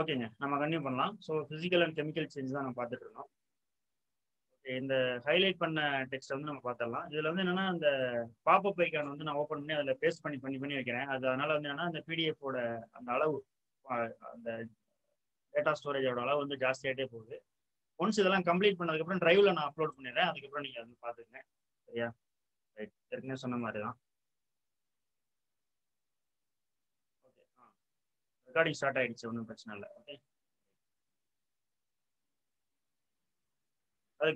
Okay नम continue पड़ला so physical and chemical change नाम पातुट्टोम இந்த ஹைலைட் பண்ண டெக்ஸ்ட் வந்து நம்ம பார்த்தறலாம் இதுல வந்து என்னன்னா அந்த பாப் அப் ஐகான் வந்து நான் ஓபன் பண்ணி அதுல பேஸ்ட் பண்ணி பண்ணி பண்ணி வைக்கிறேன் அதனால வந்து என்னன்னா அந்த PDF ஓட அந்த அளவு அந்த டேட்டா ஸ்டோரேஜ் ஓட அளவு வந்து ஜாஸ்தி ஆயிட்டே போகுது ஒன்ஸ் இதெல்லாம் கம்ப்ளீட் பண்ணதுக்கு அப்புறம் டிரைவ்ல நான் அப்லோட் பண்ணிறேன் அதுக்கு அப்புறம் நீங்க வந்து பாத்துக்கங்க சரியா ரைட் தெரிஞ்ச சொன்ன மாதிரி தான் ஓகே ரெக்கார்டிங் ஸ்டார்ட் ஆயிடுச்சு ஒண்ணும் பிரச்சனை இல்ல okay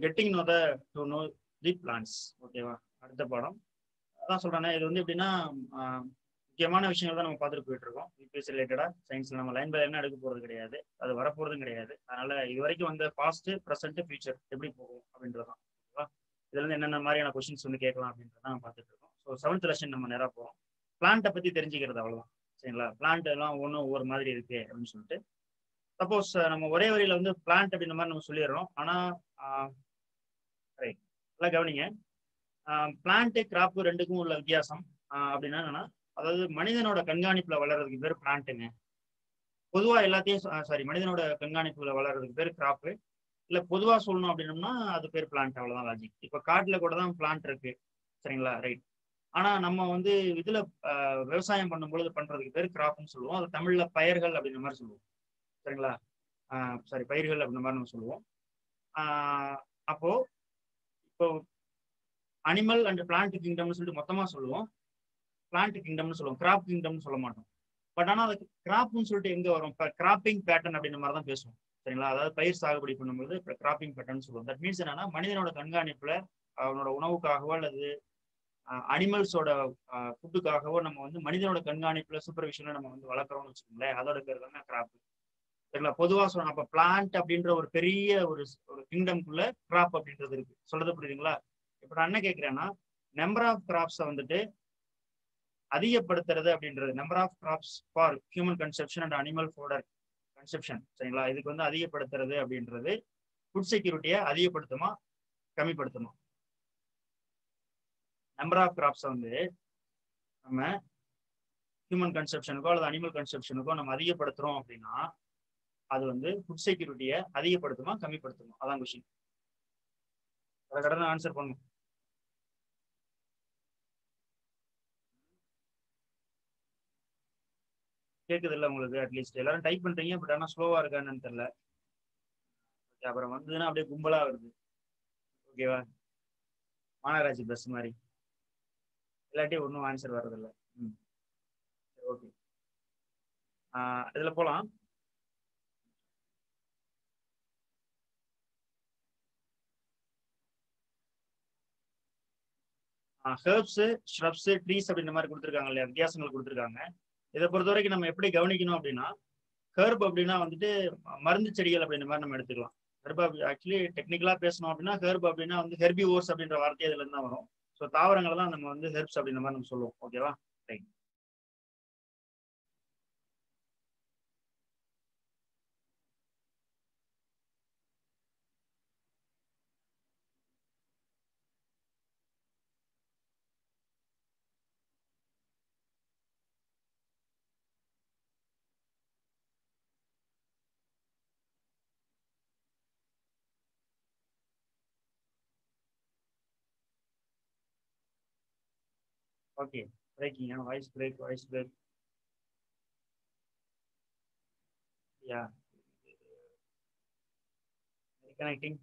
getting know the to know the plants okay va adha padam adha solrana idu vandu epdina mukkiyamaana vishayanga nam paathu poidirukom UPSC related science la nam line by line edukku poradhu kedaiyadhu adu vara poradhu kedaiyadhu adanal idu varaikku vanda past present future eppadi pogum abindradha okay va idhula enna enna maariyana questions undu kekalam abindradha nam paathu irukom so 7th lesson nam nera porom plant patti therinjikiradhu avladhaan seringala plant ella one over maadhiri irukke appdi solittu suppose नम वरियल वो plant अब आना कवनी plant crop red विसम अब मनिधनो कणगाणी वलर् पे प्लांटें सारी मनिधनो कणगाणी वलर् crop इला सुनों अब अर प्लांट अवलोदा लाजिक इटलकूडा प्लांट सर रईट आना नम्बर वो व्यवसाय पड़े पड़े पे क्राप्न तमिल पयर अब சரிங்களா சாரி பயிர்கள் அப்படின மாதிரி நம்ம சொல்லுவோம் அப்போ இப்போ அனிமல் அண்ட் பிளான்ட் கிங்டம்னு சொல்லிட்டு மொத்தமா சொல்லுவோம் பிளான்ட் கிங்டம்னு சொல்லுவோம் கிராப் கிங்டம்னு சொல்ல மாட்டோம் பட் ஆனா அது கிராப்னு சொல்லிட்டு எங்க வரும் கிராப்பிங் பேட்டர்ன் அப்படின மாதிரி தான் பேசுவோம் சரிங்களா அதாவது பயிர் சாகுபடி பண்ணும்போது கிராப்பிங் பேட்டர்ன் சொல்லுவோம் தட் மீன்ஸ் என்னன்னா மனிதனோட கண்காணிப்புல அவனோட உணவுக்காகவோ அல்லது அனிமல்ஸோட ஃபுட்டுக்காகவோ நம்ம வந்து மனிதனோட கண்காணிப்புல சூப்பர்விஷன்ல நம்ம வந்து வளர்க்குறோம்னு வச்சுக்கோங்களேன் அதோட பேர் தாங்க கிராப் சரிங்களா பொதுவாக சொன்ன அப்போ பிளான்ட் அப்படின்ற ஒரு பெரிய ஒரு கிங்டம்குள்ள கிராப் அப்படின்றது இருக்கு சொல்றது புரியுதுங்களா இப்போ நான் என்ன கேட்குறேன்னா நம்பர் ஆஃப் கிராப்ஸை வந்துட்டு அதிகப்படுத்துறது அப்படின்றது number of crops for human consumption and animal fodder consumption சரிங்களா இதுக்கு வந்து அதிகப்படுத்துறது அப்படின்றது ஃபுட் செக்யூரிட்டியை அதிகப்படுத்துமா கம்மிப்படுத்துமா நம்பர் ஆஃப் கிராப்ஸை வந்து நம்ம ஹியூமன் கன்சப்ஷனுக்கோ அல்லது அனிமல் கன்சப்ஷனுக்கோ நம்ம அதிகப்படுத்துறோம் அப்படின்னா அது வந்து ஃபுட் செக்யூரிட்டியை அதிகப்படுத்துமா கம்மிப்படுத்துமா அதான் क्वेश्चन கரெக்ட்டா ஆன்சர் பண்ணுங்க கேக்குது இல்ல உங்களுக்கு அட்லீஸ்ட் எல்லாரும் டைப் பண்றீங்க பட் ஆனா ஸ்லோவா இருக்கானேன்னு தெரியல ஓகே அப்புறம் வந்துனா அப்படியே கும்பலா வருது ஓகேவா மாநகராட்சி பஸ் மாதிரி எல்லாட்டே ஒண்ணும் ஆன்சர் வரது இல்ல ஓகே இதுல போலாம் ஹெர்ப்ஸ் ஷ்ரப்ஸ் ட்ரீஸ் அப்படிங்கிற மாதிரி கொடுத்திருக்காங்க இல்லையா வித்தியாசங்கள் கொடுத்திருக்காங்க இதை பொறுத்த வரைக்கும் நம்ம எப்படி கவனிக்கணும் அப்படின்னா ஹெர்ப் அப்படின்னா வந்துட்டு மருந்து செடிகள் அப்படிங்கிற மாதிரி நம்ம எடுத்துக்கலாம் ஹெர்ப் ஆக்சுவலி டெக்னிக்கலா பேசணும் அப்படின்னா ஹெர்ப் அப்படின்னா வந்து ஹெர்பிவோர்ஸ் அப்படின்ற வார்த்தை அதுல இருந்து தான் வரும் ஸோ தாவரங்களை தான் நம்ம வந்து ஹெர்ப்ஸ் அப்படிங்கிற மாதிரி நம்ம சொல்லுவோம் ஓகேவா right okay breaking voice break या रिकनेक्टिंग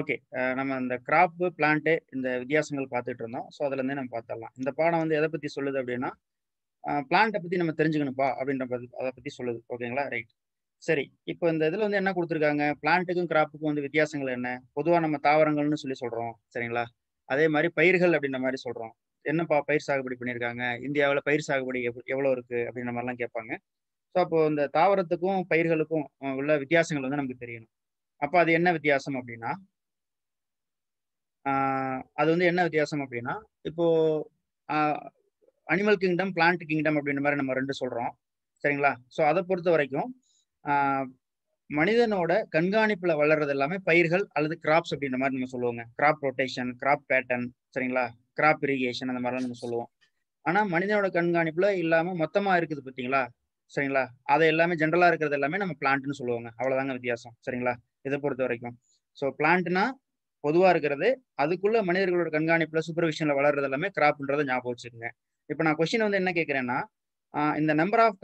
ओके நம்ம அந்த கிராப் பிளான்ட் இந்த வித்தியாசங்கள் பார்த்துட்டு இருந்தோம் சோ அதில இருந்து நம்ம பார்த்தறலாம் இந்த பாடம் வந்து எதை பத்தி சொல்லுது அப்படினா பிளான்ட் பத்தி நம்ம தெரிஞ்சுக்கணும்பா அப்படின்ற அத பத்தி சொல்லுது ஓகேங்களா ரைட் சரி இப்போ இந்த இதுல வந்து என்ன கொடுத்துருக்காங்க பிளான்ட்டுக்கும் கிராப்புக்கும் வந்து வித்தியாசங்கள் என்ன பொதுவாக நம்ம தாவரங்கள்னு சொல்றோம் சரிங்களா அதே மாதிரி பயிர்கள் அப்படின்ற மாதிரி சொல்றோம் என்னப்பா பயிர் சாகுபடி பண்ணியிருக்காங்க இந்தியாவில் பயிர் சாகுபடி எவ்வளோ இருக்கு அப்படின்ற மாதிரிலாம் கேட்பாங்க ஸோ அப்போ இந்த தாவரத்துக்கும் பயிர்களுக்கும் உள்ள வித்தியாசங்கள் வந்து நமக்கு தெரியணும் அப்போ அது என்ன வித்தியாசம் அப்படின்னா அது வந்து என்ன வித்தியாசம் அப்படின்னா இப்போ அனிமல் கிங்டம் பிளான்ட் கிங்டம் அப்படின்ற மாதிரி நம்ம ரெண்டு சொல்றோம் சரிங்களா ஸோ அதை பொறுத்த வரைக்கும் மனிதனோட கண்காணிப்புல வளர்றது எல்லாமே பயிர்கள் அல்லது கிராப்ஸ் அப்படின்ற மாதிரி நம்ம சொல்லுவோங்க. கிராப் ரொட்டேஷன், கிராப் பேட்டர்ன், சரிங்களா, கிராப் இரிகேஷன், அந்த மாதிரிலாம் நம்ம சொல்லுவோம். ஆனா மனிதனோட கண்காணிப்புல இல்லாம மொத்தமா இருக்குது பார்த்தீங்களா, சரிங்களா, அதை எல்லாமே ஜென்ரலா இருக்கிறது எல்லாமே நம்ம பிளான்ட்னு சொல்லுவாங்க. அவ்வளவுதாங்க வித்தியாசம், சரிங்களா, இதை பொறுத்த வரைக்கும். ஸோ பிளான்ட்னா பொதுவா இருக்கிறது, அதுக்குள்ள மனிதர்களோட கண்காணிப்புல சூப்பர்விஷன்ல வளர்றது எல்லாமே கிராப்ன்றதை ஞாபகம் வச்சுக்கோங்க. இப்போ நான் கொஸ்டின் வந்து என்ன கேட்குறேன்னா, இந்த நம்பர் ஆஃப்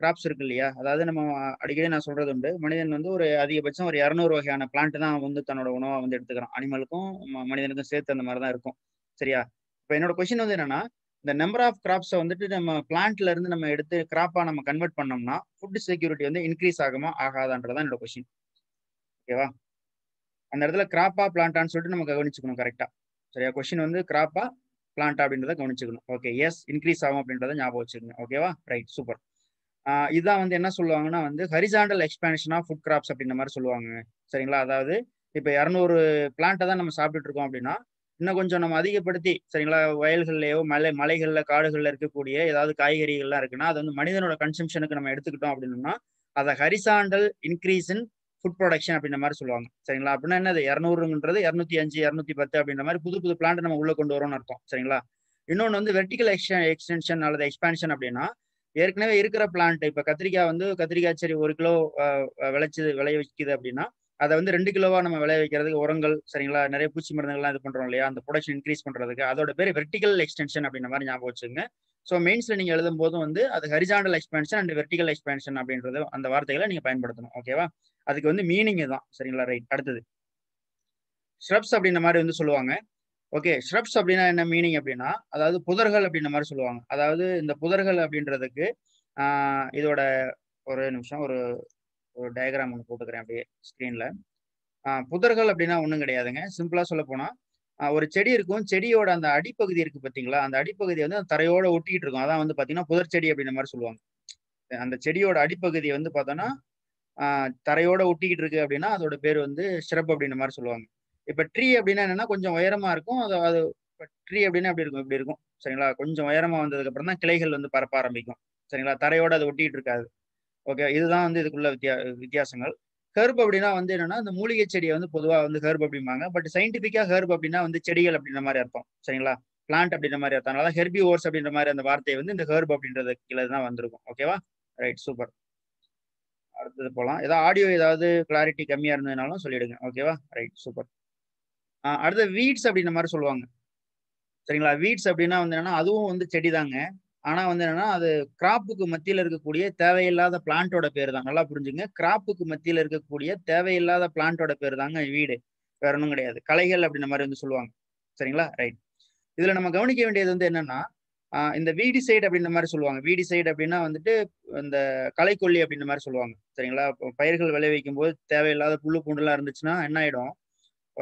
கிராப்ஸ் இருக்கு இல்லையா, அதாவது நம்ம அடிக்கடி நான் சொல்றது உண்டு, மனிதன் வந்து ஒரு அதிகபட்சம் ஒரு 200 வகையான பிளான்ட் தான் வந்து தன்னோட உணவை வந்து எடுத்துக்கிறான். அனிமலுக்கும் மனிதனுக்கும் சேர்த்து அந்த மாதிரி தான் இருக்கும், சரியா. இப்போ என்னோட கொஸ்டின் வந்து என்னன்னா, இந்த நம்பர் ஆஃப் கிராப்ஸை வந்துட்டு நம்ம பிளான்ட்ல இருந்து நம்ம எடுத்து கிராப்பா நம்ம கன்வெர்ட் பண்ணோம்னா ஃபுட் செக்யூரிட்டி வந்து இன்க்ரீஸ் ஆகுமா ஆகாதான்றதான் என்னோட கொஸ்டின், ஓகேவா. அந்த இடத்துல கிராப்பா பிளான்டான்னு சொல்லிட்டு நம்ம கவனிச்சுக்கணும் கரெக்டா, சரியா. கொஸ்டின் வந்து கிராப்பா பிளான்ட் அப்படின்றத கவனிச்சுக்கணும். ஓகே, எஸ் இன்க்ரீஸ் ஆகும் அப்படின்றத ஞாபகம் வச்சுக்கணும், ஓகேவா, ரைட், சூப்பர். இதுதான் வந்து என்ன சொல்லுவாங்கன்னா வந்து horizontal expansion of food crops அப்படின்ற மாதிரி சொல்லுவாங்க, சரிங்களா. அதாவது இப்போ 200 பிளான்ட்டை தான் நம்ம சாப்பிட்டுட்டு இருக்கோம் அப்படின்னா, இன்னும் கொஞ்சம் நம்ம அதிகப்படுத்தி, சரிங்களா, வயல்கள்லையோ மலைகளில் காடுகளில் இருக்கக்கூடிய ஏதாவது காய்கறிகள்லாம் இருக்குன்னா அது வந்து மனிதனோட கன்சம்ஷனுக்கு நம்ம எடுத்துக்கிட்டோம் அப்படின்னா அதை horizontal increase in food production அப்படின்ற மாதிரி சொல்லுவாங்க, சரிங்களா. அப்படின்னா என்னது, 200ங்கிறது 205, 210 அப்படின்ற மாதிரி புது புது பிளான்ட் நம்ம உள்ள கொண்டு வரோம்னு அர்த்தம், சரிங்களா. இன்னொன்று வந்து வெர்டிக்கல் எக்ஸ்டென்ஷன் அல்லது எக்ஸ்பேன்ஷன் அப்படின்னா ஏற்கனவே இருக்கிற பிளான்ட், இப்போ கத்திரிக்காய் வந்து கத்திரிக்காய் சரி 1 கிலோ விளைய வைக்குது அப்படின்னா அதை வந்து 2 கிலோவா நம்ம விளைய வைக்கிறதுக்கு உரங்கள், சரிங்களா, நிறைய பூச்சி மருந்துகள்லாம் இது பண்றோம் இல்லையா, அந்த ப்ரொடக்ஷன் இன்க்ரீஸ் பண்றதுக்கு அதோட பேர் வெர்டிக்கல் எக்ஸ்டென்ஷன் அப்படின்ற மாதிரி ஞாபகம் வச்சுங்க. ஸோ மெயின்ஸ்ல நீங்க எழுதும் போதும் வந்து அது horizontal expansion and vertical expansion அப்படின்றது அந்த வார்த்தைகளை நீங்க பயன்படுத்தணும், ஓகேவா. அதுக்கு வந்து மீனிங் தான், சரிங்களா, ரைட். அடுத்தது ஸ்ரப்ஸ் அப்படின்ற மாதிரி வந்து சொல்லுவாங்க. ஓகே, ஸ்ரப்ஸ் அப்படின்னா என்ன மீனிங் அப்படின்னா, அதாவது புதர்கள் அப்படின்ற மாதிரி சொல்லுவாங்க. அதாவது இந்த புதர்கள் அப்படின்றதுக்கு இதோட ஒரு நிமிஷம் ஒரு ஒரு டயக்ராம் ஒன்று போட்டுக்கிறேன் அப்படியே ஸ்க்ரீன்ல. புதர்கள் அப்படின்னா ஒன்றும் கிடையாதுங்க. சிம்பிளா சொல்ல போனா ஒரு செடி இருக்கும், செடியோட அந்த அடிப்பகுதி இருக்கு பார்த்தீங்களா, அந்த அடிப்பகுதி வந்து தரையோட ஒட்டிக்கிட்டு இருக்கும், அதான் வந்து பார்த்தீங்கன்னா புதர் செடி அப்படின்ற மாதிரி சொல்லுவாங்க. அந்த செடியோட அடிப்பகுதி வந்து பார்த்தோன்னா தரையோட ஒட்டிக்கிட்டு இருக்கு அப்படின்னா அதோட பேர் வந்து ஸ்ரப் அப்படின்ற மாதிரி சொல்லுவாங்க. இப்போ ட்ரீ அப்படின்னா என்னன்னா கொஞ்சம் உயரமா இருக்கும், அது ட்ரீ அப்படின்னா அப்படி இருக்கும், இப்படி இருக்கும், சரிங்களா. கொஞ்சம் உயரமா வந்ததுக்கு அப்புறம் தான் கிளைகள் வந்து பரப்ப ஆரம்பிக்கும், சரிங்களா. தரையோட அது ஒட்டிக்கிட்டு இருக்காது, ஓகே. இதுதான் வந்து இதுக்குள்ள வித்தியாசங்கள். ஹெர்ப் அப்படின்னா வந்து என்னன்னா இந்த மூலிகை செடியை வந்து பொதுவாக வந்து ஹெர்ப் அப்படிம்பாங்க, பட் சயின்டிஃபிக்காக ஹெர்ப் அப்படின்னா வந்து செடிகள் அப்படின்ற மாதிரி அர்த்தம், சரிங்களா, பிளான்ட் அப்படின்ற மாதிரி அர்த்தம். அதனால ஹெர்பி ஓர்ஸ் அப்படின்ற மாதிரி அந்த வார்த்தையை வந்து இந்த ஹெர்ப் அப்படின்றது கீழே தான் வந்திருக்கும், ஓகேவா, ரைட், சூப்பர். அடுத்தது போகலாம். ஏதாவது ஆடியோ ஏதாவது கிளாரிட்டி கம்மியாக இருந்ததுனாலும் சொல்லிடுங்க, ஓகேவா, ரைட், சூப்பர். அடுத்த வீட்ஸ் அப்படின்ற மாதிரி சொல்லுவாங்க, சரிங்களா. வீட்ஸ் அப்படின்னா வந்து என்னன்னா அதுவும் வந்து செடி தாங்க, ஆனால் வந்து என்னன்னா அது கிராப்புக்கு மத்தியில் இருக்கக்கூடிய தேவையில்லாத பிளான்ட்டோட பேர் தான். நல்லா புரிஞ்சுங்க, கிராப்புக்கு மத்தியில் இருக்கக்கூடிய தேவையில்லாத பிளான்ட்டோட பேர் தாங்க வீடு, வேற ஒன்றும் கிடையாது. களைகள் அப்படின்ற மாதிரி வந்து சொல்லுவாங்க, சரிங்களா, ரைட். இதில் நம்ம கவனிக்க வேண்டியது வந்து என்னன்னா இந்த வீடிசைடு அப்படின்ற மாதிரி சொல்லுவாங்க. வீடிசைடு அப்படின்னா வந்துட்டு இந்த களைக்கொல்லி அப்படின்ற மாதிரி சொல்லுவாங்க, சரிங்களா. பயிர்கள் விளைவிக்கும் போது தேவையில்லாத புல்லு பூண்டுலாம் இருந்துச்சுன்னா என்ன ஆயிடும்,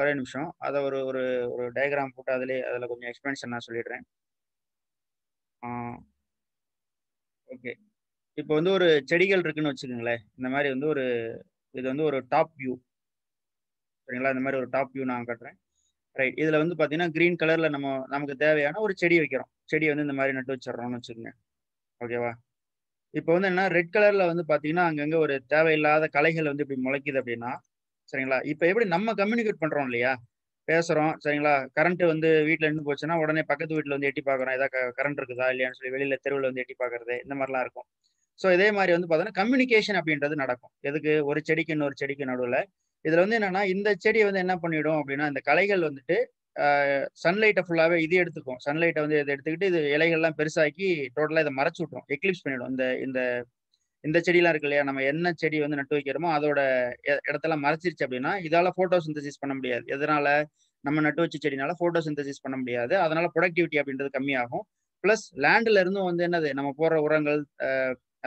ஒரே நிமிஷம் அதை ஒரு ஒரு ஒரு டயக்ராம் போட்டு அதில் கொஞ்சம் எக்ஸ்பிளனேஷன் நான் சொல்லிடுறேன். ஓகே, இப்போ வந்து ஒரு செடிகள் இருக்குன்னு வச்சுக்கோங்களேன். இந்த மாதிரி வந்து ஒரு இது வந்து ஒரு டாப் வியூ, சரிங்களா, இந்த மாதிரி ஒரு டாப் வியூ நான் கட்டுறேன், ரைட். இதில் வந்து பார்த்தீங்கன்னா க்ரீன் கலரில் நமக்கு தேவையான ஒரு செடி வைக்கிறோம், செடியை வந்து இந்த மாதிரி நட்டு வச்சிடறோம்னு வச்சுக்கோங்க, ஓகேவா. இப்போ வந்து என்ன ரெட் கலரில் வந்து பார்த்தீங்கன்னா அங்கங்கே ஒரு தேவையில்லாத களைகள் வந்து இப்படி முளைக்குது அப்படின்னா, சரிங்களா. இப்போ எப்படி நம்ம கம்யூனிகேட் பண்ணுறோம் இல்லையா, பேசுகிறோம், சரிங்களா. கரண்ட் வந்து வீட்டில் நின்று போச்சுன்னா உடனே பக்கத்து வீட்டில் வந்து எட்டி பார்க்குறோம், ஏதாவது கரண்ட் இருக்குதா இல்லையான்னு சொல்லி வெளியில் தெருவில் வந்து எட்டி பார்க்குறது, இந்த மாதிரிலாம் இருக்கும். ஸோ இதே மாதிரி வந்து பார்த்தோன்னா கம்யூனிகேஷன் அப்படின்றது நடக்கும், எதுக்கு, ஒரு செடிக்கு இன்னொரு செடிக்கு நடுவில். இதில் வந்து என்னென்னா இந்த செடியை வந்து என்ன பண்ணிவிடும் அப்படின்னா இந்த களைகள் வந்துட்டு சன்லைட்டை ஃபுல்லாகவே இது எடுத்துக்கும், சன்லைட்டை வந்து இதை எடுத்துக்கிட்டு இது இலைகள்லாம் பெருசாக்கி டோட்டலாக இதை மறைச்சி விட்ரும், எக்லிப்ஸ் பண்ணிவிடும். இந்த இந்த இந்த செடியெலாம் இருக்கு இல்லையா, நம்ம என்ன செடி வந்து நட்டு வைக்கிறோமோ அதோட இடத்தெல்லாம் மறைச்சிருச்சு அப்படின்னா இதால் ஃபோட்டோ சிந்தசிஸ் பண்ண முடியாது. எதனால், நம்ம நட்டு வச்ச செடினால ஃபோட்டோ சிந்தசிஸ் பண்ண முடியாது, அதனால் ப்ரொடக்டிவிட்டி அப்படின்றது கம்மியாகும். ப்ளஸ் லேண்டில் இருந்தும் வந்து என்னது நம்ம போடுற உரங்கள்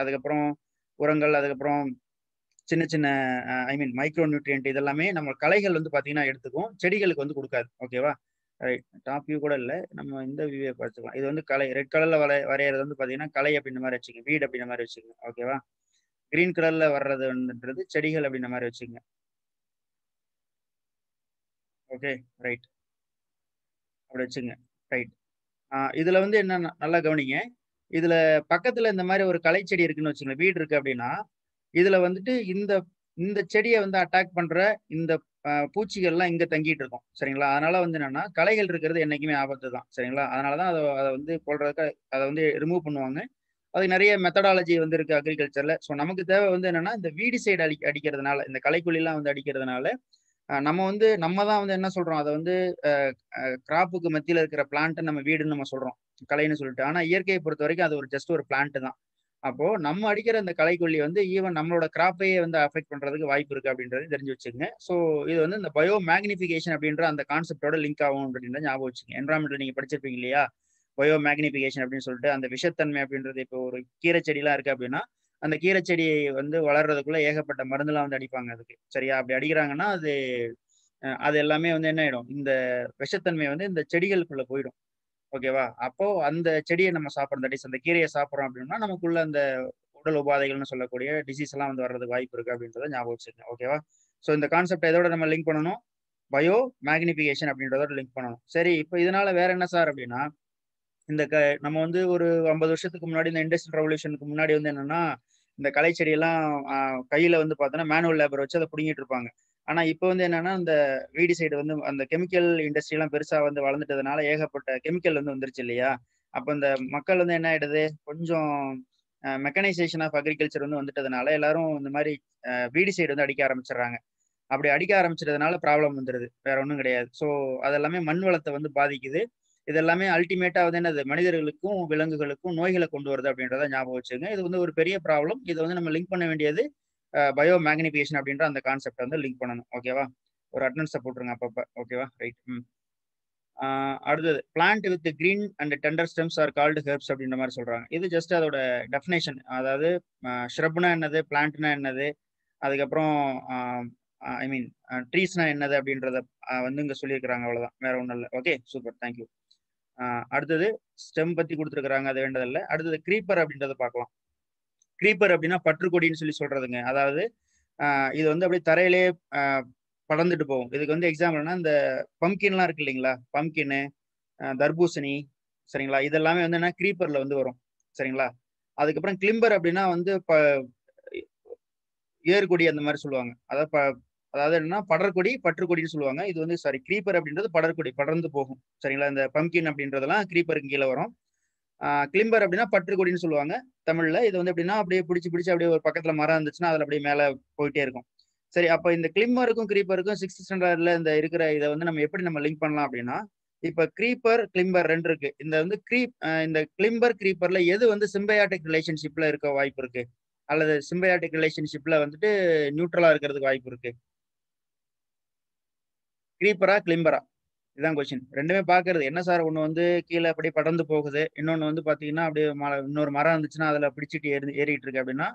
அதுக்கப்புறம் சின்ன சின்ன மைக்ரோ நியூட்ரியன்ட் இதெல்லாமே நம்ம களைகள் வந்து பார்த்தீங்கன்னா எடுத்துக்கும், செடிகளுக்கு வந்து கொடுக்காது, ஓகேவா, ரைட். டாப் வியூ கூட இல்லை, நம்ம இந்த வியூவை பார்த்துக்கலாம். இது வந்து களை, ரெட் கலரில் வரைகிறது வந்து பார்த்தீங்கன்னா களை அப்படின்ற மாதிரி வச்சுக்கோங்க, வீடு அப்படின்ற மாதிரி வச்சுக்கோங்க, ஓகேவா. கிரீன் கலரில் வர்றதுன்றது செடிகள் அப்படின்ற மாதிரி வச்சுக்கோங்க, ஓகே, ரைட், அப்படி வச்சுங்க, ரைட். இதில் வந்து என்ன நல்லா கவனிங்க, இதில் பக்கத்தில் இந்த மாதிரி ஒரு களைச்செடி இருக்குன்னு வச்சுக்கோங்க, வீடு இருக்குது அப்படின்னா இதில் வந்துட்டு இந்த இந்த செடியை வந்து அட்டாக் பண்ற இந்த பூச்சிகள்லாம் இங்க தங்கிட்டு இருக்கும் சரிங்களா. அதனால வந்து என்னன்னா களைகள் இருக்கிறது என்னைக்குமே ஆபத்து தான் சரிங்களா. அதனாலதான் அதை வந்து போடுறதுக்கு அதை வந்து ரிமூவ் பண்ணுவாங்க. அது நிறைய மெத்தடாலஜி வந்து இருக்கு அக்ரிகல்ச்சர்ல. ஸோ நமக்கு தேவை வந்து என்னன்னா இந்த வீடிசைடு அடிக்கிறதுனால இந்த களைக்கொல்லிலாம் வந்து அடிக்கிறதுனால நம்ம வந்து நம்ம தான் வந்து என்ன சொல்றோம் அதை வந்து கிராப்புக்கு மத்தியில இருக்கிற பிளான்ட்டு நம்ம வீடுன்னு நம்ம சொல்றோம் களைன்னு சொல்லிட்டு. ஆனா இயற்கையை பொறுத்த வரைக்கும் அது ஒரு ஜஸ்ட் ஒரு பிளான்ட் தான். அப்போ நம்ம அடிக்கிற இந்த களைக்கொல்லி வந்து ஈவன் நம்மளோட கிராப்பையே வந்து அஃபெக்ட் பண்றதுக்கு வாய்ப்பு இருக்கு அப்படின்றது தெரிஞ்சு வச்சுக்கோங்க. ஸோ இது வந்து இந்த பயோ மேக்னிஃபிகேஷன் அப்படின்ற அந்த கான்செப்டோட லிங்க் ஆகும் அப்படின்றத ஞாபகம் வச்சுக்கோங்க. என்விரான்மெண்ட்ல நீங்க படிச்சிருப்பீங்க இல்லையா பயோ மேக்னிஃபிகேஷன் அப்படின்னு சொல்லிட்டு. அந்த விஷத்தன்மை அப்படின்றது இப்போ ஒரு கீரை செடிலாம் இருக்கு அப்படின்னா அந்த கீரை செடியை வந்து வளர்றதுக்குள்ள ஏகப்பட்ட மருந்துலாம் வந்து அடிப்பாங்க அதுக்கு சரியா. அப்படி அடிக்கிறாங்கன்னா அது எல்லாமே வந்து என்ன ஆயிடும் இந்த விஷத்தன்மை வந்து இந்த செடிகளுக்குள்ள போயிடும் ஓகேவா. அப்போ அந்த செடியை நம்ம சாப்பிட்றோம் தட் இஸ் அந்த கீரையை சாப்பிட்றோம் அப்படின்னா நமக்குள்ள அந்த உடல் உபாதைகள்னு சொல்லக்கூடிய டிசீஸ் எல்லாம் வந்து வர்றதுக்கு வாய்ப்பு இருக்கு அப்படின்றத ஞாபகம் வச்சுக்கோங்க ஓகேவா. ஸோ இந்த கான்செப்ட் இதோட நம்ம லிங்க் பண்ணணும் பயோ மேக்னிஃபிகேஷன் அப்படின்றதோட லிங்க் பண்ணணும். சரி இப்போ இதனால வேற என்ன சார் அப்படின்னா இந்த நம்ம வந்து ஒரு 50 வருஷத்துக்கு முன்னாடி இந்த இண்டஸ்ட்ரியல் ரெவல்யூஷனுக்கு முன்னாடி வந்து என்னன்னா இந்த களை செடியெல்லாம் கையில வந்து பார்த்தோன்னா மேனுவல் லேபர் வச்சு அதை பிடிங்கிட்டு இருப்பாங்க. ஆனா இப்போ வந்து என்னன்னா இந்த வீடிசைடு வந்து அந்த கெமிக்கல் இண்டஸ்ட்ரி எல்லாம் பெருசா வந்து வளர்ந்துட்டதுனால ஏகப்பட்ட கெமிக்கல் வந்து வந்துருச்சு இல்லையா. அப்ப இந்த மக்கள் வந்து என்ன ஆயிடுது கொஞ்சம் மெக்கனைசேஷன் ஆஃப் அக்ரிகல்ச்சர் வந்து வந்துட்டதுனால எல்லாரும் இந்த மாதிரி வீடிசைடு வந்து அடிக்க ஆரம்பிச்சிடுறாங்க. அப்படி அடிக்க ஆரம்பிச்சிட்டதுனால ப்ராப்ளம் வந்துடுது வேற ஒன்றும் கிடையாது. ஸோ அதெல்லாமே மண் வளத்தை வந்து பாதிக்குது. இது எல்லாமே அல்டிமேட்டா வந்து என்னது மனிதர்களுக்கும் விலங்குகளுக்கும் நோய்களை கொண்டு வருது அப்படின்றத ஞாபகம் வச்சுக்கோங்க. இது வந்து ஒரு பெரிய ப்ராப்ளம். இதை வந்து நம்ம லிங்க் பண்ண வேண்டியது பயோ மேக்னிஃபிகேஷன் அப்படின்ற அந்த கான்செப்ட் வந்து லிங்க் பண்ணணும் ஓகேவா. ஒரு அட்டனன்ஸை போட்டுருங்க அப்பப்போ ஓகேவா ரைட். அடுத்தது plant with green and tender stems are called herbs அப்படின்ற மாதிரி சொல்றாங்க. இது ஜஸ்ட் அதோட டெஃபினேஷன் அதாவது ஷ்ரப்னா என்னது பிளான்ட்னா என்னது அதுக்கப்புறம் ஐ மீன் ட்ரீஸ்னா என்னது அப்படின்றத வந்து இங்கே சொல்லியிருக்கிறாங்க அவ்வளோதான் வேற ஒன்றும் இல்லை ஓகே சூப்பர் தேங்க்யூ. அடுத்தது ஸ்டெம் பத்தி கொடுத்துருக்குறாங்க அது வேண்டதில்லை. அடுத்தது கிரீப்பர் அப்படின்றத பார்க்கலாம். கிரீப்பர் அப்படின்னா பற்றுக்கொடின்னு சொல்றதுங்க. அதாவது இது வந்து அப்படியே தரையிலே படர்ந்துட்டு போகும். இதுக்கு வந்து எக்ஸாம்பிள்னா இந்த பம்கின்லாம் இருக்கு இல்லைங்களா பம்கின்னு தர்பூசணி சரிங்களா இதெல்லாமே வந்து என்ன கிரீப்பர்ல வந்து வரும் சரிங்களா. அதுக்கப்புறம் கிளிம்பர் அப்படின்னா வந்து ஏர்கொடி அந்த மாதிரி சொல்லுவாங்க. அதாவது என்னன்னா படர்கொடி பற்றுக்கொடின்னு சொல்லுவாங்க. இது வந்து சாரி கிரீப்பர் அப்படின்றது படர்கொடி படர்ந்து போகும் சரிங்களா. இந்த பம்கின் அப்படின்றதெல்லாம் கிரீப்பருக்கு கீழே வரும். கிளிம்பர் அப்படின்னா பற்றுக்கொடின்னு சொல்லுவாங்க தமிழ்ல. இது வந்து எப்படின்னா அப்படியே பிடிச்சு அப்படியே ஒரு பக்கத்துல மரம் இருந்துச்சுன்னா அதுல அப்படியே மேல போயிட்டே இருக்கும். சரி அப்போ இந்த கிளிம்பருக்கும் கிரீப்பருக்கும் 6th ஸ்டாண்டர்ட்ல இந்த இருக்கிற இதை வந்து நம்ம எப்படி நம்ம லிங்க் பண்ணலாம் அப்படின்னா இப்ப கிரீப்பர் கிளிம்பர் ரெண்டு இருக்கு. இந்த வந்து இந்த கிளிம்பர் கிரீப்பர்ல எது வந்து சிம்பயாட்டிக் ரிலேஷன்ஷிப்ல இருக்க வாய்ப்பு இருக்கு அல்லது சிம்பயாட்டிக் ரிலேஷன்ஷிப்ல வந்துட்டு நியூட்ரலா இருக்கிறதுக்கு வாய்ப்பு இருக்கு கிரீப்பரா கிளிம்பரா இதுதான் கொஸ்டின். ரெண்டுமே பாக்குறது என்ன சார் ஒன்று வந்து கீழே அப்படி படர்ந்து போகுது இன்னொன்று வந்து பார்த்தீங்கன்னா அப்படியே இன்னொரு மரம் இருந்துச்சுன்னா அதில் பிடிச்சிட்டு ஏறிட்டு இருக்கு அப்படின்னா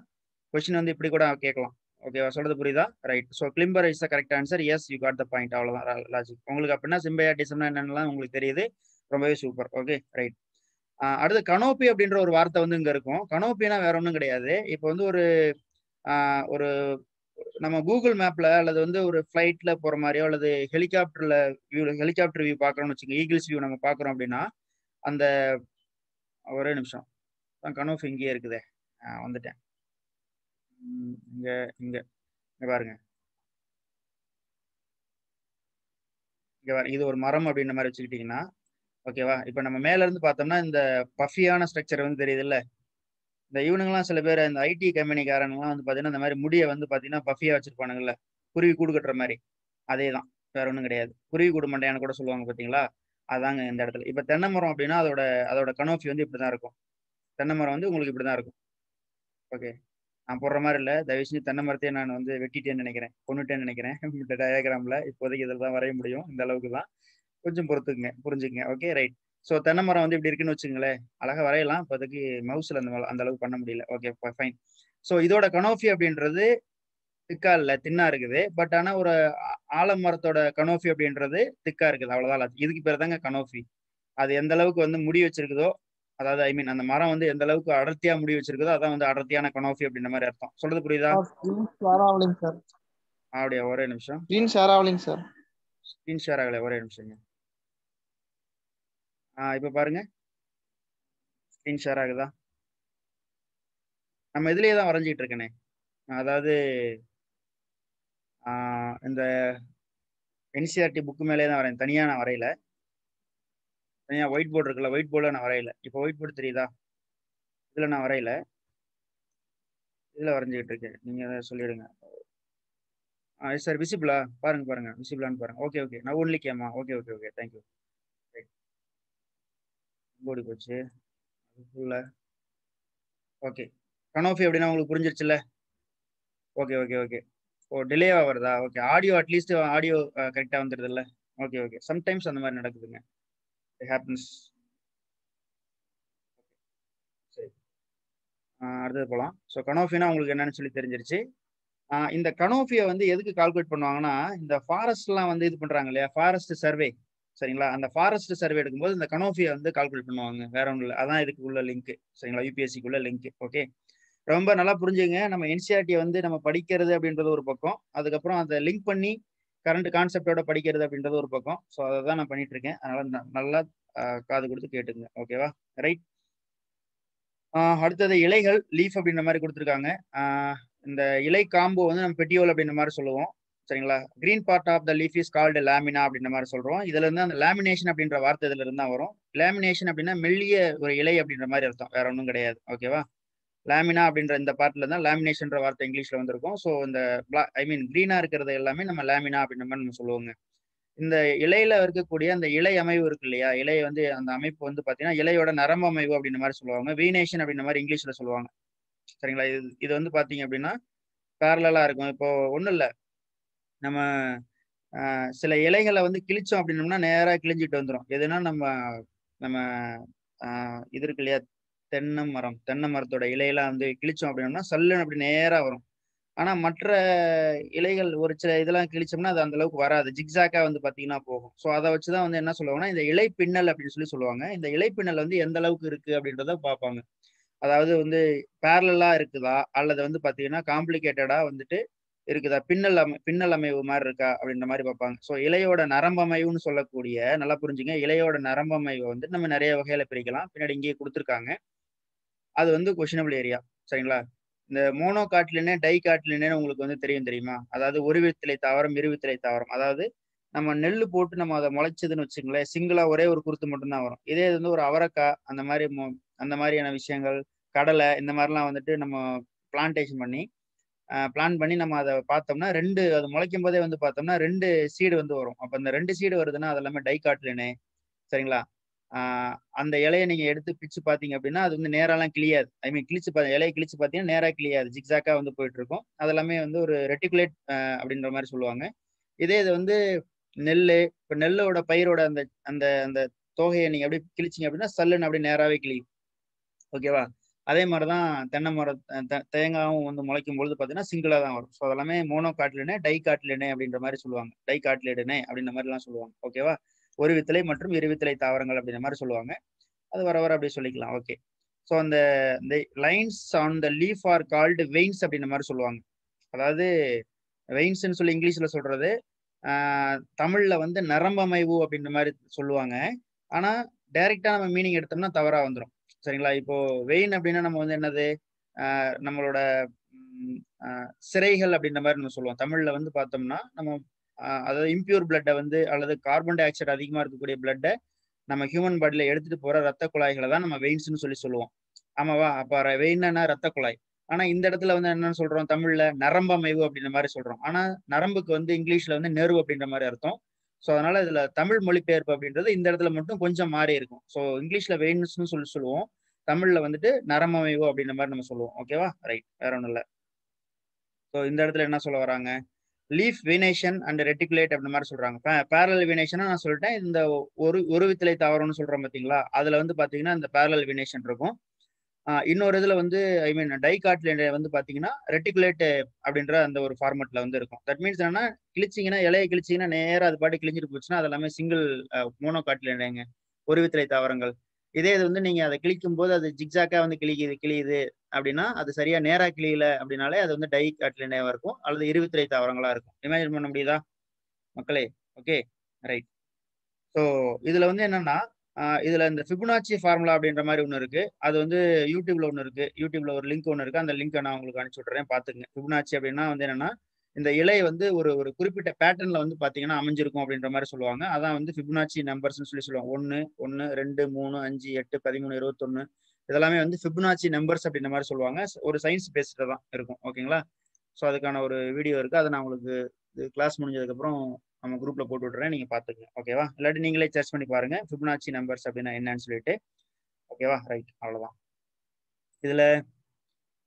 கொஸ்டின் வந்து இப்படி கூட கேட்கலாம் ஓகேவா. சொல்றது புரியுதா right. So climber is the correct answer yes you got the point அவ்வளோதான் லாஜிக். உங்களுக்கு அப்படின்னா சிம்பயாட்டிசம்னா என்னென்னலாம் உங்களுக்கு தெரியுது ரொம்பவே சூப்பர் ஓகே ரைட். அடுத்து கனோப்பி அப்படின்ற ஒரு வார்த்தை வந்து இங்கே இருக்கும். கனோப்பினா வேற ஒன்றும் கிடையாது. இப்போ வந்து ஒரு நம்ம கூகுள் மேப்ல அல்லது வந்து ஒரு ஃபிளைட்ல போற மாதிரியோ அல்லது ஹெலிகாப்டர் வியூ பாக்குறோம்னு வச்சுக்கோங்க ஈகிள்ஸ் வியூ நம்ம பாக்குறோம் அப்படின்னா அந்த ஒரே நிமிஷம் கனோஃப் இங்கேயே இருக்குதே வந்துட்டேன் இங்க இங்க இங்க பாருங்க இங்க பாருங்க இது ஒரு மரம் அப்படின்ற மாதிரி வச்சுக்கிட்டீங்கன்னா ஓகேவா. இப்ப நம்ம மேல இருந்து பார்த்தோம்னா இந்த பஃபியான ஸ்ட்ரக்சர் வந்து தெரியுது இல்ல. இந்த இவனுங்கெல்லாம் சில பேர் இந்த ஐடி கம்பெனிக்காரங்கெல்லாம் வந்து பார்த்தீங்கன்னா இந்த மாதிரி முடியை வந்து பார்த்தீங்கன்னா பஃபியாக வச்சுருப்பானுங்கல்ல குருவி கூடு கட்டுற மாதிரி அதே தான் வேற ஒன்றும் கிடையாது. குருவி கூடு மண்டையான்னு கூட சொல்லுவாங்க பார்த்தீங்களா அதாங்க இந்த இடத்துல. இப்போ தென்னை மரம் அப்படின்னா அதோட கனோஃபி வந்து இப்படி தான் இருக்கும். தென்னை மரம் வந்து உங்களுக்கு இப்படி தான் இருக்கும் ஓகே. நான் போடுற மாதிரி இல்லை தயவு செஞ்சு தென்னை மரத்தையே நான் வந்து வெட்டிட்டேன்னு நினைக்கிறேன் கொண்டுட்டேன்னு நினைக்கிறேன் இந்த டயாகிராமில். இப்போதைக்கு இதில் தான் வரைய முடியும் இந்த அளவுக்கு தான் கொஞ்சம் புரிஞ்சுக்குங்க ஓகே ரைட். ஸோ தென்னை மரம் வந்து இப்படி இருக்குன்னு வச்சுங்களேன் அழகாக வரையலாம். இப்போதைக்கு மவுஸில் அந்த அளவுக்கு பண்ண முடியல ஓகே ஃபைன். ஸோ இதோட கனோஃபி அப்படின்றது திக்கா இல்லை தின்னா இருக்குது பட் ஆனால் ஒரு ஆலமரத்தோட கனோஃபி அப்படின்றது திக்கா இருக்குது அவ்வளோதான். இதுக்கு பேர் தாங்க கனோஃபி. அது எந்த அளவுக்கு வந்து முடி வச்சிருக்குதோ அதாவது ஐ மீன் அந்த மரம் வந்து எந்த அளவுக்கு அடர்த்தியா முடி வச்சிருக்குதோ அதான் வந்து அடர்த்தியான கனோஃபி அப்படின்ற மாதிரி அர்த்தம். சொல்றது புரியுதா? அப்படியா ஒரே நிமிஷம் ஒரே நிமிஷம் இப்ப பாருங்க ஸ்கிரீன் ஷேர் ஆகுதா? நம்ம இதுலயே தான் வரைஞ்சிட்டு இருக்கேனே அதாவது NCERT book मेले ना वरें तनिया ना वरेला तनिया white board रखला white board ना वरेला इप्पो white board तेरी था इधर ना वरेला इधर वरें जेट रखे निंगे सोले रंगा सर visible पारंग पारंगा visible आन पारंग okay okay ना only क्या माँ okay okay okay thank you बोली कोचे बोला okay कनोफी अपड़ी ना उनको पुरंजर चला okay okay okay O delay आवरदा okay audio at least audio correct uh उन्तर दल्ला okay okay sometimes Andaman नडक देंगे it happens सही आर्डर बोला so कनोफी ना उनको नन्हे चली तेरे जरिचे इंदा कनोफी वंदे ये दुके calculate पन्ना आगना इंदा forest ला वंदे इधर पन्ना आंगले forest survey सरिंगला अंदा forest survey डक बोल इंदा कनोफी वंदे calculate पन्ना आंगने वैराम ले अदान इधर कुल्ला link सरिंगला UPSC कुल्ला link okay ரொம்ப நல்லா புரிஞ்சுங்க நம்ம NCERT வந்து நம்ம படிக்கிறது அப்படின்றது ஒரு பக்கம் அதுக்கு அப்புறம் அதை லிங்க் பண்ணி கரண்ட் கான்செப்டோட படிக்கிறது அப்படின்றது ஒரு பக்கம் சோ அத தான் நான் பண்ணிட்டு இருக்கேன் அதனால நல்லா காது கொடுத்து கேளுங்க ஓகேவா ரைட் அடுத்து இலைகள் லீஃப் அப்படின மாதிரி கொடுத்திருக்காங்க இந்த இலை காம்போ வந்து நம்ம பெட்டியோல் அப்படின மாதிரி சொல்லுவோம் சரிங்களா green part of the leaf is called lamina அப்படின மாதிரி சொல்றோம் இதுல இருந்து அந்த லேமினேஷன் அப்படிங்கற வார்த்தை இதுல இருந்து தான் வரும் லேமினேஷன் அப்படினா மெல்லிய ஒரு இலை அப்படிங்கற மாதிரி அர்த்தம் வேற ஒண்ணும் கிடையாது ஓகேவா லேமினா அப்படிங்கற இந்த பார்ட்ல தான் லேமினேஷன்ன்ற வார்த்தை இங்கிலீஷ்ல வந்திருக்கும் சோ இந்த ஐ மீன் greenா இருக்குறது எல்லாமே நம்ம லேமினா அப்படின மாதிரி நம்ம சொல்லுவாங்க இந்த இலையில இருக்கக்கூடிய அந்த இலை அமைவு இருக்கு இல்லையா இலை வந்து அந்த அமைப்பு வந்து பாத்தீனா இலையோட நரம்பு அமைவு அப்படின மாதிரி சொல்லுவாங்க வீனேஷன் அப்படின மாதிரி இங்கிலீஷ்ல சொல்லுவாங்க சரிங்களா இது வந்து பாத்தீங்க அப்படினா parallel-ஆ இருக்கும் இப்போ ஒண்ணு இல்ல நம்ம சில இலைகளை வந்து கிழிச்சோம் அப்படினோம்னா நேரா கிழிஞ்சிட்டு வந்துரும் எதுனா நம்ம நம்ம இது இருக்கு இல்லையா தென்னை மரத்தோட இலையெல்லாம் வந்து கிழிச்சோம் அப்படின்னா சல்லுன்னு அப்படி நேராக வரும் ஆனால் மற்ற இலைகள் ஒரு சில இதெல்லாம் கிழிச்சோம்னா அது அந்த அளவுக்கு வராது ஜிக்ஸாக்காக வந்து பார்த்தீங்கன்னா போகும் ஸோ அதை வச்சு தான் வந்து என்ன சொல்லுவாங்கன்னா இந்த இலைப்பின்னல் அப்படின்னு சொல்லி சொல்லுவாங்க இந்த இலைப்பின்னல் வந்து எந்த அளவுக்கு இருக்குது அப்படின்றத பார்ப்பாங்க அதாவது வந்து பேரலாக இருக்குதா அல்லது வந்து பார்த்தீங்கன்னா காம்ப்ளிகேட்டடாக வந்துட்டு இருக்குதா பின்னல் அமைவு மாதிரி இருக்கா அப்படின்ற மாதிரி பார்ப்பாங்க ஸோ இலையோட நரம்பமைவுன்னு சொல்லக்கூடிய நல்லா புரிஞ்சுங்க இலையோட நரம்பமைவை வந்து நம்ம நிறைய வகையில பிரிக்கலாம் பின்னாடி இங்கேயே கொடுத்துருக்காங்க அது வந்து கொஷினபிள் ஏரியா சரிங்களா இந்த மோனோ காட்டிலினே டை காட்டிலினேன்னு உங்களுக்கு வந்து தெரியுமா அதாவது ஒரு வித்திலை தாவரம் இரு வித்திலை தாவரம் அதாவது நம்ம நெல் போட்டு நம்ம அதை முளைச்சதுன்னு வச்சுங்களேன் சிங்கிளா ஒரே ஒரு குருத்து மட்டும்தான் வரும் இதே இது வந்து ஒரு அவரக்காய் அந்த மாதிரியான விஷயங்கள் கடலை இந்த மாதிரிலாம் வந்துட்டு நம்ம பிளான்டேஷன் பண்ணி பிளான் பண்ணி நம்ம அதை பார்த்தோம்னா ரெண்டு அது முளைக்கும் போதே வந்து பார்த்தோம்னா ரெண்டு சீடு வந்து வரும் அப்போ அந்த ரெண்டு சீடு வருதுன்னா அது எல்லாமே டைகாட்லினே சரிங்களா அந்த இலையை நீங்கள் எடுத்து பிச்சு பார்த்தீங்க அப்படின்னா அது வந்து நேராலாம் கிளியாது ஐ மீன் கிழிச்சு இலையை கிழிச்சு பார்த்தீங்கன்னா நேராக கிளியாது ஜிக்ஸாக்காக வந்து போயிட்டு இருக்கும் அதெல்லாமே வந்து ஒரு ரெட்டிகுலேட் அப்படின்ற மாதிரி சொல்லுவாங்க இதே இது வந்து நெல் இப்போ நெல்லோட பயிரோட அந்த அந்த அந்த தோகையை நீங்கள் அப்படியே கிழிச்சிங்க அப்படின்னா சல்லுன்னு அப்படியே நேராகவே கிளியும் ஓகேவா அதே மாதிரி தான் தென்னை மரம் தேங்காயும் வந்து முளைக்கும் பொழுது பார்த்தீங்கன்னா சிங்கிளாக தான் வரும் ஸோ அதெல்லாமே மோனோ காட்டிலேனே டை காட்டிலேனே அப்படின்ற மாதிரி சொல்லுவாங்க டை காட்டிலேடனே அப்படின்ற மாதிரிலாம் சொல்லுவாங்க ஓகேவா ஒரு வித்திலை மற்றும் இரு வித்திலை தாவரங்கள் அப்படின்ற மாதிரி சொல்லுவாங்க அது வர வர அப்படி சொல்லிக்கலாம் ஓகே ஸோ அந்த இந்த lines on the leaf are called veins அப்படின்ற மாதிரி சொல்லுவாங்க அதாவது வெயின்ஸ்ன்னு சொல்லி இங்கிலீஷில் சொல்கிறது தமிழில் வந்து நரம்பமைவு அப்படின்ற மாதிரி சொல்லுவாங்க ஆனால் டைரெக்டாக நம்ம மீனிங் எடுத்தோம்னா தவறாக வந்துடும் சரிங்களா இப்போ வெயின் அப்படின்னா நம்ம வந்து என்னது நம்மளோட சிறைகள் அப்படின்ற மாதிரி நம்ம சொல்லுவோம் தமிழ்ல வந்து பார்த்தோம்னா நம்ம அதாவது இம்பியூர் பிளட்டை வந்து அல்லது கார்பன் டை ஆக்சைடு அதிகமாக இருக்கக்கூடிய பிளட்டை நம்ம ஹியூமன் பாடியில எடுத்துட்டு போற ரத்த குழாய்களை தான் நம்ம வெயின்ஸ்ன்னு சொல்லி சொல்லுவோம் ஆமாவா அப்போ வெயின்னா ரத்த குழாய் ஆனா இந்த இடத்துல வந்து என்னன்னு சொல்றோம் தமிழ்ல நரம்பமைவு அப்படின்ற மாதிரி சொல்றோம் ஆனா நரம்புக்கு வந்து இங்கிலீஷ்ல வந்து நெர்வ் அப்படின்ற மாதிரி அர்த்தம் ஸோ அதனால இதுல தமிழ் மொழிபெயர்ப்பு அப்படின்றது இந்த இடத்துல மட்டும் கொஞ்சம் மாறி இருக்கும் ஸோ இங்கிலீஷ்ல வெயின்ஸ்னு சொல்லுவோம் தமிழ்ல வந்துட்டு நரம்பமைவு அப்படின்ற மாதிரி நம்ம சொல்லுவோம் ஓகேவா ரைட் வேற ஒன்றும் இல்லை ஸோ இந்த இடத்துல என்ன சொல்ல வராங்க லீஃப் வீனேஷன் அண்ட் ரெட்டிகுலேட் அப்படின்ற மாதிரி சொல்றாங்க பேரலல் வீனேஷனா நான் சொல்லிட்டேன் இந்த ஒரு வித்திலை தாவரம்னு சொல்றோம் பார்த்தீங்களா அதுல வந்து பாத்தீங்கன்னா இந்த பேரலல் வீனேஷன் இருக்கும் இன்னொரு இதுல வந்து ஐ மீன் டைகாட்ல வந்து பாத்தீங்கன்னா ரெட்டிகுலேட் அப்படின்ற அந்த ஒரு ஃபார்மெட்ல வந்து இருக்கும் தட் மீன்ஸ் என்னன்னா கிழிச்சிங்கன்னா இலையை கிழிச்சிங்கன்னா நேராக அது பாட்டு கிழிஞ்சிட்டு போச்சுன்னா அது எல்லாமே சிங்கிள் மோனோகாட்லேங்க ஒரு வித்திலை தாவரங்கள் இதே இது வந்து நீங்க அதை கிழிக்கும் போது அது ஜிக்ஸாக்கா வந்து கிழியுது அப்படின்னா அது சரியா நேரா கிளியில அப்படின்னாலே அது வந்து டைகாட்லேவா இருக்கும் அல்லது இரு வித்திலை தாவரங்களா இருக்கும் இமேஜின் பண்ண முடியுதா மக்களே ஓகே ரைட் ஸோ இதுல வந்து என்னன்னா இதுல இந்த ஃபிபொனாச்சி ஃபார்முலா அப்படின்ற மாதிரி ஒன்று இருக்கு அது வந்து யூடியூப்ல ஒரு லிங்க் ஒன்று இருக்கு அந்த லிங்க்கை நான் உங்களுக்கு அனுப்பிச்சு விட்றேன் பாத்துக்கங்க ஃபிபொனாச்சி அப்படின்னா வந்து என்னன்னா இந்த இலை வந்து ஒரு ஒரு குறிப்பிட்ட பேட்டர்ன்ல வந்து பாத்தீங்கன்னா அமைஞ்சிருக்கும் அப்படின்ற மாதிரி சொல்லுவாங்க. அதான் வந்து ஃபிபனாச்சி நம்பர்ஸ்னு சொல்லி சொல்லுவாங்க. 1, 1, 2, 3, 5, 8, 13, 21 இதெல்லாமே வந்து ஃபிபனாச்சி நம்பர்ஸ் அப்படின்ற மாதிரி சொல்லுவாங்க. ஒரு சயின்ஸ் பேஸ்டா தான் இருக்கும். ஓகேங்களா? ஸோ அதுக்கான ஒரு வீடியோ இருக்கு. அதை நான் உங்களுக்கு கிளாஸ் முடிஞ்சதுக்கு அப்புறம் நம்ம குரூப்ல போட்டு விட்டுறேன், நீங்க பாத்துக்கங்க. ஓகேவா? இல்லாட்டி நீங்களே சர்ச் பண்ணி பாருங்க ஃபிபனாச்சி நம்பர்ஸ் அப்படின்னா என்னன்னு சொல்லிட்டு. ஓகேவா? ரைட், அவ்வளவுதான். இதுல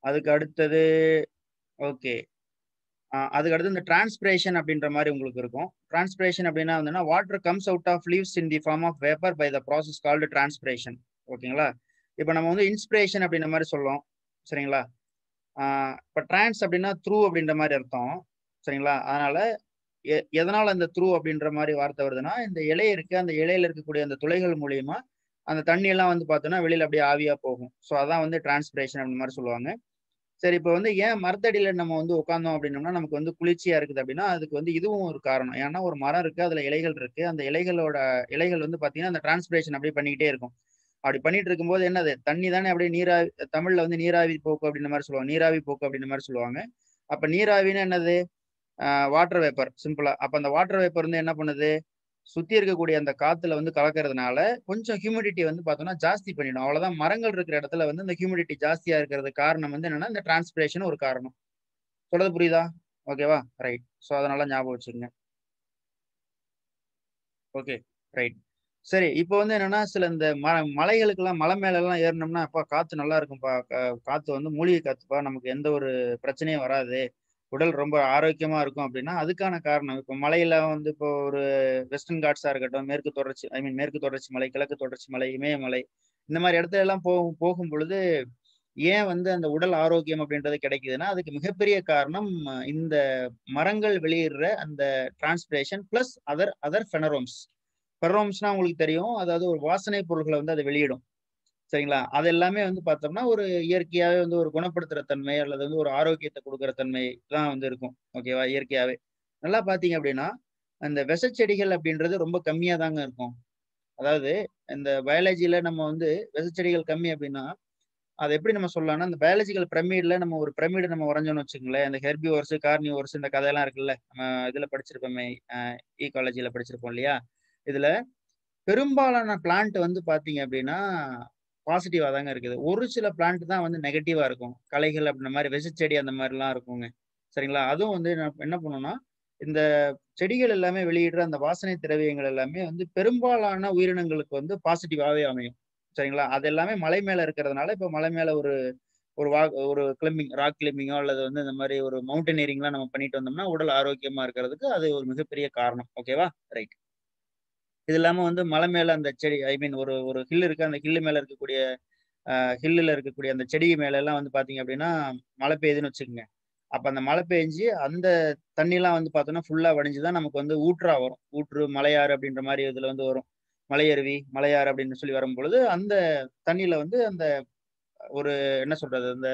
அதுக்கு அடுத்தது ஓகே, அதுக்கு அடுத்து இந்த டிரான்ஸ்பிரேஷன் அப்படின்ற மாதிரி உங்களுக்கு இருக்கும். டிரான்ஸ்பிரேஷன் அப்படின்னா வந்துன்னா water comes out of leaves in the form of vapour by the process called transpiration. ஓகேங்களா? இப்போ நம்ம வந்து இன்ஸ்பிரேஷன் அப்படின்ற மாதிரி சொல்லுவோம். சரிங்களா? இப்போ டிரான்ஸ் அப்படின்னா த்ரூ அப்படின்ற மாதிரி அர்த்தம். சரிங்களா? அதனால எதனால அந்த த்ரூ அப்படின்ற மாதிரி வார்த்தை வருதுன்னா, இந்த இலை இருக்கு, அந்த இலையில இருக்கக்கூடிய அந்த துளைகள் மூலியமா அந்த தண்ணியெல்லாம் வந்து பார்த்தோன்னா வெளியில் அப்படியே ஆவியா போகும். ஸோ அதான் வந்து டிரான்ஸ்பிரேஷன் அப்படின்ற மாதிரி சொல்லுவாங்க. சரி, இப்போ வந்து ஏன் மரத்தடியில நம்ம வந்து உட்காந்தோம் அப்படின்னோம்னா நமக்கு வந்து குளிர்ச்சியா இருக்குது அப்படின்னா அதுக்கு வந்து இதுவும் ஒரு காரணம். ஏன்னா ஒரு மரம் இருக்கு, அதுல இலைகள் இருக்கு, அந்த இலைகள் வந்து பாத்தீங்கன்னா அந்த டிரான்ஸ்பிரேஷன் அப்படியே பண்ணிக்கிட்டே இருக்கும். அப்படி பண்ணிட்டு இருக்கும்போது என்னது, தண்ணி தானே அப்படியே நீராவி, தமிழ்ல வந்து நீராவி போக்கு அப்படின்ற மாதிரி சொல்லுவாங்க, நீராவி போக்கு அப்படின்ற மாதிரி சொல்லுவாங்க. அப்ப நீராவின்னு என்னது, வாட்டர் வேப்பர், சிம்பிளா. அப்ப அந்த வாட்டர் வேப்பர் வந்து என்ன பண்ணுது, சுத்தி இருக்கக்கூடிய அந்த காத்துல வந்து கலக்கிறதுனால கொஞ்சம் ஹியூமிடிட்டி வந்து பார்த்தோம்னா ஜாஸ்தி பண்ணிடும். அவ்வளவுதான். மரங்கள் இருக்கிற இடத்துல வந்து இந்த ஹியூமிடிட்டி ஜாஸ்தியா இருக்கிறது காரணம் வந்து என்னன்னா இந்த டிரான்ஸ்பிரேஷன் ஒரு காரணம். சொல்றது புரியுதா? ஓகேவா? ரைட். ஸோ அதனால ஞாபகம் வச்சுக்கோங்க. Okay, right. சரி, இப்போ வந்து என்னன்னா சில இந்த மலைகளுக்கெல்லாம் மலை மேல எல்லாம் ஏறினோம்னா அப்பா காத்து நல்லா இருக்கும்பா, காத்து வந்து மூலிகை காத்துப்பா, நமக்கு எந்த ஒரு பிரச்சனையும் வராது, உடல் ரொம்ப ஆரோக்கியமா இருக்கும் அப்படின்னா அதுக்கான காரணம். இப்போ மலையில வந்து இப்போ ஒரு வெஸ்டர்ன் காட்ஸா இருக்கட்டும், மேற்கு தொடர்ச்சி மலை, கிழக்கு தொடர்ச்சி மலை, இமயமலை, இந்த மாதிரி இடத்துல எல்லாம் போகும் பொழுது ஏன் வந்து அந்த உடல் ஆரோக்கியம் அப்படின்றது கிடைக்குதுன்னா அதுக்கு மிகப்பெரிய காரணம் இந்த மரங்கள் வெளியிடுற அந்த டிரான்ஸ்பிரேஷன் பிளஸ் அதர் ஃபெனரோம்ஸ். ஃபெனரோம்ஸ்னா உங்களுக்கு தெரியும், அதாவது ஒரு வாசனை பொருட்களை வந்து அது வெளியிடும். சரிங்களா? அது எல்லாமே வந்து பார்த்தோம்னா ஒரு இயற்கையாவே வந்து ஒரு குணப்படுத்துற தன்மை அல்லது வந்து ஒரு ஆரோக்கியத்தை கொடுக்குற தன்மை தான் வந்து இருக்கும். ஓகேவா? இயற்கையாவே நல்லா பார்த்தீங்க அப்படின்னா அந்த விச செடிகள் அப்படின்றது ரொம்ப கம்மியா தாங்க இருக்கும். அதாவது இந்த பயாலஜியில நம்ம வந்து விச செடிகள் கம்மி அப்படின்னா அது எப்படி நம்ம சொல்லலாம்னா, அந்த பயாலஜிக்கல் பிரமிட்ல நம்ம ஒரு பிரமிடு நம்ம உறைஞ்சோன்னு வச்சுக்கோங்களேன், இந்த ஹெர்பிவோர்ஸ், கார்னிவோர்ஸ், இந்த கதையெல்லாம் இருக்குல்ல, நம்ம இதுல படிச்சிருப்போமே, ஈகாலஜியில படிச்சிருப்போம் இல்லையா? இதுல பெரும்பாலான பிளான்ட் வந்து பார்த்தீங்க அப்படின்னா பாசிட்டிவா தாங்க இருக்குது. ஒரு சில பிளான்ட் தான் வந்து நெகட்டிவா இருக்கும். களைகள் அப்படின்ற மாதிரி, விச செடி அந்த மாதிரிலாம் இருக்குங்க. சரிங்களா? அதுவும் வந்து என்ன பண்ணணும்னா இந்த செடிகள் எல்லாமே வெளியிடுற அந்த வாசனை திரவியங்கள் எல்லாமே வந்து பெரும்பாலான உயிரினங்களுக்கு வந்து பாசிட்டிவாவே அமையும். சரிங்களா? அது எல்லாமே மலை மேல இருக்கிறதுனால இப்போ மலை மேல ஒரு கிளிம்பிங், ராக் கிளிம்பிங்கோ அல்லது வந்து இந்த மாதிரி ஒரு மவுண்டனியரிங்லாம் நம்ம பண்ணிட்டு வந்தோம்னா உடல் ஆரோக்கியமா இருக்கிறதுக்கு அது ஒரு மிகப்பெரிய காரணம். ஓகேவா? ரைட். இது இல்லாம வந்து மலை மேல அந்த செடி, ஒரு ஹில் இருக்கு, அந்த ஹில்லு மேல இருக்கக்கூடிய அந்த செடி மேல எல்லாம் வந்து பாத்தீங்க அப்படின்னா மழை பெய்யுதுன்னு வச்சுக்கோங்க. அப்ப அந்த மழை பெய்ஞ்சு அந்த தண்ணி எல்லாம் வந்து பார்த்தோம்னா ஃபுல்லா வடிஞ்சுதான் நமக்கு வந்து ஊற்றா வரும். ஊற்று, மலையாறு அப்படின்ற மாதிரி இதுல வந்து வரும். மலையருவி, மலையாறு அப்படின்னு சொல்லி வரும்பொழுது அந்த தண்ணியில வந்து அந்த ஒரு என்ன சொல்றது, அந்த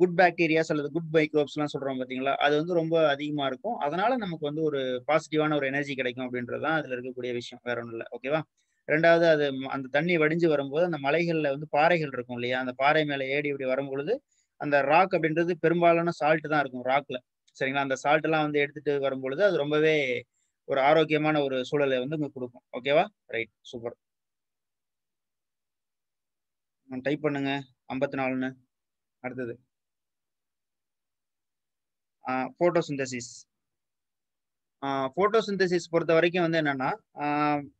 குட் பாக்டீரியாஸ் அல்லது குட் மைக்ரோப்ஸ் எல்லாம் சொல்றோம் பாத்தீங்களா, அது வந்து ரொம்ப அதிகமா இருக்கும். அதனால நமக்கு வந்து ஒரு பாசிட்டிவான ஒரு எனர்ஜி கிடைக்கும் அப்படின்றதுதான் அதுல இருக்கக்கூடிய விஷயம், வேற ஒன்றும் இல்லை. ஓகேவா? ரெண்டாவது, அது அந்த தண்ணி வடிஞ்சு வரும்போது அந்த மலைகள்ல வந்து பாறைகள் இருக்கும் இல்லையா, அந்த பாறை மேல ஏடி இப்படி வரும்பொழுது அந்த ராக் அப்படின்றது பெரும்பாலான சால்ட் தான் இருக்கும் ராக்ல. சரிங்களா? அந்த சால்ட் எல்லாம் வந்து எடுத்துட்டு வரும்பொழுது அது ரொம்பவே ஒரு ஆரோக்கியமான ஒரு சூழலை வந்து உங்களுக்கு கொடுக்கும். ஓகேவா? Right, super. டைப் பண்ணுங்க 54ன்னு. அடுத்தது போட்டோசிந்தசிஸ். போட்டோசிந்தசிஸ் பொறுத்த வரைக்கும் வந்து என்னன்னா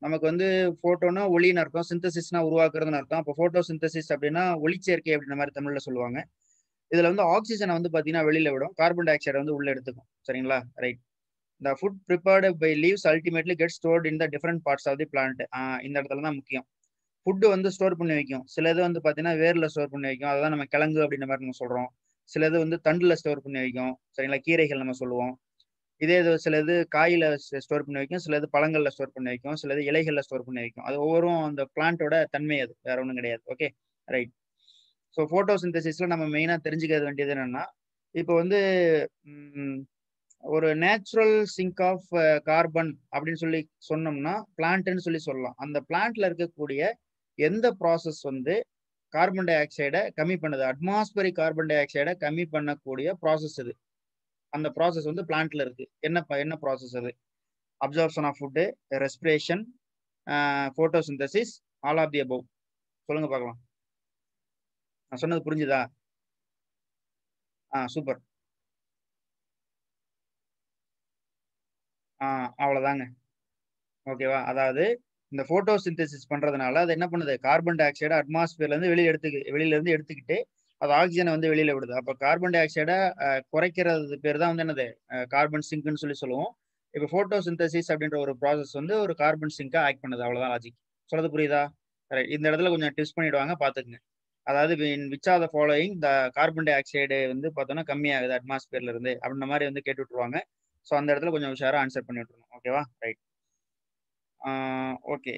நமக்கு வந்து போட்டோனா ஒளின்னு அர்த்தம், சிந்தசிஸ்னா உருவாக்குறதுன்னு அர்த்தம். அப்போ போட்டோசிந்தசிஸ் அப்படின்னா ஒளிச்சேர்க்கை அப்படின்ற மாதிரி தமிழ்ல சொல்லுவாங்க. இதுல வந்து ஆக்சிஜனை வந்து பாத்தீங்கன்னா வெளியில விடும், கார்பன் டை ஆக்சைடை வந்து உள்ள எடுத்துக்கும். சரிங்களா? Right. The food prepared by leaves ultimately get stored in the different parts of the plant. இந்த இடத்துல தான் முக்கியம். ஃபுட்டு வந்து ஸ்டோர் பண்ணி வைக்கும். சில இது வந்து பாத்தீங்கன்னா வேர்ல ஸ்டோர் பண்ணி வைக்கும், அதான் நம்ம கிழங்கு அப்படின்ற மாதிரி நம்ம சொல்றோம். சிலது வந்து தண்டுல ஸ்டோர் பண்ணி வைக்கும். சரிங்களா? கீரைகள் நம்ம சொல்லுவோம். இதே இது சிலது காயில ஸ்டோர் பண்ணி வைக்கும், சிலது பழங்கள்ல ஸ்டோர் பண்ணி வைக்கும், சிலது இலைகள்ல ஸ்டோர் பண்ணி வைக்கும். அது ஒவ்வொரும் அந்த பிளான்ட்டோட தன்மை, அது வேற ஒன்றும் கிடையாது. Okay, right. ஸோ போட்டோசிந்தசிஸ்ல நம்ம மெயினா தெரிஞ்சுக்க வேண்டியது என்னன்னா, இப்போ வந்து ஒரு நேச்சுரல் சிங்க் ஆஃப் கார்பன் அப்படின்னு சொல்லி சொன்னோம்னா பிளான்ட்னு சொல்லி சொல்லலாம். அந்த பிளான்ட்ல இருக்கக்கூடிய எந்த ப்ராசஸ் வந்து கார்பன் டை ஆக்சைடை கம்மி பண்ணுது, அட்மாஸ்பரிக் கார்பன் டை ஆக்சைடை கம்மி பண்ணக்கூடிய ப்ராசஸ் இது. அந்த ப்ராசஸ் வந்து பிளான்ட்ல இருக்கு. என்ன ப்ராசஸ் அது? Absorption of food, respiration, photosynthesis, all of the above. சொல்லுங்க பார்க்கலாம். நான் சொன்னது புரிஞ்சுதா? சூப்பர். அவ்வளோதாங்க. ஓகேவா? அதாவது இந்த போட்டோ சிந்தசிஸ் பண்றதுனால அது என்ன பண்ணுது, கார்பன் டை ஆக்சைடை அட்மாஸ்பியர்ல இருந்து வெளியில இருந்து எடுத்துக்கிட்டு அது ஆக்சிஜனை வந்து வெளியில விடுது. அப்போ கார்பன் டை ஆக்சைடை குறைக்கிறது பேர் தான் வந்து என்னது, கார்பன் சிங்க்னு சொல்லுவோம். இப்போ போட்டோ சிந்தசிஸ் அப்படின்ற ஒரு ப்ராசஸ் வந்து ஒரு கார்பன் சிங்கா ஆக்ட் பண்ணுது. அவ்வளோதான் லாஜிக். சொல்றது புரியுதா? இந்த இடத்துல கொஞ்சம் டிப்ஸ் பண்ணிடுவாங்க, பாத்துக்குங்க. அதாவது which are the following the carbon dioxide வந்து பார்த்தோம்னா கம்மியாகுது அட்மாஸ்பியர்ல இருந்து அப்படின்ற மாதிரி வந்து கேட்டு விட்டுருவாங்க. ஸோ அந்த இடத்துல கொஞ்சம் உஷாரா ஆன்சர் பண்ணி விட்டுருவோம். ஓகேவா? ரைட். ஓகே.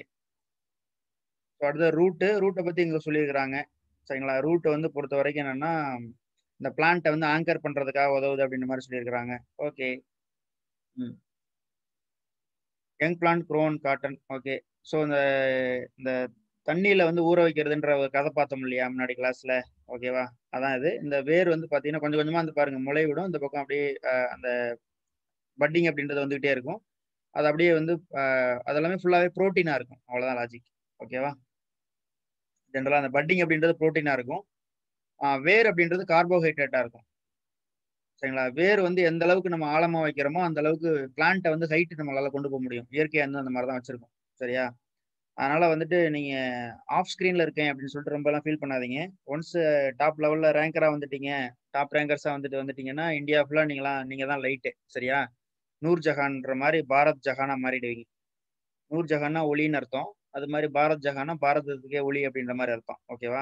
ஸோ அடுத்த ரூட்டை பற்றி இங்கே சொல்லியிருக்கிறாங்க. சரிங்களா? ரூட்டை வந்து பொறுத்த வரைக்கும் என்னென்னா இந்த பிளான்ட்டை வந்து ஆங்கர் பண்ணுறதுக்காக உதவுது அப்படின்ற மாதிரி சொல்லியிருக்கிறாங்க. Okay. Hmm. Young plant grown cotton. Okay. So இந்த தண்ணியில் வந்து ஊற வைக்கிறதுன்ற ஒரு கதை பார்த்தோம் இல்லையா முன்னாடி கிளாஸில்? ஓகேவா? அதான் இது. இந்த வேர் வந்து பார்த்தீங்கன்னா கொஞ்சம் கொஞ்சமாக வந்து பாருங்கள் முளை விடும். இந்த பக்கம் அப்படியே அந்த பட்டிங் அப்படின்றது வந்துக்கிட்டே இருக்கும். அது அப்படியே வந்து அதெல்லாமே ஃபுல்லாகவே ப்ரோட்டீனாக இருக்கும். அவ்வளோதான் லாஜிக். ஓகேவா? ஜென்ரலாக அந்த பட்டிங் அப்படின்றது ப்ரோட்டீனாக இருக்கும். வேர் அப்படின்றது கார்போஹைட்ரேட்டாக இருக்கும். சரிங்களா? வேர் வந்து எந்த அளவுக்கு நம்ம ஆழமாக வைக்கிறோமோ அந்த அளவுக்கு பிளான்ட்டை வந்து ஹைட்டு நம்மளால் கொண்டு போக முடியும். இயற்கையாக வந்து அந்த மாதிரி தான் வச்சுருக்கோம். சரியா? அதனால் வந்துட்டு நீங்கள் ஆஃப் ஸ்க்ரீனில் இருக்கேன் அப்படின்னு சொல்லிட்டு ரொம்பலாம் ஃபீல் பண்ணாதீங்க. ஒன்ஸ் டாப் லெவலில் ரேங்கராக வந்துட்டீங்க, டாப் ரேங்கர்ஸாக வந்துட்டீங்கன்னா இந்தியா ஃபுல்லாக நீங்கள் தான் லைட்டு. சரியா? நூர் ஜஹான்ற மாதிரி பாரத் ஜஹானா மாறிடுவீங்க. நூர் ஜஹான்னா ஒளின்னு அர்த்தம். அது மாதிரி பாரத் ஜஹானா பாரதத்துக்கே ஒளி அப்படின்ற மாதிரி அர்த்தம். ஓகேவா?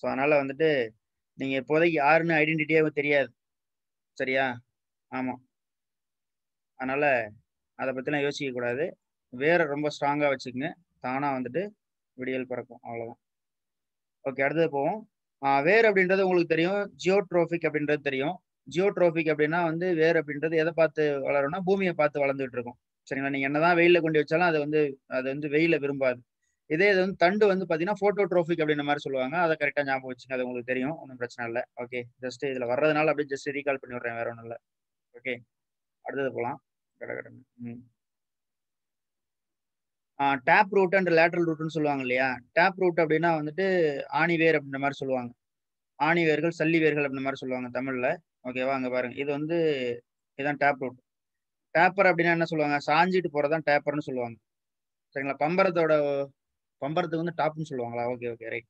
ஸோ அதனால் வந்துட்டு நீங்கள் இப்போதைக்கு யாருன்னு ஐடென்டிட்டியாக தெரியாது. சரியா? ஆமாம். அதனால் அதை பற்றிலாம் யோசிக்கக்கூடாது. வேற ரொம்ப ஸ்ட்ராங்காக வச்சுக்கோங்க. தானாக வந்துட்டு விடியல் பறக்கும். அவ்வளோதான். ஓகே. அடுத்தது போவோம். வேர் அப்படின்றது உங்களுக்கு தெரியும். ஜியோட்ரோஃபிக் அப்படின்றது தெரியும். ஜியோட்ரோபிக் அப்படின்னா வந்து வேர் அப்படின்றது எதை பார்த்து வளரும்னா பூமியை பார்த்து வளர்ந்துட்டு இருக்கும். சரிங்களா? நீங்கள் என்னதான் வெயிலில் கொண்டு வச்சாலும் அது வந்து வெயில விரும்பாது. இதே இது வந்து தண்டு வந்து பார்த்தீங்கன்னா ஃபோட்டோட்ரோபிக் அப்படின்ற மாதிரி சொல்லுவாங்க. அதை கரெக்டாக ஞாபகம் வச்சுங்க. அது உங்களுக்கு தெரியும். ஒன்றும் பிரச்சனை இல்லை. ஓகே. ஜஸ்ட் இதில் வர்றதுனால அப்படியே ஜஸ்ட் ரீகால் பண்ணி விடுறேன், வேற ஒன்றும் இல்லை. ஓகே. அடுத்தது போகலாம். டேப் ரூட் அண்ட் லேட்ரல் ரூட்னு சொல்லுவாங்க இல்லையா? டேப் ரூட் அப்படின்னா வந்துட்டு ஆணிவேர் அப்படின்ற மாதிரி சொல்லுவாங்க. ஆணிவேர்கள், சல்லி வேர்கள் அப்படின்ற மாதிரி சொல்லுவாங்க தமிழில். ஓகேவா? அங்கே பாருங்க. இது வந்து இதுதான் டேப் ரூட். டேப்பர் அப்படின்னா என்ன சொல்லுவாங்க? சாஞ்சிட்டு போகிறதான் டேப்பர்னு சொல்லுவாங்க. சரிங்களா? பம்பரத்துக்கு வந்து டாப்னு சொல்லுவாங்களா? ஓகே. ஓகே. ரைட்.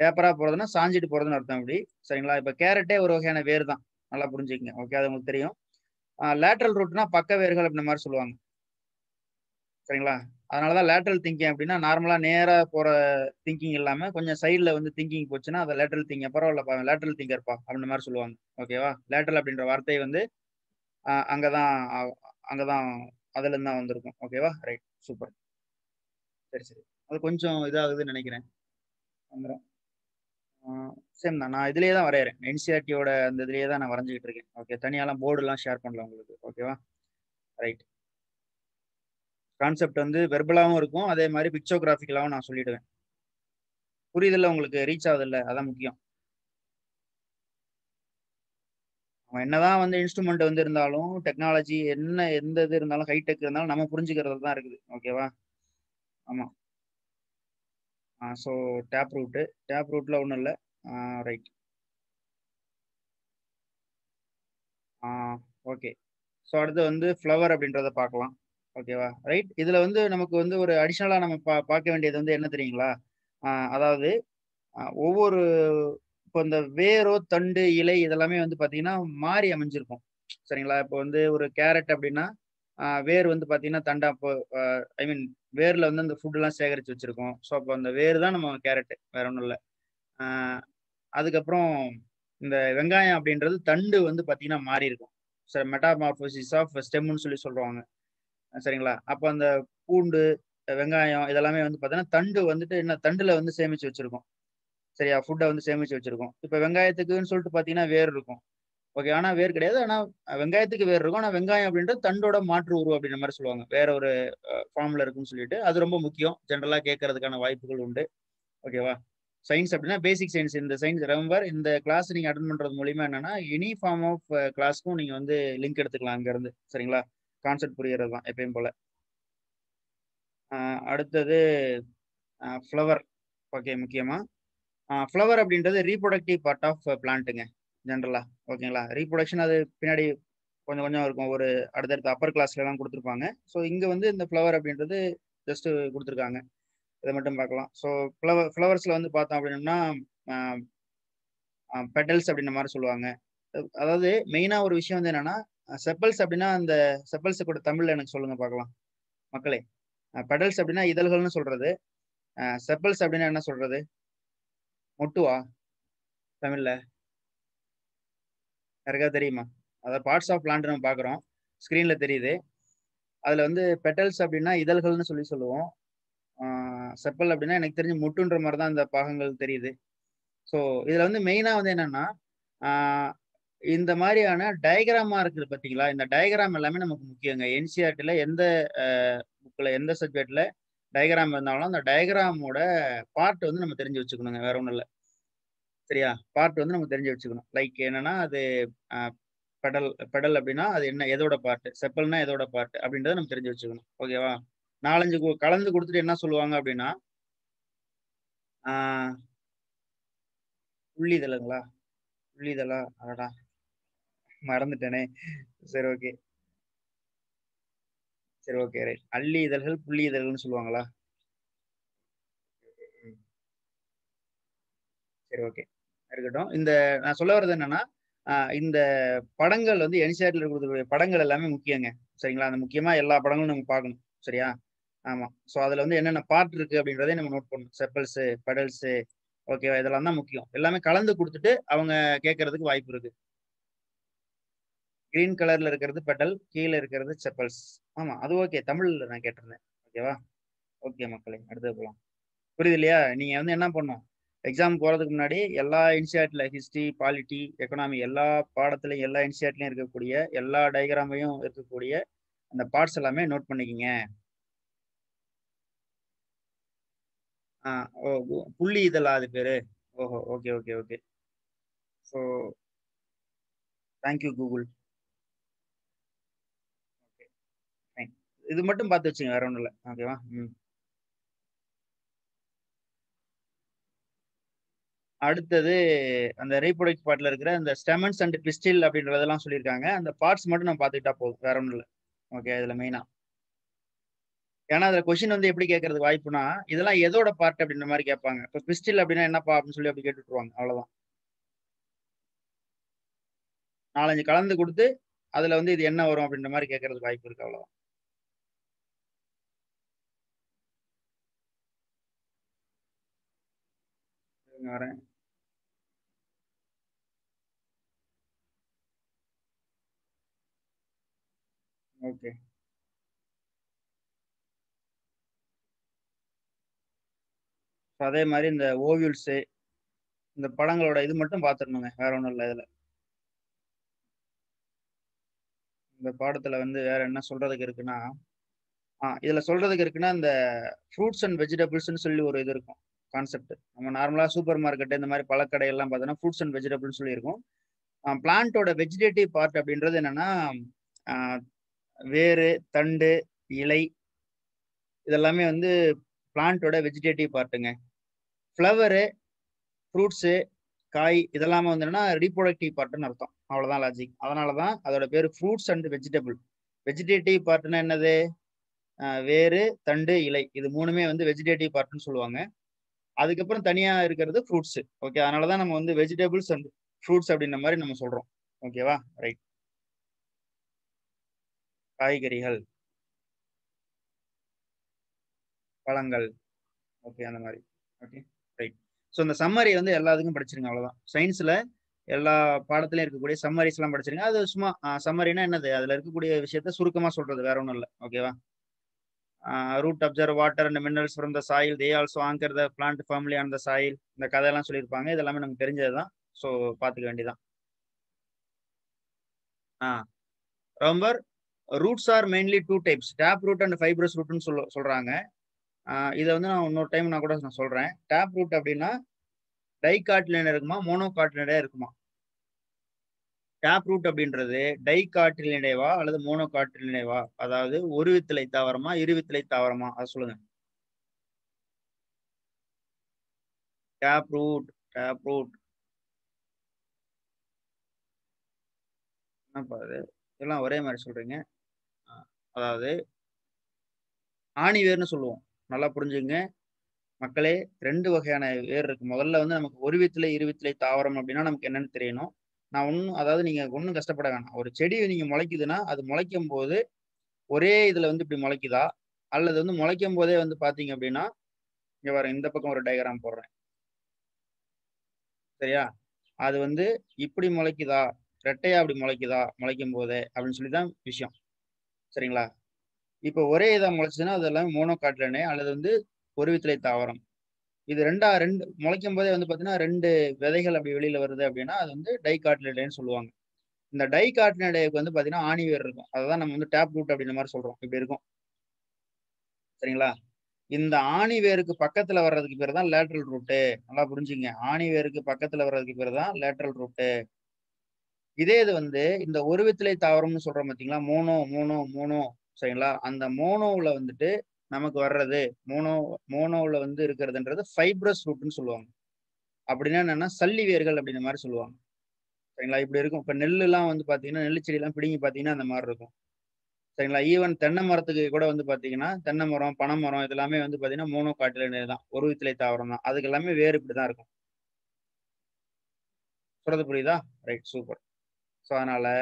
டேப்பராக போகிறதுனா சாஞ்சிட்டு போகிறதுன்னு அர்த்தம் அப்படி. சரிங்களா? இப்போ கேரட்டே ஒரு வகையான வேர் தான். நல்லா புரிஞ்சுக்கங்க. ஓகே. அது உங்களுக்கு தெரியும். லேட்ரல் ரூட்னா பக்க வேர்கள் அப்படின்ற மாதிரி சொல்லுவாங்க. சரிங்களா? அதனால தான் லேட்ரல் திங்கிங் அப்படின்னா நார்மலாக நேராக போகிற திங்கிங் இல்லாமல் கொஞ்சம் சைடில் வந்து திங்கிங் போச்சுன்னா அதை லேட்ரல் திங்கிங். பரவாயில்லப்பா, லேட்ரல் திங்கர்ப்பா அப்படின்ற மாதிரி சொல்லுவாங்க. ஓகேவா? லேட்ரல் அப்படின்ற வார்த்தை வந்து அங்கே தான் அதுலேருந்து தான் வந்திருக்கும். ஓகேவா? ரைட். சூப்பர். சரி சரி. அது கொஞ்சம் இதாகுதுன்னு நினைக்கிறேன். வந்துடும். சேம் தான். நான் இதுலேயே தான் வரைகிறேன். என்சிஆர்டியோட அந்த இதுலேயே தான் நான் வரைஞ்சிக்கிட்டு இருக்கேன். ஓகே. தனியாலாம் போர்டுலாம் ஷேர் பண்ணல உங்களுக்கு. ஓகேவா? ரைட். கான்செப்ட் வந்து வெர்பலாகவும் இருக்கும், அதே மாதிரி பிக்சோகிராஃபிக்கலாகவும் நான் சொல்லிடுவேன். புரியுதில்ல உங்களுக்கு? ரீச் ஆகுதில்ல? அதான் முக்கியம். நம்ம என்னதான் வந்து இன்ஸ்ட்ருமெண்ட் வந்து இருந்தாலும், டெக்னாலஜி என்ன எந்த இது இருந்தாலும், ஹைடெக் இருந்தாலும் நம்ம புரிஞ்சுக்கிறது தான் இருக்குது. ஓகேவா? ஆமாம். ஸோ டேப் ரூட்டில் ஒன்றும் இல்லை. ரைட். ஓகே. ஸோ அடுத்து வந்து ஃப்ளவர் அப்படின்றத பார்க்கலாம். ஓகேவா? ரைட். இதுல வந்து நமக்கு வந்து ஒரு அடிஷ்னலாக நம்ம பார்க்க வேண்டியது வந்து என்ன தெரியுங்களா? அதாவது ஒவ்வொரு இப்போ இந்த வேரோ தண்டு இலை இதெல்லாமே வந்து பார்த்தீங்கன்னா மாறி அமைஞ்சிருக்கும். சரிங்களா? இப்போ வந்து ஒரு கேரட் அப்படின்னா வேர் வந்து பார்த்தீங்கன்னா தண்டா, இப்போ ஐ மீன் வேர்ல வந்து அந்த ஃபுட்டெல்லாம் சேகரித்து வச்சிருக்கோம். ஸோ அப்போ அந்த வேர் தான் நம்ம கேரட்டு, வேற ஒன்றும் இல்லை. அதுக்கப்புறம் இந்த வெங்காயம் அப்படின்றது தண்டு வந்து பார்த்தீங்கன்னா மாறி இருக்கும். சரி, மெட்டாமார்போசிஸ் ஆஃப் ஸ்டெம்னு சொல்லுவாங்க. சரிங்களா? அப்போ அந்த பூண்டு, வெங்காயம் இதெல்லாமே வந்து பார்த்தீங்கன்னா தண்டு வந்துட்டு என்ன, தண்டுல வந்து சேமிச்சு வச்சிருக்கோம். சரியா? ஃபுட்டை வந்து சேமிச்சு வச்சிருக்கோம். இப்போ வெங்காயத்துக்குன்னு சொல்லிட்டு பார்த்தீங்கன்னா வேர் இருக்கும். ஓகே. ஆனால் வேர் கிடையாது. ஆனால் வெங்காயத்துக்கு வேர் இருக்கும். ஆனால் வெங்காயம் அப்படின்றது தண்டோட மாற்று உருவம் அப்படின்ற மாதிரி சொல்லுவாங்க. வேற ஒரு ஃபார்ம்ல இருக்குன்னு சொல்லிட்டு அது ரொம்ப முக்கியம். ஜென்ரலாக கேட்கறதுக்கான வாய்ப்புகள் உண்டு. ஓகேவா? Science அப்படினா basic science இந்த science remember இந்த class நீங்க attend பண்றது மூலமா என்னன்னா any form of classக்கும் நீங்க வந்து link எடுத்துக்கலாம் அங்க இருந்து சரிங்களா concept புரியறது தான் எப்பவும் போல அடுத்து flower ஓகே முக்கியமா flower அப்படின்றது reproductive part of plantங்க ஜெனரலா ஓகேங்களா reproduction அது பின்னாடி கொஞ்சம் கொஞ்சம் இருக்கும் ஒரு அடுத்து upper classல எல்லாம் கொடுத்திருப்பாங்க சோ இங்க வந்து இந்த flower அப்படின்றது just கொடுத்திருக்காங்க इधर मटन पाकला सो flowers लावने पाता अपने ना petals अपने नमार सुलवाएंगे अदादे मेना और विषय में देना ना sepals अपने ना अंदर sepals को तमिल लेने को सुलवाएंगे पाकला मकले petals अपने ना इधर घरने सुल रहे sepals अपने ना सुल रहे मोटुआ तमिल ले अर्गा तेरी माँ अदा parts of plant नम पाक रहा हूँ screen ले तेरी दे अदल अंदर petals अपने ना इधर घरने सुली सुलवाओ செப்பல் அப்படினா எனக்கு தெரிஞ்சு முட்டுன்ற மாதிரி தான் அந்த பாகங்கள் தெரியுது சோ இதுல வந்து மெயினா வந்து என்னன்னா இந்த மாதிரியான டயகிராமா இருக்குது பாத்தீங்களா இந்த டயகிராம் எல்லாமே நமக்கு முக்கியங்க NCERT ல எந்த புக்ல எந்த சப்ஜெக்ட்ல டயகிராம் இருந்தாலும் அந்த டயகிராமோட பார்ட் வந்து நம்ம தெரிஞ்சு வச்சுக்கணும்ங்க வேற ஒண்ணு இல்ல சரியா பார்ட் வந்து நம்ம தெரிஞ்சு வச்சுக்கணும் லைக் என்னன்னா அது பெடல் பெடல் அப்படினா அது என்ன எதோட பார்ட் செப்பல்னா எதோட பார்ட் அப்படின்றத நம்ம தெரிஞ்சு வச்சுக்கணும் ஓகேவா நாலஞ்சு கலந்து கொடுத்துட்டு என்ன சொல்லுவாங்க அப்படினா உள்ளிதலங்களா உள்ளிதலா அடடா மறந்துட்டேனே சரி ஓகே ரைட் அள்ளி இதழ்கள் புள்ளி இதழ்கள்னு சொல்லுவாங்களா சரி ஓகே இருக்கட்டும் இந்த நான் சொல்ல வரது என்னன்னா இந்த படங்கள் வந்து NCERT ல கொடுத்துருக்க படங்கள் எல்லாமே முக்கியங்க சரிங்களா அந்த முக்கியமா எல்லா படங்களும் நம்ம பார்க்கணும் சரியா ஆமா சோ அதுல வந்து என்னென்ன பார்ட் இருக்கு அப்படிங்கறதை நம்ம நோட் பண்ணணும் செப்பல்ஸ் பெடல்ஸ் ஓகேவா இதெல்லாம் தான் முக்கியம் எல்லாமே கலந்து கொடுத்துட்டு அவங்க கேக்குறதுக்கு வாய்ப்பு இருக்கு கிரீன் கலர்ல இருக்குது பெடல் கீழ இருக்குது செப்பல்ஸ் ஆமா அது ஓகே தமிழ்ல நான் கேட்டிருந்தேன் ஓகேவா ஓகே மக்களே அடுத்து போலாம் புரியுது இல்லையா நீங்க வந்து என்ன பண்ணணும் எக்ஸாம் போறதுக்கு முன்னாடி எல்லா NCERTல ஹிஸ்டரி பாலிட்டி எகனாமி எல்லா பாடத்திலையும் எல்லா NCERTலயும் இருக்கக்கூடிய எல்லா டயகிராமையும் இருக்கக்கூடிய அந்த பார்ட்ஸ் எல்லாமே நோட் பண்ணிக்கங்க ஓ புள்ளி இதழா அது பேரு ஓஹோ okay okay okay so thank you Google okay fine இது மட்டும் பார்த்து வச்சுங்க வேற ஒன்றும் இல்லை ஓகேவா ம் அடுத்தது அந்த ரீப்ரொடக்ட் பார்ட்ல இருக்கிற அந்த ஸ்டெமன்ஸ் அண்ட் பிஸ்டில் அப்படின்றதெல்லாம் சொல்லியிருக்காங்க அந்த பார்ட்ஸ் மட்டும் நம்ம பார்த்துக்கிட்டா போதும் வேற ஒன்றும் இல்லை ஓகே இதுல மெயினா ஏன்னா அதுல கொஸ்டின் வந்து எப்படி கேட்கறதுக்கு வாய்ப்புனா இதெல்லாம் எதோட பார்ட் அப்படின்ற மாதிரி கேட்பாங்க இப்போ பிஸ்டில் அப்படின்னா என்னப்பா அப்படின்னு சொல்லி அப்படி கேட்டுட்டுருவாங்க அவ்வளவுதான் நாலஞ்சு கலந்து கொடுத்து அதுல வந்து இது என்ன வரும் அப்படின்ற மாதிரி கேட்கறதுக்கு வாய்ப்பு இருக்கு அவ்வளவுதான் வரேன் ओके அதே மாதிரி இந்த ஓவியூல்ஸ் இந்த படங்களோட இது மட்டும் பாத்துறணும்ங்க வேற ஒண்ணும் இல்ல இதுல இந்த பாடத்துல வந்து வேற என்ன சொல்றதுக்கு இருக்குன்னா இதுல சொல்றதுக்கு இருக்குன்னா இந்த ஃப்ரூட்ஸ் அண்ட் வெஜிடபிள்ஸ் னு சொல்லி ஒரு இது இருக்கும் கான்செப்ட் நம்ம நார்மலா சூப்பர் மார்க்கெட் இந்த மாதிரி பழக்கடை எல்லாம் பார்த்தோம்னா ஃப்ரூட்ஸ் அண்ட் வெஜிடபிள்ஸ் சொல்லி இருக்கும் பிளான்ட்டோட வெஜிடேட்டிவ் பார்ட் அப்படின்றது என்னன்னா வேறு தண்டு இலை இதெல்லாமே வந்து பிளான்ட்டோட வெஜிடேட்டிவ் பார்ட்டுங்க ஃப்ளவரு ஃப்ரூட்ஸு காய் இதெல்லாமே வந்து என்னன்னா ரீப்ரொடக்டிவ் பார்ட்டுன்னு அர்த்தம் அவ்வளோதான் லாஜிக் அதனால தான் அதோட பேர் ஃப்ரூட்ஸ் அண்ட் வெஜிடபிள் வெஜிடேட்டிவ் பார்ட்டுன்னா என்னது வேறு தண்டு இலை இது மூணுமே வந்து வெஜிடேட்டிவ் பார்ட்டுன்னு சொல்லுவாங்க அதுக்கப்புறம் தனியாக இருக்கிறது ஃப்ரூட்ஸு ஓகே அதனால தான் நம்ம வந்து வெஜிடபிள்ஸ் அண்ட் ஃப்ரூட்ஸ் அப்படின்ற மாதிரி நம்ம சொல்கிறோம் ஓகேவா ரைட் காய்கறிகள் பழங்கள் ஓகே அந்த மாதிரி ஓகே ரைட் ஸோ இந்த சம்மரி வந்து எல்லாத்துக்கும் படிச்சிருங்க அவ்வளோதான் சயின்ஸில் எல்லா பாடத்துலையும் இருக்கக்கூடிய சம்மரிஸ் எல்லாம் படிச்சிருங்க அது சும்மா சம்மரினா என்னது அதில் இருக்கக்கூடிய விஷயத்த சுருக்கமாக சொல்கிறது வேற ஒன்றும் இல்லை ஓகேவா root absorb water and minerals from the soil they also anchor the plant firmly on the soil இந்த கதையெல்லாம் சொல்லியிருப்பாங்க இதெல்லாமே நமக்கு தெரிஞ்சது தான் ஸோ பார்த்துக்க வேண்டியதான் ரொம்ப roots are mainly two types tap root and fibrous root nu solranga idha vandu na one time na kuda na solren tap root appadina டைகாட்டிலேனர் இருக்குமா மோனோகாட்டிலேனர் இருக்குமா? டேப் ரூட் அப்படின்றது டைகாட்டிலேனேவா அல்லது மோனோகாட்டிலேனேவா, அதாவது ஒரு வித்திலை தாவரமா இரு வித்திலை தாவரமா, அது சொல்லுங்க. டேப் ரூட் என்ன பாரு இதெல்லாம் ஒரே மாதிரி சொல்றீங்க. அதாவது ஆணி வேர்னு சொல்லுவோம், நல்லா புரிஞ்சுங்க மக்களே. ரெண்டு வகையான வேர் இருக்கு. முதல்ல வந்து நமக்கு ஒரு வித்திலை இரு வித்திலை தாவரம் அப்படின்னா நமக்கு என்னன்னு தெரியணும். நான் ஒன்றும் அதாவது நீங்க ஒன்றும் கஷ்டப்பட வேணாம். ஒரு செடி நீங்க முளைக்குதுன்னா அது முளைக்கும் போது ஒரே இதுல வந்து இப்படி முளைக்குதா அல்லது வந்து முளைக்கும் போதே வந்து பாத்தீங்க அப்படின்னா இங்க வர இந்த பக்கம் ஒரு டயக்ராம் போடுறேன் சரியா, அது வந்து இப்படி முளைக்குதா ரெட்டையா அப்படி முளைக்குதா முளைக்கும் போதே அப்படின்னு சொல்லி தான் விஷயம் சரிங்களா. இப்போ ஒரே இதாக முளைச்சதுன்னா அது எல்லாமே மோனோகாட்டிலேனே அல்லது வந்து ஒரு வித்திலை தாவரம். இது ரெண்டு முளைக்கும் போதே வந்து பார்த்தீங்கன்னா ரெண்டு விதைகள் அப்படி வெளியில் வருது அப்படின்னா அது வந்து டைகாட்டிலேனேன்னு சொல்லுவாங்க. இந்த டைகாட்டிலேனேக்கு வந்து பார்த்தீங்கன்னா ஆணி வேர் இருக்கும், அதுதான் நம்ம வந்து டேப் ரூட் அப்படின்ற மாதிரி சொல்கிறோம், இப்படி இருக்கும் சரிங்களா. இந்த ஆணி வேருக்கு பக்கத்தில் வர்றதுக்கு பேர் தான் லேட்ரல் ரூட்டு, நல்லா புரிஞ்சுங்க. ஆணி வேருக்கு பக்கத்தில் வர்றதுக்கு பேர் தான் லேட்ரல் ரூட்டு. இதே இது வந்து இந்த ஒரு வித்திலை தாவரம்னு சொல்கிறோம் பார்த்தீங்களா, மோனோ சரிங்களா. அந்த மோனோவில் வந்துட்டு நமக்கு வர்றது மோனோவில் வந்து இருக்கிறதுன்றது ஃபைப்ரஸ் ரூட்னு சொல்லுவாங்க. அப்படின்னா என்னென்னா சல்லி வேர்கள் அப்படின்ற மாதிரி சொல்லுவாங்க சரிங்களா. இப்படி இருக்கும். இப்போ நெல்லுலாம் வந்து பார்த்தீங்கன்னா நெல் செடியெல்லாம் பிடிங்கி பார்த்தீங்கன்னா அந்த மாதிரி இருக்கும் சரிங்களா. ஈவன் தென்னை மரத்துக்கு கூட வந்து பார்த்தீங்கன்னா தென்னை மரம் பனை மரம் இதெல்லாமே வந்து பார்த்தீங்கன்னா மோனோகாட்டிலேனே தான், ஒரு வித்திலை தாவரம் தான். அதுக்கு எல்லாமே வேறு இப்படி தான் இருக்கும். சொல்கிறது புரியுதா? Right, super. ஸோ அதனால்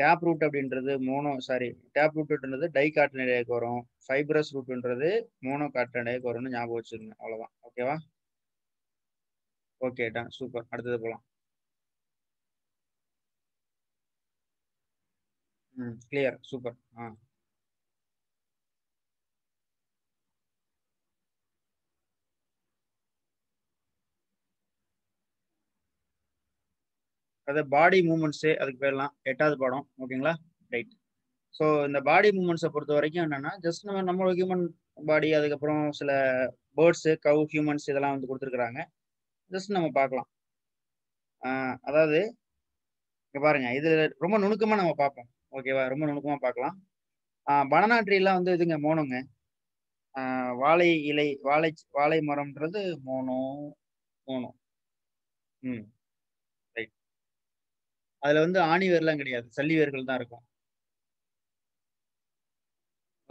டேப் ரூட் அப்படின்றது டேப் ரூட்டுன்றது டைகாட்டிலேனேக்கு வரும், ஃபைப்ரஸ் ரூட்டுன்றது மோனோகாட்டிலேனேக்கு வரும்னு ஞாபகம் வச்சுருங்க. அவ்வளோதான், ஓகேவா? Okay done, super. அடுத்தது போகலாம். Clear, super. அது பாடி மூமெண்ட்ஸு, அதுக்கு பேர்லாம் 8வது பாடம், ஓகேங்களா? ரைட். ஸோ இந்த பாடி மூமெண்ட்ஸை பொறுத்த வரைக்கும் என்னென்னா ஜஸ்ட் நம்மளோட ஹியூமன் பாடி, அதுக்கப்புறம் சில பேர்ட்ஸு கவு ஹியூமன்ஸ் இதெல்லாம் வந்து கொடுத்துருக்குறாங்க. ஜஸ்ட் நம்ம பார்க்கலாம். அதாவது இங்கே பாருங்கள், இது ரொம்ப நுணுக்கமாக நம்ம பார்ப்போம், ஓகேவா? ரொம்ப நுணுக்கமாக பார்க்கலாம். பனானா ட்ரீலாம் வந்து இதுங்க மோனோங்க. வாழை மரம்ன்றது மோனோ. அதுல வந்து ஆணி வேர்லாம் கிடையாது, சல்லி வேர்கள் தான் இருக்கும்,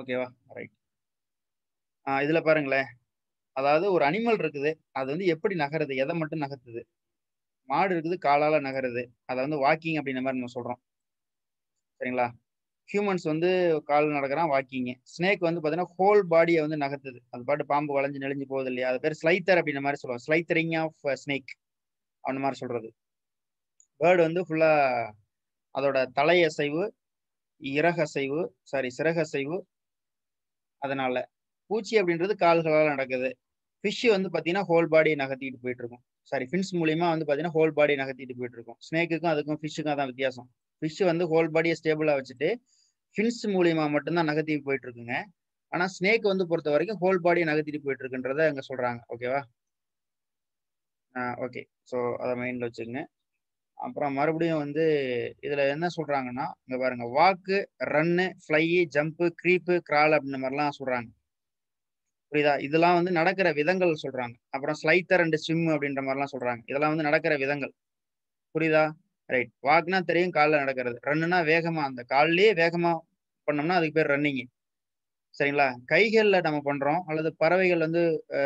ஓகேவா? ரைட். இதுல பாருங்களேன், அதாவது ஒரு அனிமல் இருக்குது, அது வந்து எப்படி நகருது, எதை மட்டும் நகர்த்துது? மாடு இருக்குது, காலால நகருது, அதை வந்து வாக்கிங் அப்படின்ற மாதிரி நம்ம சொல்றோம் சரிங்களா. ஹியூமன்ஸ் வந்து காலில் நடக்கிறான், வாக்கிங்கு. ஸ்னேக் வந்து பார்த்தீங்கன்னா ஹோல் பாடியை வந்து நகர்த்துது, அது பாட்டு பாம்பு வளைஞ்சு நெளிஞ்சு போகுது இல்லையா, அது பேர் ஸ்லைத்தர் அப்படின்ற மாதிரி சொல்லுவோம், ஸ்லைத்தரிங் ஆஃப் ஸ்னேக் அந்த மாதிரி சொல்றது. பேர்டு வந்து ஃபுல்லாக அதோட தலையசைவு, சிறகசைவு. அதனால பூச்சி அப்படின்றது கால்களால் நடக்குது. ஃபிஷ்ஷு வந்து பார்த்தீங்கன்னா ஹோல் பாடியை நகர்த்திட்டு போயிட்டு இருக்கும், ஃபின்ஸ் மூலியமா வந்து பார்த்தீங்கன்னா ஹோல் பாடியை நகர்த்திட்டு போயிட்டு இருக்கும். ஸ்னேக்குக்கும் அதுக்கும் ஃபிஷ்ஷுக்கும் அதான் வித்தியாசம். ஃபிஷ்ஷு வந்து ஹோல் பாடியை ஸ்டேபிளாக வச்சுட்டு ஃபின்ஸ் மூலியமா மட்டும்தான் நகர்த்திட்டு போயிட்டு இருக்குங்க. ஆனால் ஸ்னேக் வந்து பொறுத்த வரைக்கும் ஹோல் பாடியை நகர்த்திட்டு போயிட்டு இருக்குன்றத அங்கே சொல்றாங்க, ஓகேவா? ஓகே, ஸோ அதை மைண்டில் வச்சுக்கோங்க. அப்புறம் மறுபடியும் வந்து இதுல என்ன சொல்றாங்கன்னா இங்க பாருங்க, walk, run, fly, jump, creep, crawl அப்படின்ற மாதிரிலாம் சொல்றாங்க, புரியுதா? இதெல்லாம் வந்து நடக்கிற விதங்கள் சொல்றாங்க. அப்புறம் ஸ்லைத்தர் அண்ட் ஸ்விம் அப்படின்ற மாதிரிலாம் சொல்றாங்க, இதெல்லாம் வந்து நடக்கிற விதங்கள், புரியுதா? ரைட். வாக்குனா தெரியும், காலில் நடக்கிறது. ரன்னுனா வேகமா, அந்த காலிலேயே வேகமா பண்ணோம்னா அதுக்கு பேர் ரன்னிங் சரிங்களா. கைகள்ல நம்ம பண்றோம் அல்லது பறவைகள் வந்து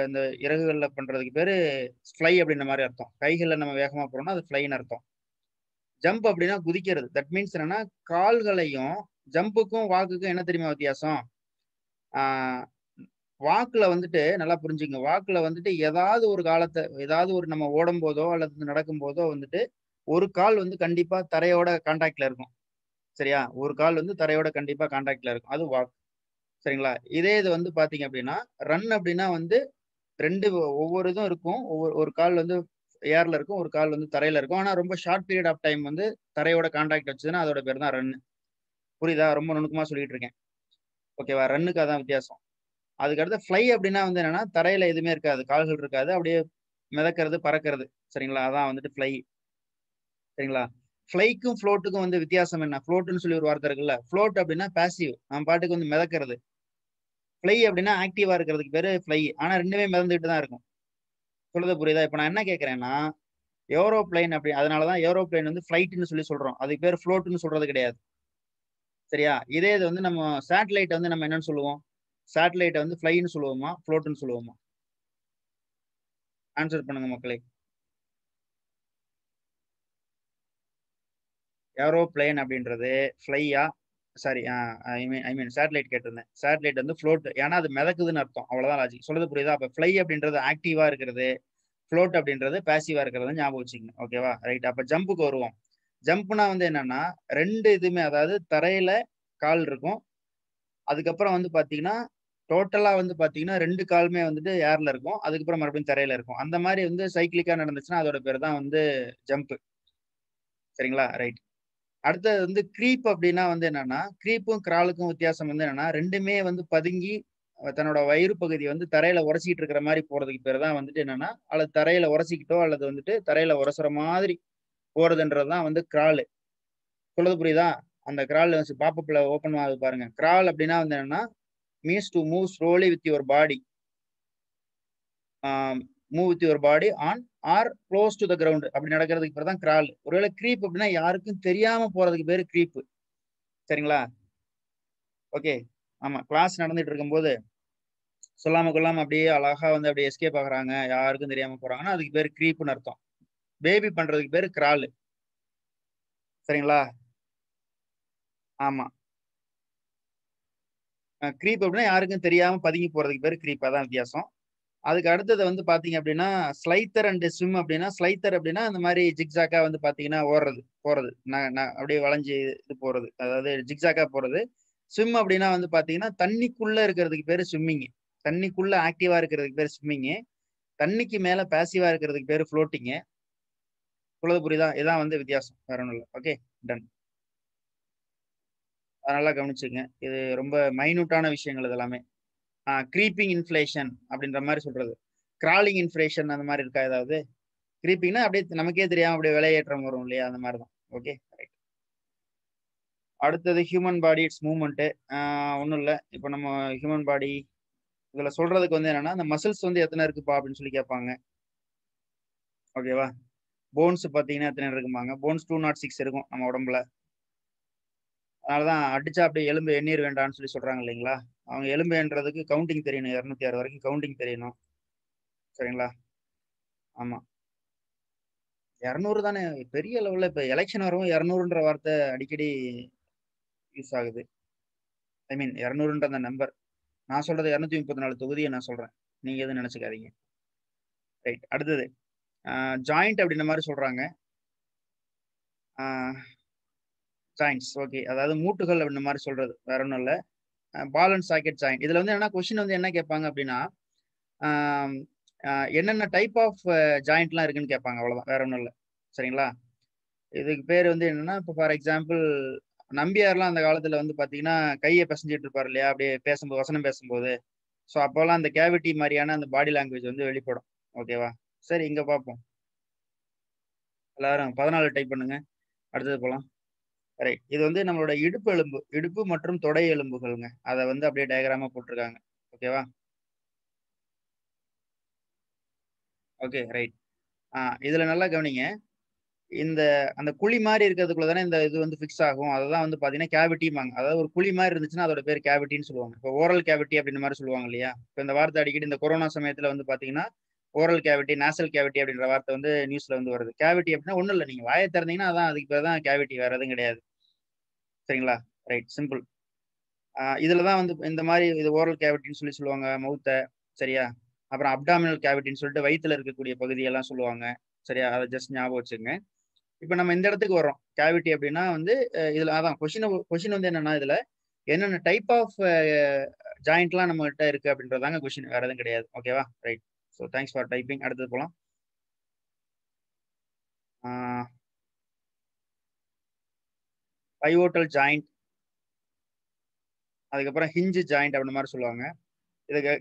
இந்த இறகுகள்ல பண்றதுக்கு பேரு ஃப்ளை அப்படின்ற மாதிரி அர்த்தம். கைகள்ல நம்ம வேகமா போறோம்னா அது ஃப்ளைன்னு அர்த்தம். ஜம்ப் அப்படின்னா குதிக்கிறது. தட் மீன்ஸ் என்னன்னா கால்களையும் ஜம்புக்கும் வாக்குக்கும் என்ன தெரியுமா வித்தியாசம்? வாக்குல வந்துட்டு நல்லா புரிஞ்சுங்க, வாக்குல வந்துட்டு ஏதாவது ஒரு நம்ம ஓடும் போதோ அல்லது நடக்கும் போதோ வந்துட்டு ஒரு கால் வந்து கண்டிப்பா தரையோட கான்டாக்ட்ல இருக்கும் சரியா. ஒரு கால் வந்து தரையோட கண்டிப்பா கான்டாக்ட்ல இருக்கும், அது வாக்கு சரிங்களா. இதே இது வந்து பாத்தீங்க அப்படின்னா ரன் அப்படின்னா வந்து ரெண்டு ஒவ்வொரு இதும் இருக்கும், ஒரு கால் வந்து ஏர்ல இருக்கும், ஒரு கால் வந்து தரையில இருக்கும். ஆனா ரொம்ப ஷார்ட் பீரியட் ஆஃப் டைம் வந்து தரையோட கான்டாக்ட் வச்சதுன்னா அதோட பேர் தான் ரன்னு, புரியுதா? ரொம்ப நுணுக்கமா சொல்லிட்டு இருக்கேன், ஓகேவா? ரன்னுக்கு அதான் வித்தியாசம். அதுக்கடுத்து ஃப்ளை அப்படின்னா வந்து என்னன்னா தரையில எதுவுமே இருக்காது, கால்கள் இருக்காது, அப்படியே மிதக்கிறது பறக்கிறது சரிங்களா, அதான் வந்துட்டு ஃப்ளை சரிங்களா. ஃப்ளைக்கும் ஃப்ளோட்டுக்கும் வந்து வித்தியாசம் என்ன? ஃப்ளோட்டுன்னு சொல்லி ஒரு வார்த்தை இருக்குல்ல, ஃப்ளோட் அப்படின்னா பேசிவ், நம்ம பாட்டுக்கு வந்து மிதக்கிறது. ஃப்ளை அப்படின்னா ஆக்டிவா இருக்கிறதுக்கு பேரு ஃப்ளை, ஆனா ரெண்டுமே மிதந்துகிட்டு தான் இருக்கும். சொல்றது புரியுதா? இப்போ நான் என்ன கேட்கறேன்னா ஏரோப்ளைன் அப்படி, அதனாலதான் ஏரோப்ளைன் வந்து ஃப்ளைட்னு சொல்லி சொல்றோம், அதுக்கு பேர் ஃப்ளோட்டுன்னு சொல்றது கிடையாது சரியா. இதே இது வந்து நம்ம சேட்டலைட்டை வந்து நம்ம என்னன்னு சொல்லுவோம்? சேட்டலைட்டை வந்து ஃப்ளைன்னு சொல்லுவோமா ஃப்ளோட்டுன்னு சொல்லுவோமா? ஆன்சர் பண்ணுங்க மக்களே. ஏரோப்ளைன் அப்படின்றது ஃப்ளையா, சாரி ஐ மீன் சேட்டலைட் கேட்டிருந்தேன். சேட்டலைட் வந்து ஃப்ளோட், ஏன்னா அது மிதக்குதுன்னு அர்த்தம், அவ்வளோதான் லாஜிக். சொல்றது புரியுதா? அப்போ ஃப்ளை அப்படின்றது ஆக்டிவா இருக்கிறது, ஃப்ளோட் அப்படின்றது பேசிவா இருக்கிறது, ஞாபகம் வச்சுக்கணும் ஓகேவா ரைட். அப்போ ஜம்புக்கு வருவோம். ஜம்ப்னா வந்து என்னன்னா ரெண்டு இதுவுமே, அதாவது தரையில கால் இருக்கும், அதுக்கப்புறம் வந்து பார்த்தீங்கன்னா டோட்டலா வந்து பார்த்தீங்கன்னா ரெண்டு காலுமே வந்துட்டு ஏர்ல இருக்கும், அதுக்கப்புறம் மறுபடியும் தரையில இருக்கும். அந்த மாதிரி வந்து சைக்கிளிக்கா நடந்துச்சுன்னா அதோட பேர் தான் வந்து ஜம்ப் சரிங்களா ரைட். அடுத்தது வந்து க்ரீப் அப்படின்னா வந்து என்னன்னா, க்ரீப்பும் கிராலுக்கும் வித்தியாசம் வந்து என்னன்னா ரெண்டுமே வந்து பதுங்கி தன்னோட வயிறு பகுதி வந்து தரையில உரசிக்கிட்டு இருக்கிற மாதிரி போறதுக்கு பேர் தான் வந்துட்டு என்னன்னா, அல்லது தரையில உரசிக்கிட்டோ அல்லது வந்துட்டு தரையில உரசுற மாதிரி போறதுன்றதுதான் வந்து கிராலு. சொல்றது புரியுதா? அந்த கிரால் வந்து பாப்பப்ல ஓப்பன் ஆகுது பாருங்க. கிரால் அப்படின்னா வந்து என்னன்னா means to move slowly with your body, move with your body on or close to the ground, அப்படி நடக்கிறதுக்கு பேர் தான் கிரால். ஒருவேளை க்ரீப் அப்படின்னா யாருக்கும் தெரியாம போறதுக்கு பேர் க்ரீப்பு சரிங்களா ஓகே. ஆமா கிளாஸ் நடந்துட்டு இருக்கும்போது சொல்லாம கொள்ளாம அப்படியே அழகா வந்து அப்படியே எஸ்கேப் ஆகுறாங்க, யாருக்கும் தெரியாம போறாங்கன்னா அதுக்கு பேர் க்ரீப்புன்னு அர்த்தம். பேபி பண்றதுக்கு பேர் கிராலு சரிங்களா. ஆமா க்ரீப் அப்படின்னா யாருக்கும் தெரியாம பதுங்கி போறதுக்கு பேர் க்ரீப், அதான் வித்தியாசம். அதுக்கு அடுத்தது வந்து பாத்தீங்க அப்படின்னா ஸ்லைத்தர் அண்ட் ஸ்விம் அப்படின்னா, ஸ்லைத்தர் அப்படின்னா இந்த மாதிரி ஜிக்ஸாக்கா வந்து பாத்தீங்கன்னா ஓடுறது போறது, அப்படியே வளைஞ்சு இது போறது, அதாவது ஜிக்ஸாக்கா போறது. ஸ்விம் அப்படின்னா வந்து பாத்தீங்கன்னா தண்ணிக்குள்ள இருக்கிறதுக்கு பேரு ஸ்விம்மிங், தண்ணிக்குள்ள ஆக்டிவா இருக்கிறதுக்கு பேர் ஸ்விம்மிங்கு, தண்ணிக்கு மேல பேசிவா இருக்கிறதுக்கு பேரு ஃப்ளோட்டிங்கு. சொல்றது புரியுதா? இதான் வந்து வித்தியாசம், வேற ஒன்றும் இல்லை ஓகே டன். நல்லா கவனிச்சுங்க, இது ரொம்ப மைனூட்டான விஷயங்கள் இது எல்லாமே. க்ரீப்பிங் இன்ஃப்ளேஷன் அப்படின்ற மாதிரி சொல்றது, கிராலிங் இன்ஃப்ளேஷன் அந்த மாதிரி இருக்கா ஏதாவது? க்ரீப்பிங்னா அப்படியே நமக்கே தெரியாம அப்படியே விலையேற்றம் வரும் இல்லையா, அந்த மாதிரி தான் ஓகே ரைட். அடுத்தது ஹியூமன் பாடி இட்ஸ் மூவ்மெண்ட்டு, ஒன்றும் இல்லை. இப்போ நம்ம ஹியூமன் பாடி இதில் சொல்றதுக்கு வந்து என்னன்னா அந்த மசில்ஸ் வந்து எத்தனை இருக்குப்பா அப்படின்னு சொல்லி கேட்பாங்க ஓகேவா. போன்ஸ் பார்த்தீங்கன்னா எத்தனை இருக்குமாங்க? போன்ஸ் 206 இருக்கும் நம்ம உடம்புல, அதனாலதான் அடிச்சா அப்படியே எலும்பு எண்ணீர் வேண்டாம்னு சொல்லி சொல்றாங்க இல்லைங்களா. அவங்க எலும்பு என்றதுக்கு கவுண்டிங் தெரியணும், 206 வரைக்கும் கவுண்டிங் தெரியணும் சரிங்களா. ஆமா 200 தானே பெரிய லெவல்ல, இப்ப எலெக்ஷன் வரவும் 200ன்ற வார்த்தை அடிக்கடி யூஸ் ஆகுது. ஐ மீன் 200ன்ற அந்த நம்பர், நான் சொல்றது 234 தொகுதியை நான் சொல்றேன், நீங்க எதுவும் நினைச்சுக்காதீங்க ரைட். அடுத்தது ஜாயிண்ட் அப்படின்ற மாதிரி சொல்றாங்க, ஜாயிண்ட்ஸ் ஓகே, அதாவது மூட்டுகள் அப்படின்ற மாதிரி சொல்றது, வேற ஒன்றும் இல்லை. பால் அண்ட் சாக்கெட் ஜாயிண்ட், இதுல வந்து என்னன்னா கொஸ்டின் வந்து என்ன கேட்பாங்க அப்படின்னா என்னென்ன டைப் ஆஃப் ஜாயிண்ட்லாம் இருக்குன்னு கேட்பாங்க, அவ்வளோதான் வேற ஒன்றும் இல்லை சரிங்களா. இதுக்கு பேர் வந்து என்னன்னா இப்போ ஃபார் எக்ஸாம்பிள் நம்பியார்லாம் அந்த காலத்தில் வந்து பார்த்தீங்கன்னா கையை பிசைஞ்சிட்டு இருப்பார் இல்லையா, அப்படியே பேசும்போது வசனம் பேசும்போது, ஸோ அப்போல்லாம் அந்த கேவிட்டி மாதிரியான அந்த பாடி லாங்குவேஜ் வந்து வெளிப்படும் ஓகேவா. சரி இங்கே பார்ப்போம், எல்லாரும் 14 டைப் பண்ணுங்க, அடுத்தது போகலாம் ரைட். இது வந்து நம்மளோட இடுப்பு எலும்பு, இடுப்பு மற்றும் தொடை எலும்புகள்ங்க, அதை வந்து அப்படியே டயக்ராமா போட்டிருக்காங்க ஓகேவா ஓகே ரைட். இதுல நல்லா கவனிங்க, இந்த அந்த குழி மாதிரி இருக்கிறதுக்குள்ள தானே இந்த இது வந்து ஃபிக்ஸ் ஆகும், அதுதான் வந்து பாத்தீங்கன்னா கேவிட்டிமாங்க, அதாவது ஒரு குழி மாதிரி இருந்துச்சுன்னா அதோட பேர் கேவிட்டின்னு சொல்லுவாங்க. இப்போ ஓரல் கேவிட்டி அப்படின்ற மாதிரி சொல்லுவாங்க இல்லையா, இப்போ இந்த வார்த்தை அடிக்கடி இந்த கொரோனா சமயத்துல வந்து பாத்தீங்கன்னா ஓரல் கேவிட்டி நேசல் கேவிட்டி அப்படின்ற வார்த்தை வந்து நியூஸ்ல வந்து வருது. கேவிட்டி அப்படின்னா ஒன்றும் இல்லை, நீங்கள் வாயை திறந்தீங்கன்னா அதான், அதுக்கு பேர் தான் கேவிட்டி, வேற எதுவும் கிடையாது சரிங்களா ரைட் சிம்பிள். இதில் தான் வந்து இந்த மாதிரி இது ஓரல் கேவிட்டின்னு சொல்லி சொல்லுவாங்க மவுத்தை சரியா, அப்புறம் அப்டாமினல் கேவிட்டின்னு சொல்லிட்டு வயிற்றுல இருக்கக்கூடிய பகுதியெல்லாம் சொல்லுவாங்க சரியா, அதை ஜஸ்ட் ஞாபகம் வச்சுங்க. இப்போ நம்ம இந்த இடத்துக்கு வரோம், கேவிட்டி அப்படின்னா வந்து இதில் அதான் கொஷின் வந்து என்னன்னா இதில் என்னென்ன டைப் ஆஃப் ஜாயிண்ட்லாம் நம்மகிட்ட இருக்குது அப்படின்றதாங்க கொஷின், வேற எதுவும் கிடையாது ஓகேவா right. So thanks for typing. அடுத்து போலாம். pivotal joint, அதுக்கு அப்புறம் hinge joint அப்படின மாதிரி சொல்லுவாங்க.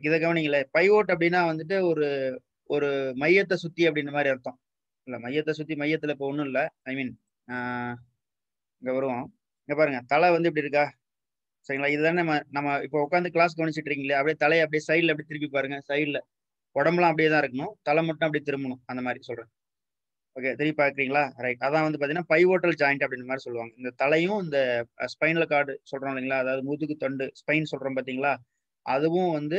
இத கவனிங்களே, pivot அப்படினா வந்துட்டு ஒரு और मैयते सुत्ती அப்படின மாதிரி அர்த்தம் இல்ல मैयते சுத்தி मैयத்துல இப்ப ஒண்ணும் இல்ல ஐ மீன் இங்க வருவோம் இங்க பாருங்க தலை வந்து இப்படி இருக்கா சரிங்களா இதுதான் நம்ம இப்ப உட்கார்ந்து கிளாஸ் கவனிச்சிட்டு இருக்கீங்களே அப்படியே தலைய அப்படியே சைடுல அப்படியே திருப்பி பாருங்க சைடுல உடம்பலாம் அப்படியே தான் இருக்கணும் தலை மட்டும் அப்படியே திரும்பணும் அந்த மாதிரி சொல்றேன் ஓகே திருப்பி பாக்குறீங்களா ரைட் அதான் வந்து பாத்தீங்கன்னா பைவோட்டல் ஜாயிண்ட் அப்படின மாதிரி சொல்லுவாங்க இந்த தலையும் இந்த ஸ்பைனல் கார்டு சொல்றோம் இல்லீங்களா அதாவது முதுகு தண்டு ஸ்பைன் சொல்றோம் பாத்தீங்களா அதுவும் வந்து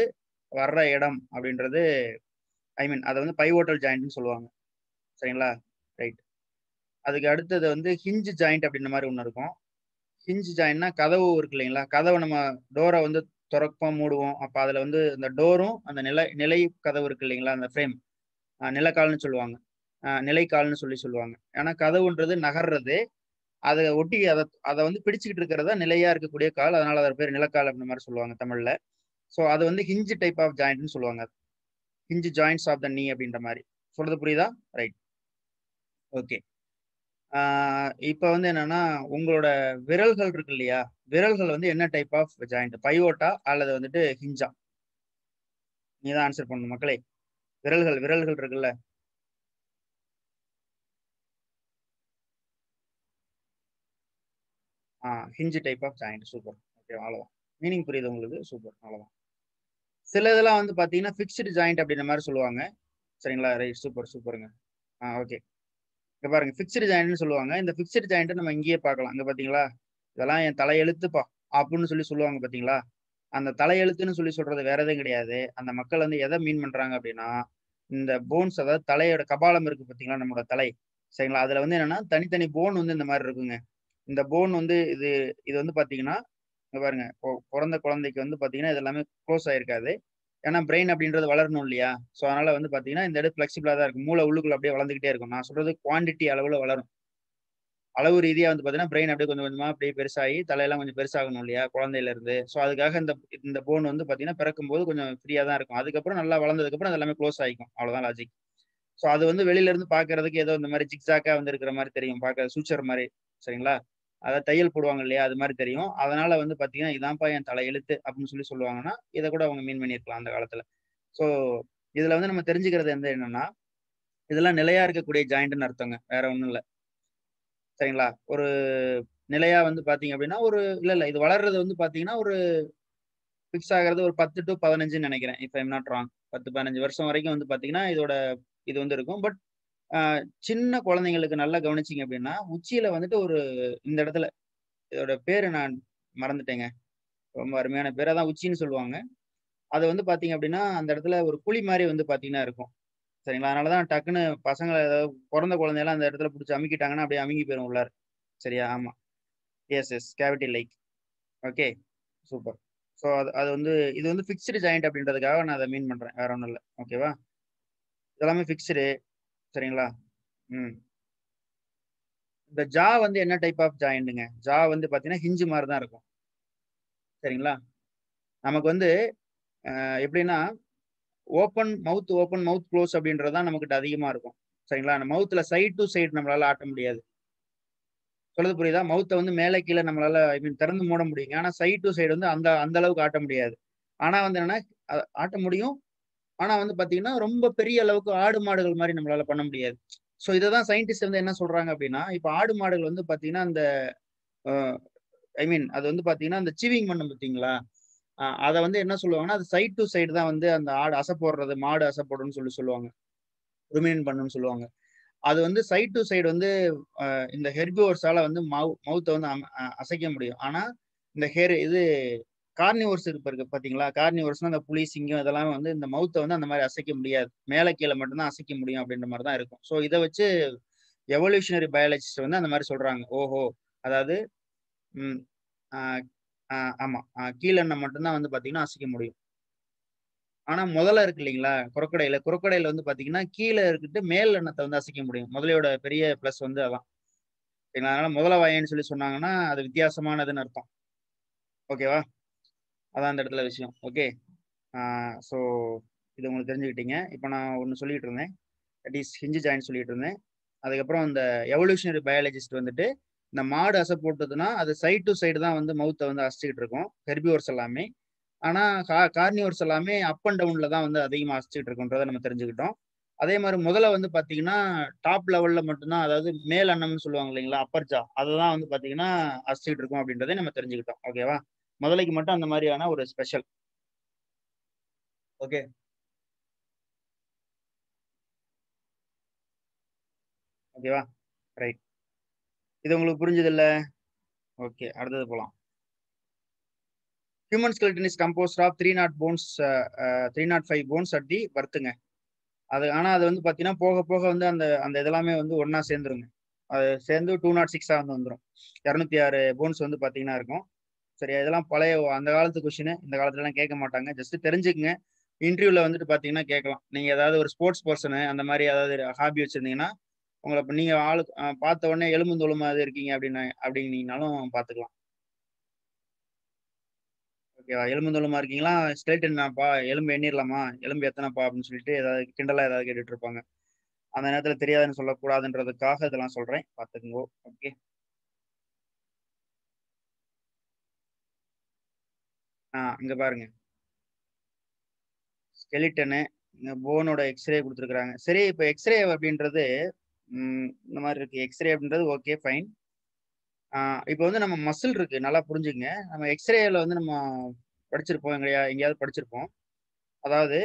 வர்ற இடம் அப்படின்றது ஐ மீன் அதை வந்து பைவோட்டல் ஜாயிண்ட்னு சொல்லுவாங்க சரிங்களா ரைட் அதுக்கு அடுத்தது வந்து ஹிஞ்ச் ஜாயிண்ட் அப்படின்ற மாதிரி ஒன்று இருக்கும் ஹிஞ்ச் ஜாயிண்ட்னா கதவு இருக்கு இல்லைங்களா கதவை நம்ம டோரை வந்து திறப்போம் மூடுவோம் அப்போ அதில் வந்து இந்த டோரும் அந்த நிலை கதவு இருக்கு இல்லைங்களா அந்த ஃப்ரேம் நிலக்கால்னு சொல்லுவாங்க நிலைக்கால்னு சொல்லுவாங்க ஏன்னா கதவுன்றது நகர்றது அதை ஒட்டி அதை வந்து பிடிச்சிக்கிட்டு இருக்கிறதா நிலையாக இருக்கக்கூடிய கால் அதனால அதை பேர் நிலக்கால் அப்படின்ற மாதிரி சொல்லுவாங்க தமிழில் ஸோ அது வந்து ஹிஞ்சு டைப் ஆஃப் ஜாயிண்ட்னு சொல்லுவாங்க ஹிஞ்சு ஜாயிண்ட்ஸ் ஆஃப் த நீ அப்படின்ற மாதிரி சொல்றது புரியுதா ரைட் ஓகே இப்போ வந்து என்னன்னா உங்களோட விரல்கள் இருக்கு இல்லையா விரல்கள் வந்து என்ன டைப் ஆஃப் ஜாயிண்ட் பைவோட்டா அல்லது வந்துட்டு ஹிஞ்சா நீ தான் ஆன்சர் பண்ணணும் மக்களே விரல்கள் இருக்குல்ல hinge type of joint super okay அவ்வளோதான் மீனிங் புரியுது உங்களுக்கு சூப்பர் அவ்வளோதான் சில இதெல்லாம் வந்து பார்த்தீங்கன்னா ஃபிக்ஸ்டு ஜாயிண்ட் அப்படின்ற மாதிரி சொல்லுவாங்க சரிங்களா ரைட் சூப்பர் சூப்பருங்க ஓகே இங்கே பாருங்க ஃபிக்ஸ்டு ஜாயிண்ட்னு சொல்லுவாங்க இந்த ஃபிக்ஸ்டு ஜாயிண்ட்டை நம்ம இங்கேயே பார்க்கலாம் இங்கே பார்த்தீங்களா இதெல்லாம் என் தலையெழுத்துப்பா அப்படின்னு சொல்லுவாங்க பார்த்தீங்களா அந்த தலையெழுத்துன்னு சொல்றது வேற எதுவும் கிடையாது அந்த மக்கள் வந்து எதை மீன் பண்ணுறாங்க அப்படின்னா இந்த போன்ஸ் அதாவது தலையோட கபாலம் இருக்கு பார்த்தீங்களா நம்மளோட தலை சரிங்களா அதில் வந்து என்னன்னா தனித்தனி போன் வந்து இந்த மாதிரி இருக்குங்க இந்த போன் வந்து இது வந்து பார்த்தீங்கன்னா இங்கே பாருங்க பிறந்த குழந்தைக்கு வந்து பார்த்தீங்கன்னா இது எல்லாமே க்ளோஸ் ஆகிருக்காது ஏன்னா பிரெயின் அப்படின்றது வளரணும் இல்லையா ஸோ அதனால வந்து பார்த்தீங்கன்னா இந்த இடம் ஃப்ளெக்சிபிளாக தான் இருக்கும் மூளை உள்ளுக்குள்ள அப்படியே வளர்ந்துக்கிட்டே இருக்கும் நான் சொல்றது குவான்டிட்டி அளவில் வளரும் அளவு ரீதியாக வந்து பார்த்தீங்கன்னா பிரெயின் அப்படியே கொஞ்சம் கொஞ்சமாக அப்படியே பெருசாகி தலையெல்லாம் கொஞ்சம் பெருசாகணும் இல்லையா குழந்தையிலேருந்து ஸோ அதுக்காக இந்த போன் வந்து பார்த்தீங்கன்னா பிறக்கும்போது கொஞ்சம் ஃப்ரீயாக தான் இருக்கும் அதுக்கப்புறம் நல்லா வளர்ந்ததுக்கப்புறம் அது எல்லாமே க்ளோஸ் ஆகிக்கும் அவ்வளோதான் லாஜிக் ஸோ அது வந்து வெளியிலேருந்து பார்க்கறதுக்கு ஏதோ இந்த மாதிரி ஜிக்ஸாக்காக வந்து இருக்கிற மாதிரி தெரியும் பார்க்க சூச்சர் மாதிரி சரிங்களா அதாவது தையல் போடுவாங்க இல்லையா அது மாதிரி தெரியும் அதனால வந்து பார்த்தீங்கன்னா இதான்ப்பா என் தலையெழுத்து அப்படின்னு சொல்லுவாங்கன்னா இதை கூட அவங்க மீன் பண்ணியிருக்கலாம் அந்த காலத்தில் ஸோ இதில் வந்து நம்ம தெரிஞ்சுக்கிறது என்னன்னா இதெல்லாம் நிலையா இருக்கக்கூடிய ஜாயிண்ட்னு அர்த்தங்க வேற ஒன்றும் இல்லை சரிங்களா ஒரு நிலையா வந்து பார்த்தீங்க அப்படின்னா ஒரு இல்லை இது வளர்றது வந்து பார்த்தீங்கன்னா ஒரு ஃபிக்ஸ் ஆகிறது ஒரு 10 to 15 நினைக்கிறேன் இப்போ ஐம் நாட் ராங் 10-15 வருஷம் வரைக்கும் வந்து பார்த்தீங்கன்னா இது வந்து இருக்கும் பட் சின்ன குழந்தைங்களுக்கு நல்லா கவனிச்சிங்க அப்படின்னா உச்சியில் வந்துட்டு ஒரு இந்த இடத்துல இதோட பேர் நான் மறந்துட்டேங்க ரொம்ப அருமையான பேர் அதான் உச்சின்னு சொல்லுவாங்க அது வந்து பார்த்தீங்க அப்படின்னா அந்த இடத்துல ஒரு குழி மாதிரி வந்து பார்த்தீங்கன்னா இருக்கும் சரிங்களா அதனால தான் டக்குன்னு பசங்களை ஏதாவது பிறந்த குழந்தையெல்லாம் அந்த இடத்துல பிடிச்சி அமுக்கிட்டாங்கன்னா அப்படியே அமுங்கி போயிடும் உள்ளார் சரியா ஆமாம் yes cavity like okay super so அது வந்து இது வந்து ஃபிக்ஸ்டு ஜாயிண்ட் அப்படின்றதுக்காக நான் அதை மீன் பண்ணுறேன் வேற ஒன்றும் இல்லை ஓகேவா இதெல்லாமே ஃபிக்ஸ்டு சரிங்களா இந்த ஜா வந்து என்ன டைப் ஆஃப் ஜாயிண்ட்டுங்க ஜா வந்து பார்த்தீங்கன்னா ஹிஞ்சு மாதிரி தான் இருக்கும் சரிங்களா நமக்கு வந்து எப்படின்னா ஓப்பன் மவுத் க்ளோஸ் அப்படின்றது தான் நமக்கிட்ட அதிகமாக இருக்கும் சரிங்களா மவுத்தில் சைட் டு சைடு நம்மளால ஆட்ட முடியாது சொல்றது புரியுதா மவுத்தை வந்து மேலே கீழே நம்மளால ஐ மீன் திறந்து மூட முடியுங்க ஆனால் சைட் டு சைடு வந்து அந்த அளவுக்கு ஆட்ட முடியாது ஆனால் வந்து என்னன்னா ஆட்ட முடியும் ஆனால் வந்து பார்த்தீங்கன்னா ரொம்ப பெரிய அளவுக்கு ஆடு மாடுகள் மாதிரி நம்மளால பண்ண முடியாது ஸோ இதை தான் சயின்டிஸ்ட் வந்து என்ன சொல்றாங்க அப்படின்னா இப்போ ஆடு மாடுகள் வந்து பார்த்தீங்கன்னா அந்த ஐ மீன் அது வந்து பார்த்தீங்கன்னா அந்த சீவிங் பண்ண பார்த்தீங்களா அதை வந்து என்ன சொல்லுவாங்கன்னா அது சைட் டு சைடு தான் வந்து அந்த ஆடு அசை போடுறது மாடு அசை போடுன்னு சொல்லுவாங்க ருமினன் பண்ணுன்னு சொல்லுவாங்க அது வந்து சைட் டு சைடு வந்து இந்த ஹெர்பிவோர்ஸால வந்து மவுத்தை வந்து அசைக்க முடியும் ஆனால் இந்த கார்னிவோர்ஸ் இருக்கு பார்த்தீங்களா கார்னிவோர்ஸ்னா அந்த புலி சிங்கம் இதெல்லாம் வந்து இந்த மவுத்தை வந்து அந்த மாதிரி அசைக்க முடியாது மேலே கீழே மட்டும்தான் அசைக்க முடியும் அப்படின்ற மாதிரி தான் இருக்கும் ஸோ இதை வச்சு எவல்யூஷனரி பயாலஜிஸ்ட் வந்து அந்த மாதிரி சொல்றாங்க ஓஹோ அதாவது ஆமா கீழண்ணை மட்டும்தான் வந்து பார்த்தீங்கன்னா அசைக்க முடியும் ஆனால் முதல்ல இருக்கு இல்லைங்களா குரக்கடையில வந்து பார்த்தீங்கன்னா கீழே இருக்கிட்டு மேல் எண்ணத்தை வந்து அசைக்க முடியும் முதலையோட பெரிய பிளஸ் வந்து அதான் அதனால முதல வாயன்னு சொன்னாங்கன்னா அது வித்தியாசமானதுன்னு அர்த்தம் ஓகேவா அதான் அந்த இடத்துல விஷயம் ஓகே ஸோ இது உங்களுக்கு தெரிஞ்சுக்கிட்டீங்க இப்போ நான் ஒன்று சொல்லிட்டு இருந்தேன் தட் இஸ் ஹிஞ்சு ஜாயிண்ட் சொல்லிட்டு இருந்தேன் அதுக்கப்புறம் இந்த எவல்யூஷனரி பயாலஜிஸ்ட் வந்துட்டு இந்த மாடு அசை போட்டதுன்னா அது சைட் டு சைடு தான் வந்து மவுத்தை வந்து அசைச்சிக்கிட்டு இருக்கும் ஹெர்பிவோர்ஸ் எல்லாமே ஆனால் கார்னிவோர்ஸ் எல்லாமே அப் அண்ட் டவுனில் தான் வந்து அதிகமாக அசைச்சிக்கிட்டு இருக்குன்றதை நம்ம தெரிஞ்சுக்கிட்டோம் அதே மாதிரி முதல்ல வந்து பார்த்தீங்கன்னா டாப் லெவலில் மட்டும்தான், அதாவது மேல் அன்னம்னு சொல்லுவாங்க இல்லைங்களா, அப்பர்ஜா, அதெல்லாம் வந்து பார்த்தீங்கன்னா அசிட் இருக்கும் அப்படின்றதே நம்ம தெரிஞ்சுக்கிட்டோம். ஓகேவா, முதலைக்கு மட்டும் அந்த மாதிரியான ஒரு ஸ்பெஷல். ஓகே, ஓகேவா, ரைட். இது உங்களுக்கு புரிஞ்சது இல்லை? ஓகே, அடுத்தது போகலாம். Human skeleton is composed of 305 bones at the birthங்க. அது ஆனால் அது வந்து பார்த்தீங்கன்னா போக போக வந்து அந்த அந்த இதெல்லாமே வந்து ஒன்றா சேர்ந்துருங்க, அது சேர்ந்து 206 வந்து வந்துடும். 206 போன்ஸ் வந்து பார்த்தீங்கன்னா இருக்கும். சரி, இதெல்லாம் பழைய அந்த காலத்து கொஷின், இந்த காலத்துலலாம் கேட்க மாட்டாங்க, ஜஸ்ட்டு தெரிஞ்சுக்குங்க. இன்டர்வியூவில் வந்துட்டு பார்த்தீங்கன்னா கேட்கலாம். நீங்கள் ஏதாவது ஒரு ஸ்போர்ட்ஸ் பர்சனு அந்த மாதிரி ஏதாவது ஹாபி வச்சுருந்தீங்கன்னா உங்களை இப்போ நீங்கள் ஆளு பார்த்த உடனே எலும்புந்தோலுமாவது இருக்கீங்க அப்படின்னீங்கனாலும் பார்த்துக்கலாம். ஓகேவா, எலும்புந்தோலுமா இருக்கீங்களா, ஸ்கெல்டன்னாப்பா, எலும்பு எண்ணிடலாமா, எலும்பு எத்தனைப்பா அப்படின்னு சொல்லிட்டு ஏதாவது கிண்டலாக ஏதாவது கேட்டுட்டு இருப்பாங்க. அந்த நேரத்தில் தெரியாதுன்னு சொல்லக்கூடாதுன்றதுக்காக இதெல்லாம் சொல்கிறேன், பார்த்துக்குங்கோ. ஓகே, இங்கே பாருங்க, ஸ்கெலிட்டனு இங்கே போனோட எக்ஸ்ரே கொடுத்துருக்குறாங்க. சரி, இப்போ எக்ஸ்ரே அப்படின்றது இந்த மாதிரி இருக்குது. எக்ஸ்ரே அப்படின்றது ஓகே ஃபைன். இப்போ வந்து நம்ம மசில் இருக்குது, நல்லா புரிஞ்சுங்க. நம்ம எக்ஸ்ரேயில் வந்து நம்ம படிச்சிருப்போம், எங்கேயாவது படிச்சிருப்போம். அதாவது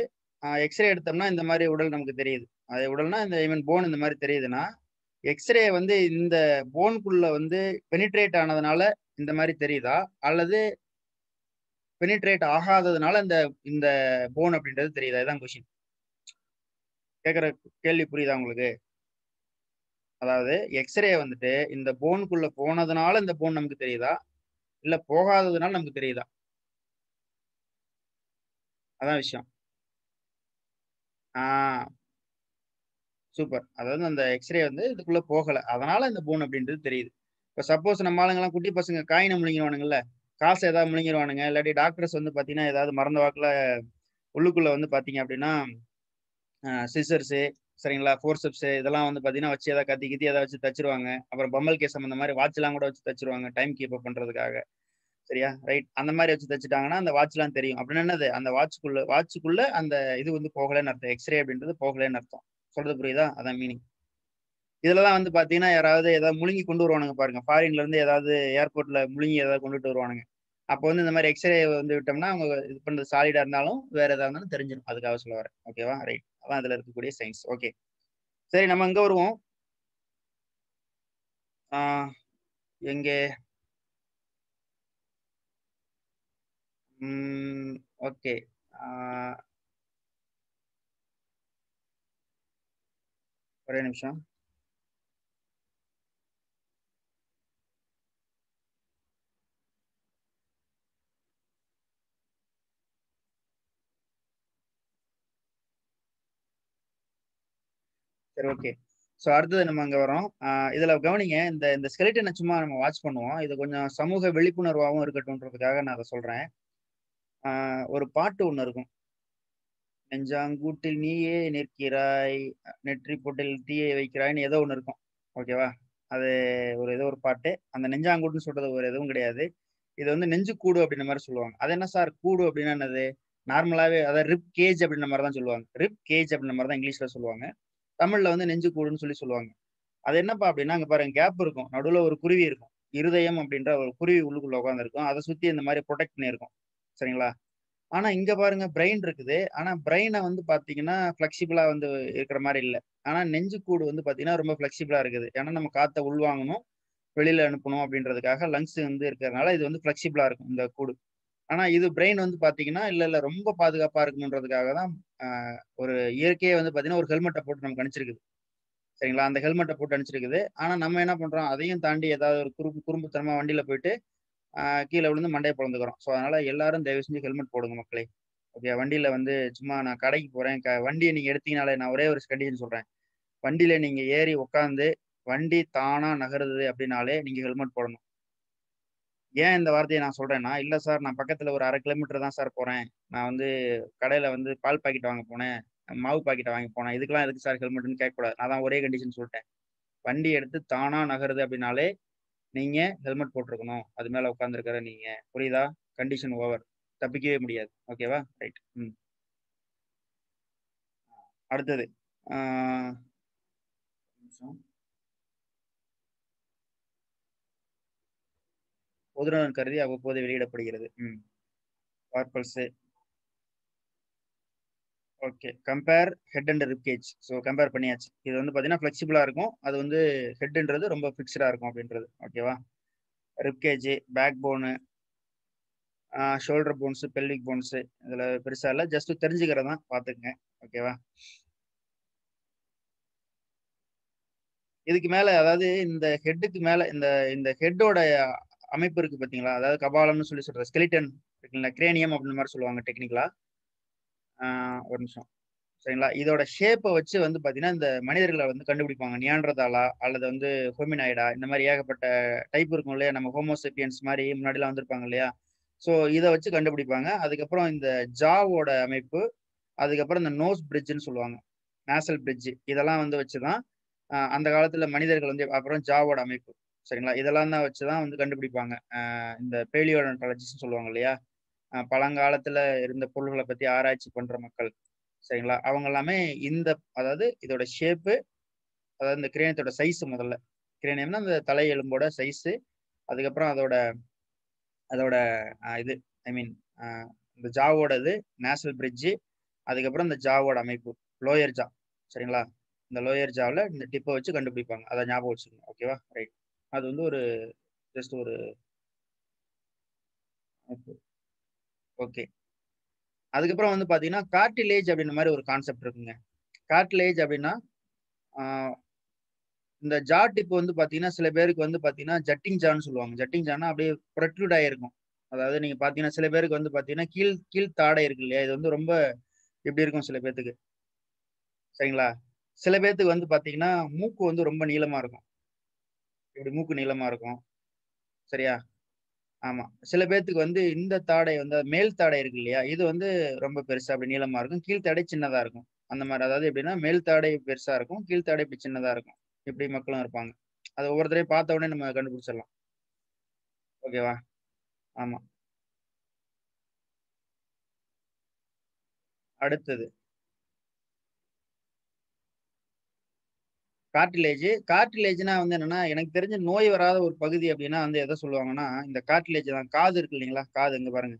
எக்ஸ்ரே எடுத்தோம்னா இந்த மாதிரி உடல் நமக்கு தெரியுது, அது உடல்னா இந்த ஈவன் போன் இந்த மாதிரி தெரியுதுன்னா எக்ஸ்ரே வந்து இந்த போனுக்குள்ளே வந்து பெனிட்ரேட் ஆனதுனால இந்த மாதிரி தெரியுதா, அல்லது பெனிட்ரேட் ஆகாததுனால இந்த இந்த போன் அப்படின்றது தெரியுதா? இதுதான் கொஷின். கேட்குற கேள்வி புரியுதா உங்களுக்கு? அதாவது எக்ஸ்ரே வந்துட்டு இந்த போனுக்குள்ள போனதுனால இந்த போன் நமக்கு தெரியுதா, இல்லை போகாததுனால நமக்கு தெரியுதா? அதான் விஷயம். சூப்பர். அதாவது அந்த எக்ஸ்ரே வந்து இதுக்குள்ளே போகலை, அதனால இந்த போன் அப்படின்றது தெரியுது. இப்போ சப்போஸ் நம்ம ஆளுங்கெல்லாம் குட்டி பசங்க காயினை முழுங்கிடுவானுங்கள்ல, காசை ஏதாவது முழுங்கிடுவானுங்க, இல்லாட்டி டாக்டர்ஸ் வந்து பார்த்தீங்கன்னா ஏதாவது மறந்த வாக்கில் உள்ளுக்குள்ளே வந்து பார்த்தீங்க அப்படின்னா சிசர்ஸு, சரிங்களா, ஃபோர்சப்ஸு, இதெல்லாம் வந்து பார்த்தீங்கன்னா வச்சு எதாவது கத்தி கத்தி எதாவது வச்சு தச்சிருவாங்க. அப்புறம் பம்மல் கேசம் அந்த மாதிரி வாட்ச்லாம் கூட வச்சு தச்சிருவாங்க, டைம் கீப் அப் பண்ணுறதுக்காக. சரியா, ரைட். அந்த மாதிரி வச்சு தச்சுட்டாங்கன்னா அந்த வாட்ச்லாம் தெரியும். அப்படின்னா என்னது, அந்த வாட்சுக்குள்ளே அந்த இது வந்து போகலன்னு அர்த்தம், எக்ஸ்ரே அப்படின்றது போகலன்னு அர்த்தம். சொல்கிறது புரியுதா? அதான் மீனிங். இதில் தான் வந்து பார்த்தீங்கன்னா யாராவது ஏதாவது முழுங்கி கொண்டு வருவானுங்க பாருங்க, ஃபாரின்லேருந்து ஏதாவது ஏர்போர்ட்டில் முழுங்கி ஏதாவது கொண்டுட்டு வருவானுங்க. அப்போ வந்து இந்த மாதிரி எக்ஸ்ரே வந்து விட்டோம்னா அவங்க இது பண்ணுறது சாலிடாக இருந்தாலும் வேறு எதாக இருந்தாலும் தெரிஞ்சிடும், அதுக்காக சொல்ல வரேன். ஓகேவா, ரைட். அதான் அதில் இருக்கக்கூடிய சயின்ஸ். ஓகே, சரி, நம்ம எங்கே வருவோம்? எங்கே? ஓகே, ஒரே நிமிஷம். சரி, ஓகே. ஸோ அடுத்தது நம்ம அங்கே வரோம். இதில் கவனிங்க, இந்த இந்த ஸ்கெலிட்டனை சும்மா நம்ம வாட்ச் பண்ணுவோம், இது கொஞ்சம் சமூக விழிப்புணர்வாகவும் இருக்கட்டும்ன்றதுக்காக நான் அதை சொல்கிறேன். ஒரு பாட்டு ஒன்று இருக்கும், நெஞ்சாங்கூட்டில் நீயே நிற்கிறாய், நெற்றி போட்டில் தீயை வைக்கிறாய்ன்னு ஏதோ ஒன்று இருக்கும். ஓகேவா, அது ஒரு ஏதோ ஒரு பாட்டு. அந்த நெஞ்சாங்கூட்டுன்னு சொல்கிறது ஒரு எதுவும் கிடையாது, இது வந்து நெஞ்சு கூடு அப்படின்ற மாதிரி சொல்லுவாங்க. அது என்ன சார் கூடு அப்படின்னா என்னது? நார்மலாகவே அதாவது ரிப் கேஜ் அப்படின்ற மாதிரி தான் சொல்லுவாங்க, ரிப் கேஜ் அப்படின்ற மாதிரி தான் இங்கிலீஷில் சொல்லுவாங்க, தமிழில் வந்து நெஞ்சு கூடுன்னு சொல்லுவாங்க. அது என்னப்பா அப்படின்னா அங்கே பாருங்க கேப் இருக்கும், நடுவில் ஒரு குருவி இருக்கும், இருதயம் அப்படின்ற ஒரு குருவி உள்ளுக்குள்ளே உட்காந்துருக்கும், அதை சுற்றி இந்த மாதிரி ப்ரொடெக்ட் பண்ணியிருக்கும். சரிங்களா, ஆனால் இங்கே பாருங்க பிரெயின் இருக்குது, ஆனால் பிரெயினை வந்து பார்த்தீங்கன்னா ஃப்ளெக்சிபிளாக வந்து இருக்கிற மாதிரி இல்லை. ஆனால் நெஞ்சு கூடு வந்து பார்த்தீங்கன்னா ரொம்ப ஃப்ளெக்சிபிளாக இருக்குது, ஏன்னா நம்ம காற்றை உள்வாங்கணும் வெளியில் அனுப்பணும் அப்படின்றதுக்காக லங்ஸ் வந்து இருக்கிறதுனால இது வந்து ஃப்ளெக்சிபிளாக இருக்கும் இந்த கூடு. ஆனால் இது பிரெயின் வந்து பார்த்தீங்கன்னா இல்லை இல்லை ரொம்ப பாதுகாப்பாக இருக்கணுன்றதுக்காக தான் ஒரு இயற்கையை வந்து பார்த்தீங்கன்னா ஒரு ஹெல்மெட்டை போட்டு நமக்கு அனுப்பிச்சிருக்குது. சரிங்களா, அந்த ஹெல்மெட்டை போட்டு அனுப்பிச்சிருக்குது. ஆனால் நம்ம என்ன பண்ணுறோம், அதையும் தாண்டி ஏதாவது ஒரு குறும்புத்தனமாக வண்டியில் போயிட்டு கீழே விழுந்து மண்டையை பிளந்துக்கிறோம். ஸோ அதனால் எல்லாரும் தயவு செஞ்சு ஹெல்மெட் போடுங்க மக்களே. ஓகே, வண்டியில் வந்து சும்மா நான் கடைக்கு போகிறேன், வண்டியை நீங்கள் எடுத்தீங்கனாலே நான் ஒரே ஒரு கண்டிஷன் சொல்கிறேன், வண்டியில் நீங்கள் ஏறி உட்காந்து வண்டி தானாக நகருது அப்படின்னாலே நீங்கள் ஹெல்மெட் போடணும். ஏன் இந்த வார்த்தையை நான் சொல்கிறேன்னா, இல்லை சார் நான் பக்கத்தில் ஒரு 1/2 கிலோமீட்டர் தான் சார் போகிறேன், நான் வந்து கடையில் வந்து பால் பாக்கெட் வாங்க போனேன், மாவு பாக்கெட் வாங்கி போனேன், இதுக்கெல்லாம் எதுக்கு சார் ஹெல்மெட்னு கேட்கக்கூடாது. நான் தான் ஒரே கண்டிஷன் சொல்லிட்டேன், வண்டி எடுத்து தானாக நகருது அப்படின்னாலே நீங்கள் ஹெல்மெட் போட்டிருக்கணும், அது மேலே உட்காந்துருக்கிற நீங்கள். புரியுதா? கண்டிஷன் ஓவர், தப்பிக்கவே முடியாது. ஓகேவா, ரைட். அடுத்தது பொதுநலன் கருதி அவ்வப்போது வெளியிடப்படுகிறது. Okay, compare head and rib cage. So compare பண்ணியாச்சு. இது வந்து பார்த்தீங்கன்னா ஃப்ளெக்சிபிளாக இருக்கும், அது வந்து ஹெட்ன்றது ரொம்ப ஃபிக்ஸ்டாக இருக்கும் அப்படின்றது. ஓகேவா? Rib cage, backbone, shoulder bones, pelvic bones, இதில் பெருசாக இல்லை, ஜஸ்ட்டு தெரிஞ்சுக்கிறதான் பார்த்துக்குங்க. ஓகேவா? இதுக்கு மேலே, அதாவது இந்த ஹெட்டுக்கு மேலே இந்த இந்த ஹெட்டோட அமைப்பு இருக்குது பார்த்தீங்களா? அதாவது கபாலம்னு சொல்லி சொல்கிற ஸ்கெலிட்டன் இருக்குங்களா, கிரேனியம் அப்படின்ற மாதிரி சொல்லுவாங்க டெக்னிக்கலாக. ஒரு நிமிஷம், சரிங்களா? இதோட ஷேப்பை வச்சு வந்து பார்த்தீங்கன்னா இந்த மனிதர்களை வந்து கண்டுபிடிப்பாங்க. நியாண்டர்தாலா அல்லது வந்து ஹோமினாய்டா, இந்த மாதிரி ஏகப்பட்ட டைப் இருக்கும் இல்லையா? நம்ம ஹோமோசெப்பியன்ஸ் மாதிரி முன்னாடிலாம் வந்திருப்பாங்க இல்லையா? ஸோ இதை வச்சு கண்டுபிடிப்பாங்க. அதுக்கப்புறம் இந்த ஜாவோட அமைப்பு, அதுக்கப்புறம் இந்த நோஸ் பிரிட்ஜுன்னு சொல்லுவாங்க, நேசல் பிரிட்ஜு, இதெல்லாம் வந்து வச்சு தான் அந்த காலத்தில் மனிதர்கள் வந்து, அப்புறம் ஜாவோட அமைப்பு, சரிங்களா, இதெல்லாம் தான் வச்சு தான் வந்து கண்டுபிடிப்பாங்க. இந்த பேலியோடன்டாலஜிஸ்ட்னு சொல்லுவாங்க இல்லையா? பழங்காலத்துல இருந்த பொருள்களை பத்தி ஆராய்ச்சி பண்ற மக்கள், சரிங்களா, அவங்க எல்லாமே இந்த, அதாவது இதோட ஷேப்பு, அதாவது இந்த கிரேனியத்தோட சைஸ், முதல்ல கிரேனியம்னா அந்த தலை எலும்போட சைஸு, அதுக்கப்புறம் அதோட அதோட இது, ஐ மீன் இந்த ஜாவோட இது, நேஷனல் பிரிட்ஜு, அதுக்கப்புறம் இந்த ஜாவோட அமைப்பு, லோயர் ஜா, சரிங்களா, இந்த லோயர் ஜாவில் இந்த டிப்பை வச்சு கண்டுபிடிப்பாங்க. அதை ஞாபகம் வச்சுக்கணும். ஓகேவா? ரைட். அது வந்து ஒரு ஜஸ்ட் ஒரு ஓகே. அதுக்கப்புறம் வந்து பார்த்தீங்கன்னா கார்டிலேஜ் அப்படின்ற மாதிரி ஒரு கான்செப்ட் இருக்குங்க. கார்டிலேஜ் அப்படின்னா இந்த ஜா டிப்பு வந்து பார்த்தீங்கன்னா சில பேருக்கு வந்து பார்த்தீங்கன்னா ஜட்டிங் ஜான்னு சொல்லுவாங்க. ஜட்டிங் ஜான்னா அப்படியே ப்ரொட்ரூட் ஆகிருக்கும். அதாவது நீங்கள் பார்த்தீங்கன்னா சில பேருக்கு வந்து பார்த்தீங்கன்னா கீழ் தாடை இருக்கு இல்லையா? இது வந்து ரொம்ப இப்படி இருக்கும் சில பேர்த்துக்கு, சரிங்களா. சில பேர்த்துக்கு வந்து பார்த்தீங்கன்னா மூக்கு வந்து ரொம்ப நீளமாக இருக்கும், இப்படி மூக்கு நீளமாக இருக்கும், சரியா? ஆமாம், சில பேர்த்துக்கு வந்து இந்த தாடை வந்து மேல் தாடை இருக்கு இல்லையா? இது வந்து ரொம்ப பெருசாக அப்படி நீளமாக இருக்கும், கீழ்த்தாடை சின்னதாக இருக்கும். அந்த மாதிரி, அதாவது எப்படின்னா மேல் தாடை பெருசாக இருக்கும், கீழ்த்தாடை இப்படி சின்னதாக இருக்கும், இப்படி மக்களும் இருப்பாங்க. அது ஒவ்வொருத்தரையும் பார்த்த உடனே நம்ம கண்டுபிடிச்சிடலாம். ஓகேவா? ஆமாம். அடுத்தது கார்டிலேஜ். கார்டிலேஜ்னா வந்து என்னன்னா, எனக்கு தெரிஞ்ச நோய் வராத ஒரு பகுதி அப்படின்னா வந்து எதை சொல்லுவாங்கன்னா இந்த கார்டிலேஜ் தான். காது இருக்கு இல்லைங்களா? காது, இங்க பாருங்க,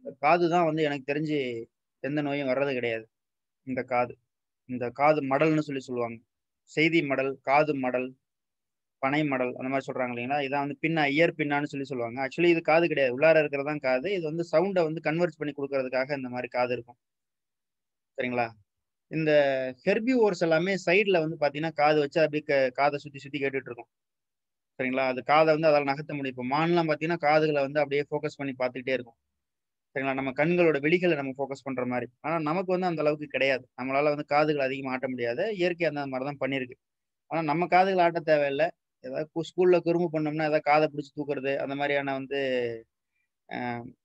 இந்த காது தான் வந்து எனக்கு தெரிஞ்சு எந்த நோயும் வர்றது கிடையாது. இந்த காது, இந்த காது மடல்னு சொல்லி சொல்லுவாங்க, செய்தி மடல், காது மடல், பனை மடல், அந்த மாதிரி சொல்றாங்க இல்லைங்களா? இதான் வந்து பின்னா, இயர் பின்னான்னு சொல்லி சொல்லுவாங்க. ஆக்சுவலி இது காது கிடையாது, உள்ளார இருக்கிறது தான் காது. இது வந்து சவுண்டை வந்து கன்வெர்ட் பண்ணி கொடுக்கறதுக்காக இந்த மாதிரி காது இருக்கும், சரிங்களா. இந்த ஹெர்பிவோர்ஸ் எல்லாமே சைடில் வந்து பார்த்தீங்கன்னா காது வச்சு அப்படி காதை சுற்றி சுற்றி கேட்டுட்டு இருக்கும், சரிங்களா. அது காதை வந்து அதால் நகர்த்த முடியும். இப்போ மான்லாம் பார்த்தீங்கன்னா காதுகளை வந்து அப்படியே ஃபோக்கஸ் பண்ணி பார்த்துக்கிட்டே இருக்கும், சரிங்களா. நம்ம கண்களோட வெளிகளை நம்ம ஃபோக்கஸ் பண்ணுற மாதிரி. ஆனால் நமக்கு வந்து அந்த அளவுக்கு கிடையாது, நம்மளால் வந்து காதுகளை அதிகமாக ஆட்ட முடியாது. இயற்கை அந்த மாதிரி தான் பண்ணியிருக்கு. ஆனால் நம்ம காதுகளை ஆட்ட தேவையில்லை. ஏதாவது ஸ்கூலில் குறும்பு பண்ணோம்னா ஏதாவது காதை பிடிச்சி தூக்குறது, அந்த மாதிரியான வந்து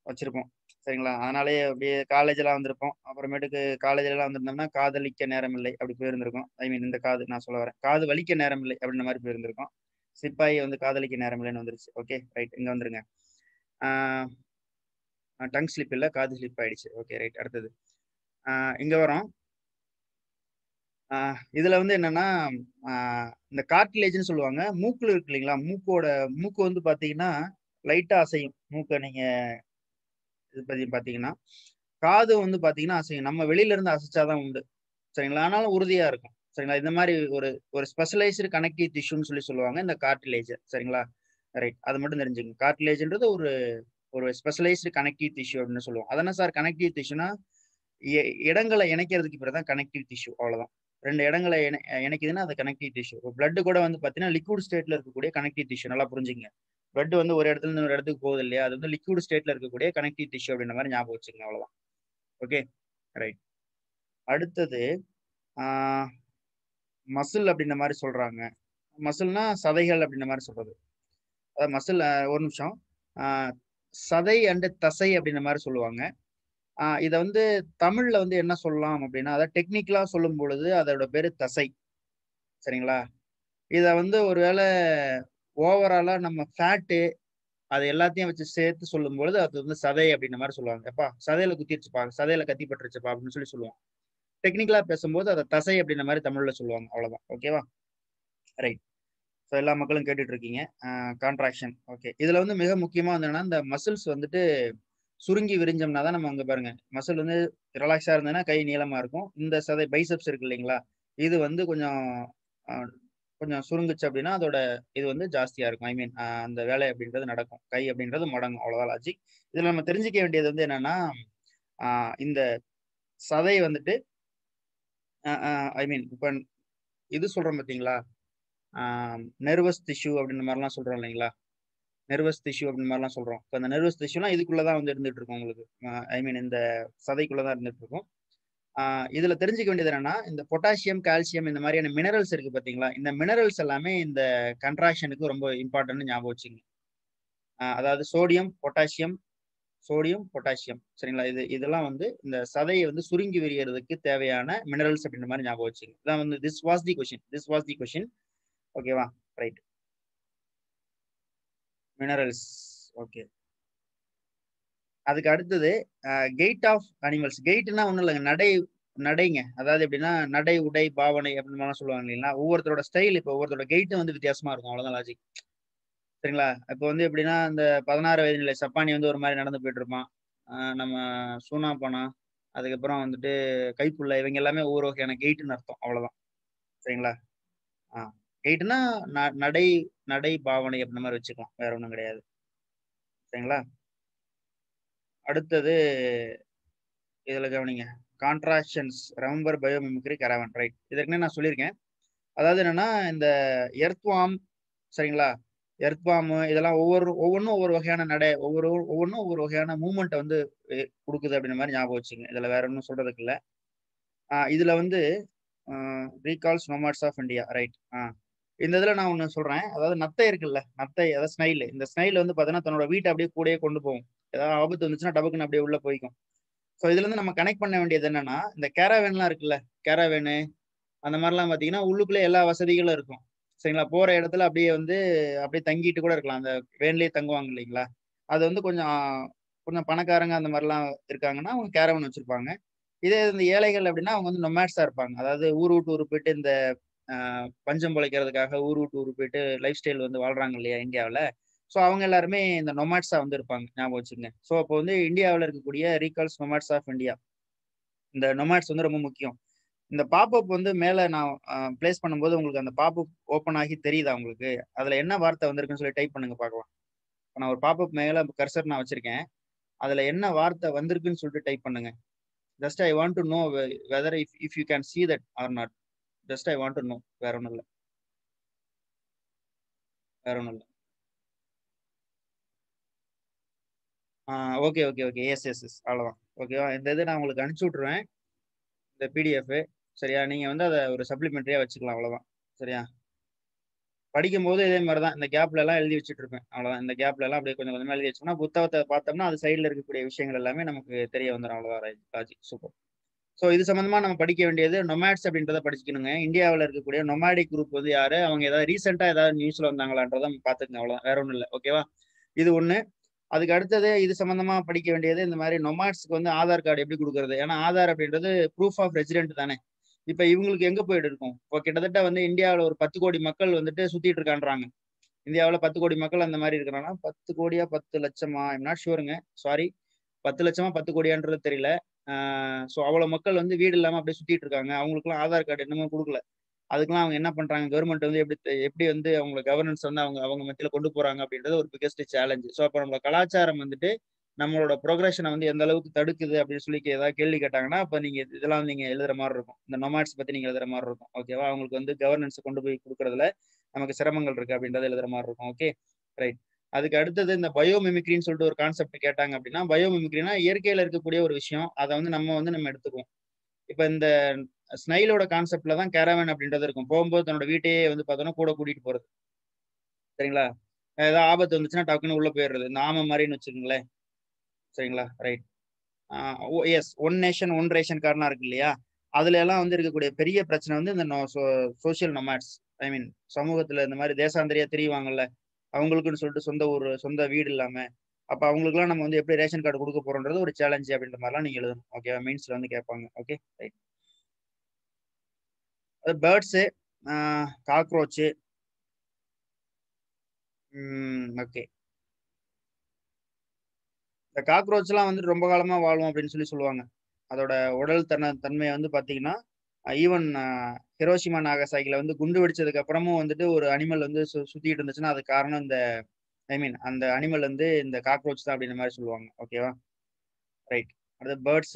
வச்சுருப்போம், சரிங்களா. அதனாலேயே அப்படியே காலேஜெலாம் வந்திருப்போம். அப்புறமேட்டுக்கு காலேஜ்லாம் வந்திருந்தோம்னா காதலிக்க நேரம் இல்லை அப்படி போயிருந்திருக்கோம். ஐ மீன் இந்த காது, நான் சொல்ல வரேன், காது வலிக்க நேரம் இல்லை அப்படின்ற மாதிரி போயிருந்திருக்கோம். சிப்பாயி வந்து காதலிக்க நேரம் இல்லைன்னு வந்துருச்சு. Okay, right. இங்கே வந்துருங்க. டங் ஸ்லிப் இல்லை, காது ஸ்லிப் ஆயிடுச்சு. Okay, right. அடுத்தது இங்கே வரோம். இதில் வந்து என்னன்னா இந்த கார்டிலேஜ்னு சொல்லுவாங்க. மூக்குல இருக்கு இல்லைங்களா? மூக்கு வந்து பார்த்தீங்கன்னா லைட்டாக அசையும். மூக்கை நீங்கள் இது பற்றி பார்த்தீங்கன்னா, காது வந்து பார்த்தீங்கன்னா அசையும். நம்ம வெளியிலேருந்து அசைச்சாதான் உண்டு, சரிங்களா. ஆனாலும் உறுதியாக இருக்கும், சரிங்களா. இந்த மாதிரி ஒரு ஒரு ஸ்பெஷலைஸ்டு கனெக்டிவ் டிஷ்யூன்னு சொல்லி சொல்லுவாங்க இந்த கார்டிலேஜ், சரிங்களா. ரைட், அது மட்டும் தெரிஞ்சுங்க. கார்டிலேஜ்ன்றது ஒரு ஒரு ஸ்பெஷலைஸ்டு கனெக்டிவ் டிஷ்யூ அப்படின்னு சொல்லுவோம். அதனால் சார் கனெக்டிவ் டிஷ்யூனா இடங்களை இணைக்கிறதுக்கு பிறகு தான் கனெக்டிவ் டிஷ்யூ, அவ்வளோதான். ரெண்டு இடங்களை இணைக்குதுன்னா அது கனெக்டிவ் டிஷ்யூ. இப்போ பிளட்டு கூட வந்து பார்த்தீங்கன்னா லிக்விட் ஸ்டேட்டில் இருக்கக்கூடிய கனெக்டிவ் டிஷ்யூ, நல்லா புரிஞ்சுங்க. பிளட் வந்து ஒரு இடத்துல இருந்து ஒரு இடத்துக்கு போகுது இல்லையா? அது வந்து லிக்விட் ஸ்டேட்ல இருக்கக்கூடிய கனெக்டிவ் டிஷ்யூ அப்படின்ற மாதிரி ஞாபகம் வச்சுக்கோங்க, அவ்வளோதான். Okay, right. அடுத்தது மசில் அப்படின்ற மாதிரி சொல்றாங்க. மசில்னா சதைகள் அப்படின்ற மாதிரி சொல்றது. அதாவது மசில், ஒரு நிமிஷம், சதை அண்டு தசை அப்படின்ற மாதிரி சொல்லுவாங்க. இதை வந்து தமிழ்ல வந்து என்ன சொல்லலாம் அப்படின்னா, அதாவது டெக்னிக்கலா சொல்லும் பொழுது அதோட பேரு தசை, சரிங்களா. இதை வந்து ஒருவேளை ஓவராலாக நம்ம ஃபேட்டு அது எல்லாத்தையும் வச்சு சேர்த்து சொல்லும்பொழுது அது வந்து சதை அப்படின்ற மாதிரி சொல்லுவாங்க. எப்பா சதையில குத்திருச்சுப்பா, சதையில கத்தி பட்டுருச்சுப்பா அப்படின்னு சொல்லி சொல்லுவோம். டெக்னிக்கலா பேசும்போது அதை தசை அப்படின்ற மாதிரி தமிழ்ல சொல்லுவாங்க, அவ்வளவுதான். ஓகேவா, ரைட். ஸோ எல்லா மக்களும் கேட்டுட்டு இருக்கீங்க. Contraction, okay. இதுல வந்து மிக முக்கியமா என்னன்னா, இந்த மசில்ஸ் வந்துட்டு சுருங்கி விரிஞ்சோம்னா தான் நம்ம அங்கே பாருங்க மசில் வந்து ரிலாக்ஸாக இருந்ததுன்னா கை நீளமாக இருக்கும். இந்த சதை பைசப்ஸ் இருக்கு இல்லைங்களா, இது வந்து கொஞ்சம் கொஞ்சம் சுருங்குச்சு அப்படின்னா அதோட இது வந்து ஜாஸ்தியாக இருக்கும். ஐ மீன் அந்த வேலை அப்படின்றது நடக்கும், கை அப்படின்றது மடங்கும், அவ்வளோதான் லாஜிக். இதில் நம்ம தெரிஞ்சிக்க வேண்டியது வந்து என்னன்னா, இந்த சதை வந்துட்டு ஐ மீன் இப்போ இது சொல்கிறோம் பார்த்தீங்களா, நெர்வஸ் டிஷ்யூ அப்படின்ற மாதிரிலாம் சொல்கிறோம் இல்லைங்களா, நெர்வஸ் டிஷ்யூ அப்படின்னு மாதிரிலாம் சொல்கிறோம். இப்போ அந்த நெர்வஸ் டிஷ்யூலாம் இதுக்குள்ளதான் வந்து இருந்துட்டு இருக்கும் உங்களுக்கு, ஐ மீன் இந்த சதைக்குள்ளே தான் இருந்துட்டு இருக்கும். இதில் தெரிஞ்சுக்க வேண்டியது என்னன்னா, இந்த பொட்டாசியம், கால்சியம் இந்த மாதிரியான மினரல்ஸ் இருக்குது பார்த்தீங்களா, இந்த மினரல்ஸ் எல்லாமே இந்த கன்ட்ராக்ஷனுக்கு ரொம்ப இம்பார்ட்டன்ட்னு ஞாபகம் வச்சுங்க. அதாவது சோடியம் பொட்டாசியம் சரிங்களா, இதெல்லாம் வந்து இந்த சதையை வந்து சுருங்கி விரியறதுக்கு தேவையான மினரல்ஸ் அப்படின்ற மாதிரி ஞாபகம் வச்சுங்க. இதான் வந்து திஸ் வாஸ் தி கொஷின் ஓகேவா, ரைட். Minerals, okay. அதுக்கு அடுத்தது கெயிட் ஆஃப் அனிமல்ஸ். கெயிட்னா ஒன்றும் இல்லைங்க, நடைங்க. அதாவது எப்படின்னா நடை, உடை, பாவனை அப்படின்னு சொல்லுவாங்க இல்லைங்களா. ஒவ்வொருத்தரோட ஸ்டைல், இப்போ ஒவ்வொருத்தரோட கெயிட்டும் வந்து வித்தியாசமா இருக்கும், அவ்வளோதான் லாஜிக் சரிங்களா. இப்போ வந்து எப்படின்னா இந்த 16 வயது நிலை சப்பானி வந்து ஒரு மாதிரி நடந்து போயிட்டு இருப்பான், நம்ம சூனா பானா, அதுக்கப்புறம் வந்துட்டு கைப்புள்ள, இவங்க எல்லாமே ஒவ்வொரு வகையான கெயிட்னு அர்த்தம், அவ்வளோதான் சரிங்களா. கெயிட்னா நடை பாவனை அப்படின்ற மாதிரி வச்சுக்கலாம், வேற ஒன்றும் கிடையாது சரிங்களா. அடுத்தது இதில் கவனிங்க, கான்ட்ராக்ஷன்ஸ், ரெம்பர், பயோமிமிக்ரி, கரவன், ரைட். இதற்குன்னு நான் சொல்லியிருக்கேன். அதாவது என்னன்னா இந்த எர்த்வாம் சரிங்களா, எர்த்வாமு இதெல்லாம் ஒவ்வொன்றும் ஒவ்வொரு வகையான நடை, ஒவ்வொன்றும் ஒவ்வொரு வகையான மூமெண்ட்டை வந்து கொடுக்குது அப்படின்ற மாதிரி ஞாபகம் வச்சுங்க. இதில் வேற ஒன்றும் சொல்றதுக்கு இல்லை. இதில் வந்து recalls nomads of India, right. இந்த இதில் நான் ஒன்று சொல்கிறேன். அதாவது நத்தை இருக்குல்ல, நத்தை, அதாவது ஸ்னைல். இந்த ஸ்னைல் வந்து பார்த்தீங்கன்னா தன்னோட வீட்டை அப்படியே கூடயே கொண்டு போகும், ஏதாவது ஆபத்து வந்துச்சுன்னா டபக்குன்னு அப்படியே உள்ளே போய்க்கும். ஸோ இதுலேருந்து நம்ம கனெக்ட் பண்ண வேண்டியது என்னன்னா, இந்த கேராவேன்லாம் இருக்குல்ல, கேராவேனு அந்த மாதிரிலாம் பார்த்தீங்கன்னா உள்ளுக்குள்ளே எல்லா வசதிகளும் இருக்கும் சரிங்களா. போகிற இடத்துல அப்படியே வந்து அப்படியே தங்கிட்டு கூட இருக்கலாம், அந்த வேன்லேயே தங்குவாங்க இல்லைங்களா. அது வந்து கொஞ்சம் பணக்காரங்க அந்த மாதிரிலாம் இருக்காங்கன்னா அவங்க கேராவேன் வச்சுருப்பாங்க. இதே இந்த ஏழைகள் அப்படின்னா அவங்க வந்து நொமேட்ஸாக இருப்பாங்க. அதாவது ஊர் விட்டு ஊர் போயிட்டு இந்த பஞ்சம் பிழைக்கிறதுக்காக ஊர் போயிட்டு லைஃப் ஸ்டைல் வந்து வாழ்றாங்க இல்லையா இந்தியாவில். ஸோ அவங்க எல்லாருமே இந்த நொமேட்ஸா வந்து இருப்பாங்க, ஞாபகம் வச்சுங்க. ஸோ அப்போ வந்து இந்தியாவில் இருக்கக்கூடிய ரீகால்ஸ் நொமேட்ஸ் ஆஃப் இந்தியா, இந்த நொமேட்ஸ் வந்து ரொம்ப முக்கியம். இந்த பாப்அப் வந்து மேலே நான் பிளேஸ் பண்ணும்போது உங்களுக்கு அந்த பாப்அப் ஓப்பன் ஆகி தெரியுதா உங்களுக்கு, அதில் என்ன வார்த்தை வந்திருக்குன்னு சொல்லி டைப் பண்ணுங்க பார்க்கலாம். இப்போ நான் ஒரு பாப்அப் மேலே கர்சர் நான் வச்சிருக்கேன், அதில் என்ன வார்த்தை வந்திருக்குன்னு சொல்லிட்டு டைப் பண்ணுங்க. Just I want to know whether if you can see that or not. Just I want to know. வேற ஒன்றும் இல்லை okay okay okay yes yes yes அவ்வளோதான் ஓகேவா. இந்த இது நான் உங்களுக்கு அனுப்பிச்சி விட்ருவேன், இந்த பிடிஎஃப் சரியா. நீங்கள் வந்து அதை ஒரு சப்ளிமெண்ட்ரியாக வச்சுக்கலாம், அவ்வளோதான் சரியா. படிக்கும்போது இதே மாதிரி தான் இந்த கேப்லலாம் எழுதி வச்சுட்டு இருப்பேன், அவ்வளோதான். இந்த கேப்லலாம் அப்படியே கொஞ்சம் கொஞ்சமாக எழுதி வச்சோம்னா புத்தகத்தை பார்த்தோம்னா அது சைடில் இருக்கக்கூடிய விஷயங்கள் எல்லாமே நமக்கு தெரிய வந்துடும், அவ்வளோதான் ராஜி. சூப்பர். ஸோ இது சம்மந்தமாக நம்ம படிக்க வேண்டியது நொமேட்ஸ் அப்படின்றத படிச்சுக்கணுங்க. இந்தியாவில் இருக்கக்கூடிய நொமேடிக் குரூப் வந்து யாரு, அவங்க ஏதாவது ரீசெண்டாக ஏதாவது நியூஸில் வந்தாங்களான்றதை பார்த்துக்கங்க, அவ்வளோதான் வேற ஒன்றும் இல்லை ஓகேவா. இது ஒன்று. அதுக்கு அடுத்தது இது சம்மந்தமாக படிக்க வேண்டியது இந்த மாதிரி நொமேட்ஸ்க்கு வந்து ஆதார் கார்டு எப்படி கொடுக்குறது. ஏன்னா ஆதார் அப்படின்றது ப்ரூஃப் ஆஃப் ரெசிடென்ட் தானே. இப்போ இவங்களுக்கு எங்கே போயிட்டு இருக்கும், இப்போ கிட்டத்தட்ட வந்து இந்தியாவில் ஒரு 10 கோடி மக்கள் வந்துட்டு சுற்றிட்டு இருக்கான்றாங்க. இந்தியாவில் 10 கோடி மக்கள் அந்த மாதிரி இருக்கிறாங்கன்னா 10 கோடியா 10 லட்சமா ஐம் நாட் ஷுவருங்க, சாரி 10 லட்சமா 10 கோடியான்றது தெரியல. ஸோ அவ்வளோ மக்கள் வந்து வீடு இல்லாமல் அப்படியே சுற்றிட்டு இருக்காங்க, அவங்களுக்குலாம் ஆதார் கார்டு என்னமோ கொடுக்கல. அதுக்கெலாம் அவங்க என்ன பண்ணுறாங்க, கவர்மெண்ட் வந்து எப்படி வந்து அவங்களோட கவர்னன்ஸ் வந்து அவங்க மத்தியில் கொண்டு போகிறாங்க அப்படின்றது ஒரு பிக்கஸ்ட் சேலஞ்சு. ஸோ அப்போ நம்மளோட கலாச்சாரம் வந்துட்டு நம்மளோட ப்ரோக்ரஷனை வந்து எந்த அளவுக்கு தடுக்குது அப்படின்னு சொல்லி ஏதாவது கேள்வி கேட்டாங்கன்னா அப்போ நீங்கள் இதெல்லாம் நீங்கள் எழுதுகிற மாதிரி இருக்கும், இந்த நொமேட்ஸ் பற்றி நீங்கள் எழுதுகிற மாதிரி இருக்கும் ஓகேவா. அவங்களுக்கு வந்து கவர்னன்ஸை கொண்டு போய் கொடுக்குறதுல நமக்கு சிரமங்கள் இருக்குது அப்படின்றத எழுதுகிற மாதிரி இருக்கும், ஓகே ரைட். அதுக்கு அடுத்தது இந்த பயோமிமிக்ரின்னு சொல்லிட்டு ஒரு கான்செப்ட் கேட்டாங்க அப்படின்னா, பயோமிமிக்ரினா இயற்கையில் இருக்கக்கூடிய ஒரு விஷயம், அதை வந்து நம்ம எடுத்துக்குவோம். இப்போ இந்த ஸ்னைலோட கான்செப்ட்ல தான் கேரவன் அப்படின்றது இருக்கும். போகும்போது தன்னோட வீட்டையே வந்து பார்த்தோன்னா கூட கூட்டிகிட்டு போகிறது சரிங்களா. ஏதாவது ஆபத்து வந்துச்சுன்னா டக்குன்னு உள்ளே போயிடுறது, இந்த ஆமை மாதிரின்னு வச்சுக்கோங்களேன் சரிங்களா, right. Yes, one nation one ration கார்டுலாம் இருக்கு இல்லையா, அதுல எல்லாம் வந்து இருக்கக்கூடிய பெரிய பிரச்சனை வந்து இந்த சோசியல் நொமேட்ஸ், ஐ மீன் சமூகத்தில் இந்த மாதிரி தேசாந்திரியா தெரியுவாங்கல்ல, அவங்களுக்குன்னு சொல்லிட்டு சொந்த வீடு இல்லாமல். அப்போ அவங்களுக்குலாம் நம்ம வந்து எப்படி ரேஷன் கார்டு கொடுக்க போகிறோன்றது ஒரு சேலஞ்சு அப்படின்ற மாதிரிலாம் நீங்கள் எழுதணும் ஓகேவா. மெயின்ஸில் வந்து கேட்பாங்க, ஓகே ரைட். बर्ड्स है काक्रोच है ओके द काक्रोचலாம் வந்து ரொம்ப காலமா வாழும் அப்படினு சொல்லி சொல்வாங்க அதோட உடல் தன்மை வந்து பாத்தீங்கன்னா ஈவன் ஹிரோஷிமா நாகசாகில வந்து குண்டு வெடிச்சதுக்கு அப்புறமும் வந்துட்டு ஒரு அனிமல் வந்து சுத்திட்டு இருந்துச்சுனா அது காரணம் இந்த ஐ மீன் அந்த அனிமல் வந்து இந்த காக்ரோச் தான் அப்படின மாதிரி சொல்வாங்க ஓகேவா ரைட் அடுத்து बर्ड्स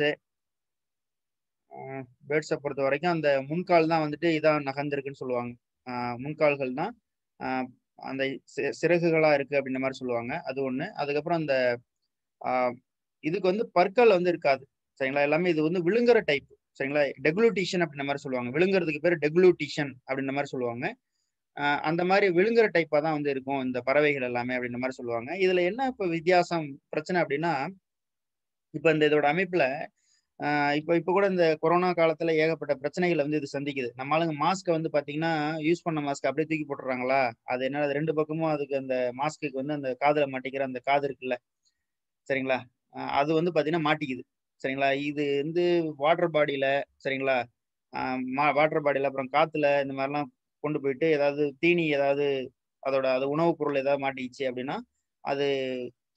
बर्ड्स பொறுத்த வரைக்கும் அந்த முன்கால் தான் வந்துட்டு இதான் நகந்திருக்குன்னு சொல்வாங்க முன்கால்கள் தான் அந்த சிறகுகளா இருக்கு அப்படின மாதிரி சொல்வாங்க அது ஒண்ணு அதுக்கு அப்புறம் அந்த இதுக்கு வந்து பற்கள் வந்து இருக்காது சரிங்களா எல்லாமே இது வந்து விழுங்கற டைப் சரிங்களா டெகுலூட்டிஷன் அப்படின மாதிரி சொல்வாங்க விழுங்கறதுக்கு பேர் டெகுலூட்டிஷன் அப்படின மாதிரி சொல்வாங்க அந்த மாதிரி விழுங்கற டைப்பா தான் வந்து இருக்கும் இந்த பறவைகள் எல்லாமே அப்படின மாதிரி சொல்வாங்க இதுல என்ன இப்ப வித்தியாசம் பிரச்சனை அப்படினா இப்ப இந்த இதோட அமைப்புல இப்ப கூட இந்த கொரோனா காலத்துல ஏகப்பட்ட பிரச்சனைகளை வந்து இது சந்திக்குது நம்ம ஆளுங்க மாஸ்க் வந்து பாத்தீங்கன்னா யூஸ் பண்ண மாஸ்க் அப்படியே தூக்கி போட்டுறாங்களா அது என்ன அது ரெண்டு பக்கமும் அதுக்கு அந்த மாஸ்க்குக்கு வந்து அந்த காதுல மாட்டிக்கிற அந்த காது இருக்குல்ல சரிங்களா அது வந்து பாத்தீங்கன்னா மாட்டிக்குது சரிங்களா இது வந்து வாட்டர் பாடியில சரிங்களா வாட்டர் பாடியில அப்புறம் காத்துல இந்த மாதிரிலாம் கொண்டு போயிட்டு ஏதாவது தீனி ஏதாவது அதோட அது உணவுப் பொருள் ஏதாவது மாட்டிக்கிச்சு அப்படின்னா அது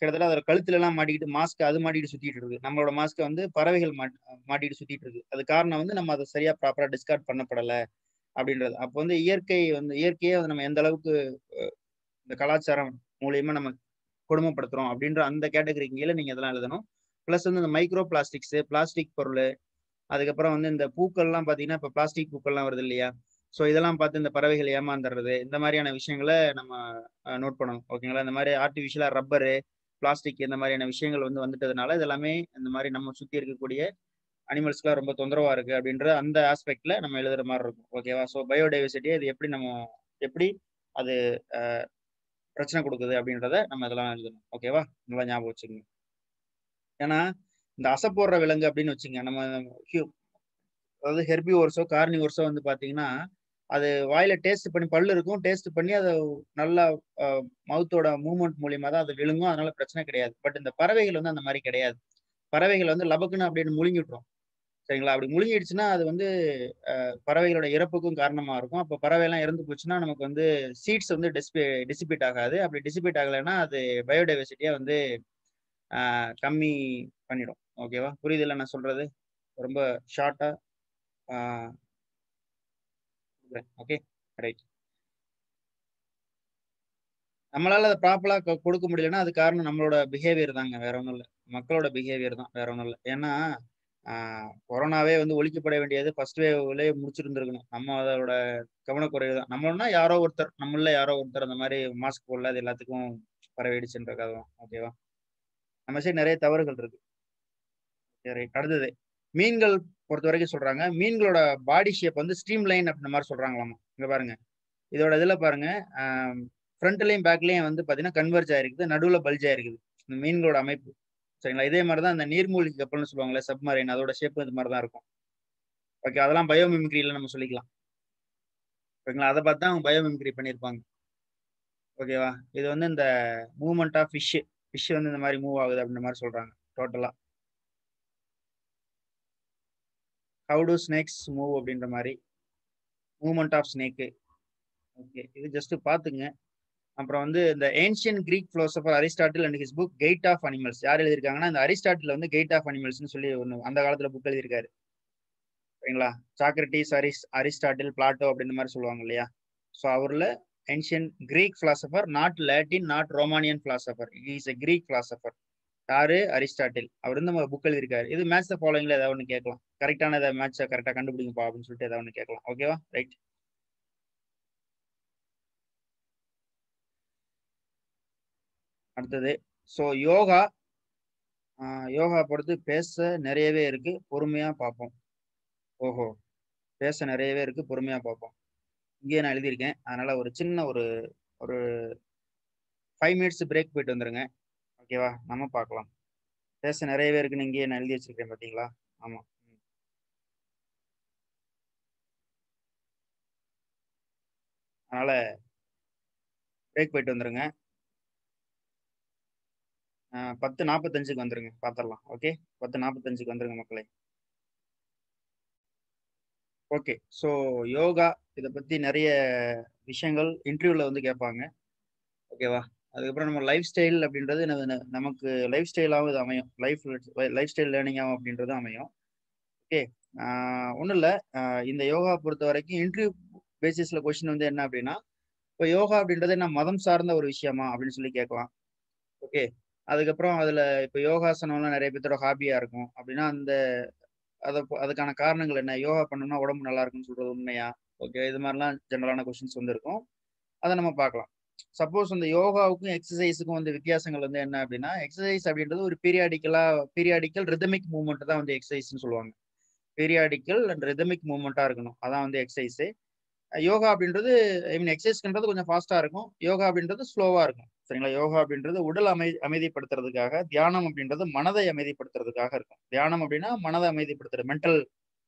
கிட்டத்தட்ட அதோட கழுத்துல எல்லாம் மாட்டிக்கிட்டு மாஸ்க் அது மாட்டிக்கிட்டு சுத்திட்டு இருக்கு நம்மளோட மாஸ்க்கை வந்து பறவைகள் மாட்டிக்கிட்டு சுத்திட்டு இருக்கு அது காரணம் வந்து நம்ம அதை சரியா ப்ராப்பரா டிஸ்கார்ட் பண்ணப்படல அப்படின்றது அப்போ வந்து இயற்கையே வந்து நம்ம எந்த அளவுக்கு இந்த கலாச்சாரம் மூலியமா நம்ம கொடுமைப்படுத்துறோம் அப்படின்ற அந்த கேட்டகரி கீழே நீங்க இதெல்லாம் எழுதணும் பிளஸ் வந்து இந்த மைக்ரோ பிளாஸ்டிக்ஸ் பிளாஸ்டிக் பொருள் அதுக்கப்புறம் வந்து இந்த பூக்கள்லாம் பார்த்தீங்கன்னா இப்போ பிளாஸ்டிக் பூக்கள்லாம் வருது இல்லையா ஸோ இதெல்லாம் பார்த்து இந்த பறவைகள் ஏமாந்துடுறது இந்த மாதிரியான விஷயங்களை நம்ம நோட் பண்ணணும் ஓகேங்களா இந்த மாதிரி ஆர்டிஃபிஷியலாக ரப்பரு பிளாஸ்டிக் இந்த மாதிரியான விஷயங்கள் வந்து வந்துட்டதுனால இதெல்லாமே இந்த மாதிரி நம்ம சுற்றி இருக்கக்கூடிய அனிமல்ஸ்க்குலாம் ரொம்ப தொந்தரவாக இருக்குது அப்படின்ற அந்த ஆஸ்பெக்டில் நம்ம எழுதுகிற மாதிரி இருக்கும் ஓகேவா ஸோ பயோடைவர்சிட்டியை இது எப்படி அது பிரச்சனை கொடுக்குது அப்படின்றத நம்ம இதெல்லாம் எழுதணும் ஓகேவா நல்லா ஞாபகம் வச்சுக்கோங்க ஏன்னா இந்த அசை போடுற விலங்கு அப்படின்னு வச்சுங்க நம்ம அதாவது ஹெர்பிவோர்ஸோ கார்னிவோர்ஸோ வந்து பார்த்தீங்கன்னா அது வாயில டேஸ்ட் பண்ணி பல்லு இருக்கும் டேஸ்ட் பண்ணி அதை நல்லா மவுத்தோட மூவ்மெண்ட் மூலியமா தான் அது விழுங்கும் அதனால பிரச்சனை கிடையாது பட் இந்த பறவைகள் வந்து அந்த மாதிரி கிடையாது பறவைகள் வந்து லபக்குன்னு அப்படின்னு முழுங்கிட்டுரும் சரிங்களா அப்படி முழுங்கிடுச்சுன்னா அது வந்து பறவைகளோட இறப்புக்கும் காரணமா இருக்கும் அப்போ பறவைலாம் இறந்து போச்சுன்னா நமக்கு வந்து சீட்ஸ் வந்து டிசிபேட் ஆகாது அப்படி டிசிபேட் ஆகலைன்னா அது பயோடைவர்சிட்டியா வந்து கம்மி பண்ணிடும் ஓகேவா புரியுதில்ல நான் சொல்றது ரொம்ப ஷார்ட்டா ஓகே ரைட் நம்மளால அதை ப்ராப்பரா கொடுக்க முடியலன்னா அது காரணம் நம்மளோட பிஹேவியர் தாங்க வேற ஒன்றும் இல்லை மக்களோட பிஹேவியர் தான் வேற ஒன்றும் இல்லை ஏன்னா கொரோனாவே வந்து ஒழிக்கப்பட வேண்டியது ஃபர்ஸ்ட் வேவ்லயே முடிச்சிருந்துருக்கணும் நம்ம அதோட கவனக்குறைவு தான் நம்மளா யாரோ ஒருத்தர் நம்மள யாரோ ஒருத்தர் அந்த மாதிரி மாஸ்க் போடல அது எல்லாத்துக்கும் பரவிடுச்சுன்றது தான் ஓகேவா நம்ம சைடு நிறைய தவறுகள் இருக்கு சரி அடுத்தது மீன்கள் பொறுத்த வரைக்கும் சொல்றாங்க மீன்களோட பாடி ஷேப் வந்து ஸ்ட்ரீம் லைன் அப்படின்ற மாதிரி சொல்றாங்களாமா இங்க பாருங்க இதோட இதுல பாருங்க ஃப்ரண்ட்லயும் பேக்லயும் வந்து பாத்தீங்கன்னா கன்வெர்ஜ் ஆயிருக்குது நடுவுல பல்ஜ் ஆயிருக்குது இந்த மீன்களோட அமைப்பு சரிங்களா இதே மாதிரிதான் அந்த நீர்மூழ்கி கப்பல்னு சொல்லுவாங்களே சப்மரைன் அதோட ஷேப் இது மாதிரிதான் இருக்கும் ஓகே அதெல்லாம் பயோமிமிக்ரியில நம்ம சொல்லிக்கலாம் ஓகேங்களா அதை பார்த்து தான் அவங்க பயோமிமிக்ரி பண்ணியிருப்பாங்க ஓகேவா இது வந்து இந்த மூவ்மெண்ட் ஆஃப் ஃபிஷ் வந்து இந்த மாதிரி மூவ் ஆகுது அப்படின்ற மாதிரி சொல்றாங்க டோட்டலா ஹவு டு ஸ்னேக்ஸ் மூவ் அப்படின்ற மாதிரி மூவ்மெண்ட் ஆஃப் ஸ்னேக்கு ஓகே இது ஜஸ்ட் பார்த்துங்க அப்புறம் வந்து இந்த ancient Greek philosopher Aristotle and his book get of animals யார் எழுதியிருக்காங்கன்னா இந்த அரிஸ்டாட்டில் வந்து கெட் ஆஃப் அனிமல்ஸ்னு சொல்லி ஒன்று அந்த காலத்தில் புக் எழுதியிருக்காரு சரிங்களா சாக்ரட்டிஸ் அரிஸ்டாட்டில் பிளாட்டோ அப்படின்ற மாதிரி சொல்லுவாங்க இல்லையா ஸோ அவரில் ancient Greek philosopher not Latin not Romanian philosopher is a Greek philosopher யாரு அரிஸ்டாட்டில் அவர் வந்து நம்ம புக் எழுதியிருக்காரு இது மேட்ச் த ஃபாலோயிங்ல ஏதாவது ஒன்று கேட்கலாம் கரெக்டான ஏதாவது மேட்சை கரெக்டாக கண்டுபிடிங்கப்பா அப்படின்னு சொல்லிட்டு ஏதாவது ஒன்று கேட்கலாம் ஓகேவா ரைட் அடுத்தது ஸோ யோகா பொறுத்து பேச நிறையவே இருக்கு பொறுமையா பார்ப்போம் ஓஹோ பேச நிறையவே இருக்கு பொறுமையா பார்ப்போம் இங்கேயே நான் எழுதியிருக்கேன் அதனால ஒரு சின்ன ஒரு 5 மினிட்ஸ் பிரேக் போயிட்டு வந்துருங்க ஓகேவா நம்ம பார்க்கலாம் பேச நிறையவே இருக்குன்னு இங்கேயே நான் எழுதி வச்சிருக்கேன் பார்த்தீங்களா ஆமா அதனால பிரேக் போயிட்டு வந்துருங்க 10:45க்கு வந்துருங்க பார்த்துடலாம் ஓகே 10:45க்கு வந்துருங்க மக்களே ஓகே ஸோ யோகா இதை பற்றி நிறைய விஷயங்கள் இன்டர்வியூவில் வந்து கேட்பாங்க ஓகேவா. அதுக்கப்புறம் நம்ம லைஃப் ஸ்டைல் அப்படின்றது நமக்கு லைஃப் ஸ்டைலாகவும் இது அமையும், லைஃப் ஸ்டைல் லேர்னிங்காகவும் அப்படின்றது அமையும். ஓகே ஒன்றும் இல்லை, இந்த யோகா பொறுத்த வரைக்கும் இன்டர்வியூ பேசிஸில் கொஸ்டின் வந்து என்ன அப்படின்னா, இப்போ யோகா அப்படின்றது என்ன மதம் சார்ந்த ஒரு விஷயமா அப்படின்னு சொல்லி கேட்கலாம். ஓகே அதுக்கப்புறம் அதில் இப்போ யோகாசனம்லாம் நிறைய பேர்த்தோட ஹாபியாக இருக்கும் அப்படின்னா அந்த அதுக்கான காரணங்கள் என்ன, யோகா பண்ணோம்னா உடம்பு நல்லா இருக்குன்னு சொல்கிறது உண்மையா, ஓகே இது மாதிரிலாம் ஜென்ரலான கொஸ்டின்ஸ் வந்துருக்கும். அதை நம்ம பார்க்கலாம். சப்போஸ் இந்த யோகாவுக்கும் எக்ஸசைஸுக்கும் வந்து வித்தியாசங்கள் வந்து என்ன அப்படின்னா, எக்ஸசைஸ் அப்படின்றது ஒரு பீரியாடிக்கல் ரிதமிக் மூவ்மெண்ட் தான் வந்து எக்ஸசைஸ்ன்னு சொல்லுவாங்க. பீரியாடிக்கல் அண்ட் ரிதமிக் மூவ்மெண்ட்டாக இருக்கணும், அதான் வந்து எக்ஸசைஸு. யோகா அப்படின்றது எக்ஸசைஸ்ன்றது கொஞ்சம் ஃபாஸ்ட்டாக இருக்கும், யோகா அப்படின்றது ஸ்லோவாக இருக்கும் சரிங்களா. யோகா அப்படின்றது உடல் அமைதிப்படுத்துறதுக்காக, தியானம் அப்படின்றது மனதை அமைதிப்படுத்துறதுக்காக இருக்கும். தியானம் அப்படின்னா மனதை அமைதிப்படுத்துறது, மென்டல்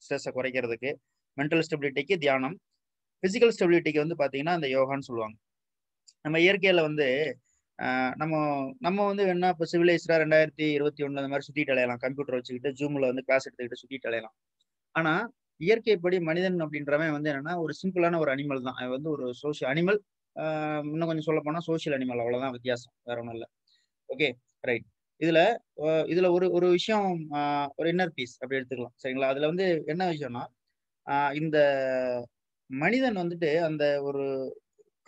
ஸ்ட்ரெஸ்ஸை குறைக்கிறதுக்கு, மென்டல் ஸ்டெபிலிட்டிக்கு தியானம். ஃபிசிக்கல் ஸ்டெபிலிட்டிக்கு வந்து பார்த்தீங்கன்னா அந்த யோகான்னு சொல்லுவாங்க. நம்ம இயற்கையில் வந்து நம்ம வந்து என்ன இப்போ சிவிலைஸ்டாக 2021 அந்த மாதிரி சுற்றிட்டு அலையலாம், கம்ப்யூட்டர் வச்சுக்கிட்டு ஜூமில் வந்து கிளாஸ் எடுத்துக்கிட்டு சுற்றிட்டு அலையலாம். ஆனால் இயற்கைப்படி மனிதன் அப்படின்றவன் வந்து என்னென்னா ஒரு சிம்பிளான ஒரு அனிமல் தான். அது வந்து ஒரு சோஷியல் அனிமல், இன்னும் கொஞ்சம் சொல்ல போனால் சோஷியல் அனிமல், அவ்வளோதான் வித்தியாசம், வேற ஒன்றும் இல்லை. Okay right. இதில் ஒரு விஷயம், ஒரு இன்னர் பீஸ் அப்படி எடுத்துக்கலாம் சரிங்களா. அதில் வந்து என்ன விஷயம்னா, இந்த மனிதன் வந்துட்டு அந்த ஒரு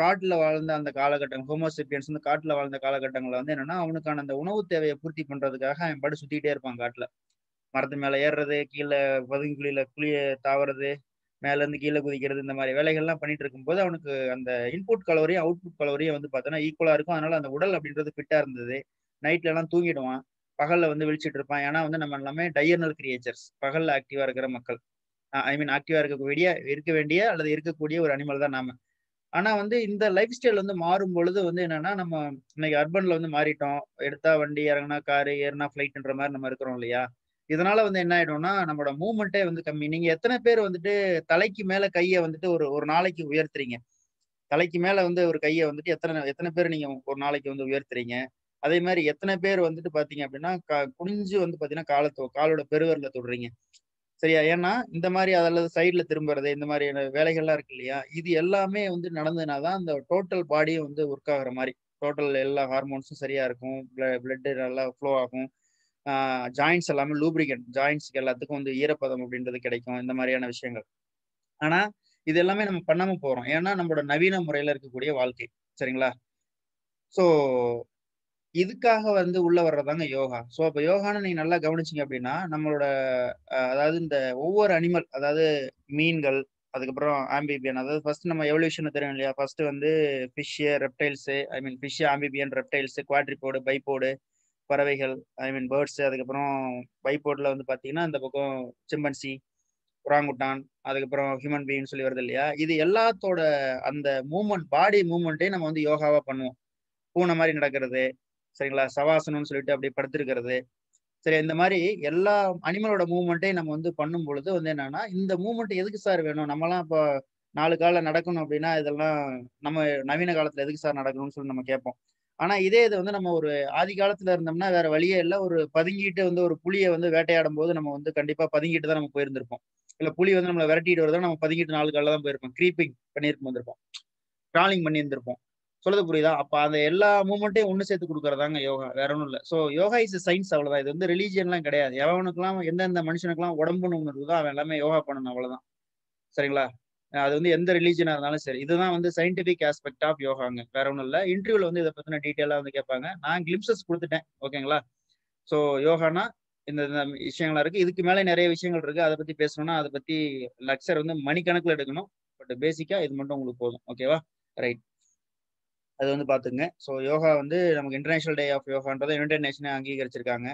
காட்டில் வாழ்ந்த அந்த காலகட்டம், ஹோமோசேபியன்ஸ் வந்து காட்டில் வாழ்ந்த காலகட்டங்களில் வந்து என்னன்னா அவனுக்கான அந்த உணவு தேவையை பூர்த்தி பண்ணுறதுக்காக அவன் பாட்டு சுற்றிக்கிட்டே இருப்பான். காட்டில் மரத்து மேலே ஏறுறது, கீழே பதுங்கு குழிய தாவறது, மேலேருந்து கீழே குதிக்கிறது, இந்த மாதிரி வேலைகள்லாம் பண்ணிட்டு இருக்கும்போது அவனுக்கு அந்த இன்புட் கலோரியும் அவுட்புட் கலோரியும் வந்து பார்த்தோன்னா ஈக்குவலாக இருக்கும். அதனால அந்த உடல் அப்படின்றது ஃபிட்டாக இருந்தது. நைட்லலாம் தூங்கிடுவான், பகலில் வந்து விழிச்சிட்டு இருப்பான். ஏன்னா வந்து நம்ம எல்லாமே டயர்னல் கிரியேச்சர்ஸ், பகலில் ஆக்டிவாக இருக்கிற மக்கள், ஆக்டிவாக இருக்க வேண்டிய அல்லது இருக்கக்கூடிய ஒரு அனிமல் தான் நாம. ஆனால் வந்து இந்த லைஃப் ஸ்டைல் வந்து மாறும் பொழுது வந்து என்னன்னா, நம்ம இன்னைக்கு அர்பன்ல வந்து மாறிட்டோம், எடுத்தா வண்டி, இறங்கினா காரு, ஏறினா ஃப்ளைட்ன்ற மாதிரி நம்ம இருக்கிறோம் இல்லையா. இதனால வந்து என்ன ஆயிடும்னா நம்மளோட மூவ்மெண்ட்டே வந்து கம்மி. நீங்க எத்தனை பேர் வந்துட்டு தலைக்கு மேல கையை வந்துட்டு ஒரு நாளைக்கு உயர்த்துறீங்க? தலைக்கு மேல வந்து ஒரு கையை வந்துட்டு எத்தனை பேர் நீங்க ஒரு நாளைக்கு வந்து உயர்த்துறீங்க? அதே மாதிரி எத்தனை பேர் வந்துட்டு பாத்தீங்க அப்படின்னா குனிஞ்சு வந்து பாத்தீங்கன்னா காலோட பெருவரில தொடுறீங்க சரியா? ஏன்னா இந்த மாதிரி அல்லது சைடில் திரும்புறது, இந்த மாதிரியான வேலைகள்லாம் இருக்கு இல்லையா. இது எல்லாமே வந்து நடந்ததுனா தான் அந்த டோட்டல் பாடியும் வந்து ஒர்க் ஆகுற மாதிரி, டோட்டல் எல்லா ஹார்மோன்ஸும் சரியாக இருக்கும், பிளட்டு நல்லா ஃப்ளோ ஆகும், ஜாயின்ஸ் எல்லாமே லூப்ரிகன்ட், ஜாயின்ஸுக்கு எல்லாத்துக்கும் வந்து ஈரப்பதம் அப்படின்றது கிடைக்கும், இந்த மாதிரியான விஷயங்கள். ஆனால் இது எல்லாமே நம்ம பண்ணாமல் போகிறோம், ஏன்னா நம்மளோட நவீன முறையில் இருக்கக்கூடிய வாழ்க்கை சரிங்களா. ஸோ இதுக்காக வந்து உள்ள வர்றதாங்க யோகா. ஸோ அப்போ யோகான்னு நீங்கள் நல்லா கவனிச்சிங்க அப்படின்னா நம்மளோட அதாவது இந்த ஒவ்வொரு அனிமல், அதாவது மீன்கள், அதுக்கப்புறம் ஆம்பிபியன், அதாவது ஃபர்ஸ்ட் நம்ம எவல்யூஷன் தெரியும் இல்லையா. ஃபர்ஸ்ட் வந்து fish, reptiles, fish, amphibian, reptiles, quadruped, biped பறவைகள், பேர்ட்ஸு, அதுக்கப்புறம் பைபோடில் வந்து பார்த்தீங்கன்னா இந்த பக்கம் சிம்பன்சி, ஒராங்குட்டான், அதுக்கப்புறம் ஹியூமன் பீயின்னு சொல்லி வருது இல்லையா. இது எல்லாத்தோட அந்த மூவ்மெண்ட், பாடி மூவ்மெண்ட்டே நம்ம வந்து யோகாவாக பண்ணுவோம். பூனை மாதிரி நடக்கிறது சரிங்களா, சவாசனம்னு சொல்லிட்டு அப்படி படுத்திருக்கிறது சரி. இந்த மாதிரி எல்லா அனிமலோட மூவ்மெண்ட்டையும் நம்ம வந்து பண்ணும் பொழுது வந்து என்னன்னா, இந்த மூவ்மெண்ட் எதுக்கு சார் வேணும், நம்மலாம் இப்போ 4 கால நடக்கணும் அப்படின்னா இதெல்லாம் நம்ம நவீன காலத்துல எதுக்கு சார் நடக்கணும்னு சொல்லி நம்ம கேட்போம். ஆனா இதே இது வந்து நம்ம ஒரு ஆதி காலத்துல இருந்தோம்னா வேற வழியே இல்லை, ஒரு பதுங்கிட்டு வந்து ஒரு புலியை வந்து வேட்டையாடும் போது நம்ம வந்து கண்டிப்பா பதுங்கிட்டு தான் நம்ம போயிருந்திருப்போம். இல்ல புலி வந்து நம்மளை விரட்டிட்டு வருதுன்னா நம்ம பதுங்கிட்டு 4 கால தான் போயிருப்போம், கிரீப்பிங் பண்ணியிருக்க வந்திருப்போம், கிராலிங் பண்ணி இருந்திருப்போம். சொல்லுது புரியுதா? அப்போ அந்த எல்லா மூமெண்ட்டையும் ஒன்று சேர்த்து கொடுக்குறதாங்க யோகா, வேற ஒன்றும் இல்லை. ஸோ யோகா இஸ் சயின்ஸ், அவ்வளோதான். இது வந்து ரிலீஜியன்லாம் கிடையாது. எவனுக்குலாம் எந்தெந்த மனுஷனுக்குலாம் உடம்புன்னு ஒன்று இருக்குதோ அவன் எல்லாமே யோகா பண்ணணும், அவ்வளோதான் சரிங்களா. அது வந்து எந்த ரிலீஜனாக இருந்தாலும் சரி, இதுதான் வந்து சயின்டிஃபிக் ஆஸ்பெக்ட் ஆஃப் யோகாங்க, வேற ஒன்றும் இல்லை. இன்டர்வியூவில் வந்து இதை பற்றின டீட்டெயிலாக வந்து கேட்பாங்க. நான் கிளிம்சஸ் கொடுத்துட்டேன் ஓகேங்களா. ஸோ யோகானா இந்த விஷயங்கள்லாம் இருக்குது, இதுக்கு மேலே நிறைய விஷயங்கள் இருக்குது. அதை பற்றி பேசணும்னா அதை பற்றி லெக்சர் வந்து மணிக்கணக்கில் எடுக்கணும். பட் பேசிக்காக இது மட்டும் உங்களுக்கு போதும் ஓகேவா ரைட். அது வந்து பார்த்துங்க. ஸோ யோகா வந்து நமக்கு இன்டர்நேஷனல் டே ஆஃப் யோகான்றதை யுனைடெட் நேஷனை அங்கீகரிச்சிருக்காங்க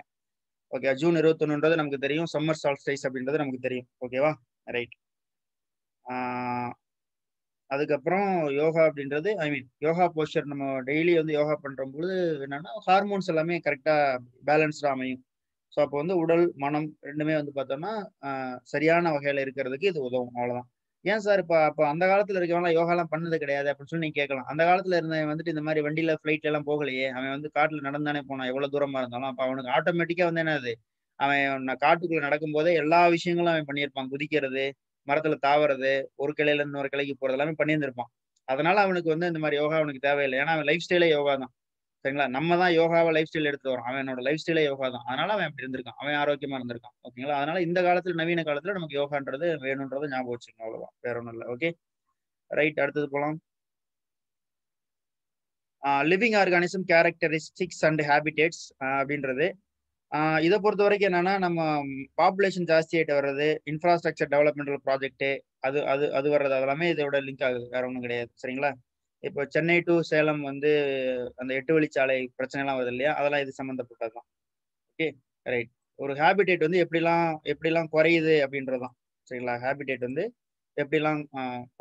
ஓகே. ஜூன் 21 நமக்கு தெரியும், சம்மர் சால்ஸ்டைஸ் அப்படின்றது நமக்கு தெரியும் ஓகேவா ரைட். அதுக்கப்புறம் யோகா அப்படின்றது யோகா போஸ்டர் நம்ம டெய்லி வந்து யோகா பண்ணுறபோது என்னென்னா ஹார்மோன்ஸ் எல்லாமே கரெக்டாக பேலன்ஸ்டாக அமையும். ஸோ அப்போ வந்து உடல் மனம் ரெண்டுமே வந்து பார்த்தோம்னா சரியான வகையில் இருக்கிறதுக்கு இது உதவும், அவ்வளோதான். ஏன் சார் இப்போ அந்த காலத்துல இருக்கவங்களாம் யோகாலாம் பண்ணது கிடையாது அப்படின்னு சொல்லி நீங்க கேட்கலாம். அந்த காலத்துல இருந்தவன் வந்துட்டு இந்த மாதிரி வண்டியில ஃபிளைட்ல எல்லாம் போகலையே, அவன் வந்து காட்டுல நடந்தானே போனான், எவ்வளவு தூரமா இருந்தாலும். அப்போ அவனுக்கு ஆட்டோமேட்டிக்கா வந்து என்னது, அவன் காட்டுக்குள்ள நடக்கும் போதே எல்லா விஷயங்களும் அவன் பண்ணியிருப்பான், குதிக்கிறது, மரத்துல தாவறது, ஒரு கிளையில இருந்து ஒரு கிளைக்கு போறது எல்லாமே பண்ணியிருந்திருப்பான். அதனால அவனுக்கு வந்து இந்த மாதிரி யோகா அவனுக்கு தேவையில்லை. ஏன்னா அவன் லைஃப் ஸ்டைலே யோகா தான். சரிங்களா, நம்ம தான் யோகாவை லைஃப் ஸ்டைல் எடுத்துட்டு வரோம். அவனோட லைஃப் ஸ்டைலே யோகா தான். அதனால அவன் அப்படி இருந்திருக்கான், அவன் ஆரோக்கியமா இருந்திருக்கான். ஓகேங்களா, அதனால இந்த காலத்துல நவீன காலத்துல நமக்கு யோகான்றது வேணும்ன்றது ஞாபகம் வச்சுக்கணும். அவ்வளவுதான், வேற ஒன்றும் இல்லை. ஓகே ரைட், அடுத்தது போகலாம். Living organism characteristics and habitats அப்படின்றது இதை பொறுத்த வரைக்கும் என்னன்னா, நம்ம பாப்புலேஷன் ஜாஸ்தி ஆகிட்டு வர்றது, இன்ஃப்ராஸ்ட்ரக்சர் டெவலப்மெண்டல் ப்ராஜெக்ட்டு அது அது அது வர்றது அதெல்லாமே இதோட லிங்க் ஆகுது, வேற ஒன்றும் கிடையாது. சரிங்களா, இப்போ சென்னை டு சேலம் வந்து அந்த 8 வழிச்சாலை பிரச்சனைலாம் வருது இல்லையா, அதெல்லாம் இது சம்மந்தப்பட்டது தான். ஓகே ரைட், ஒரு ஹேபிடேட் வந்து எப்படிலாம் குறையுது அப்படின்றதான். சரிங்களா, ஹேபிடேட் வந்து எப்படிலாம்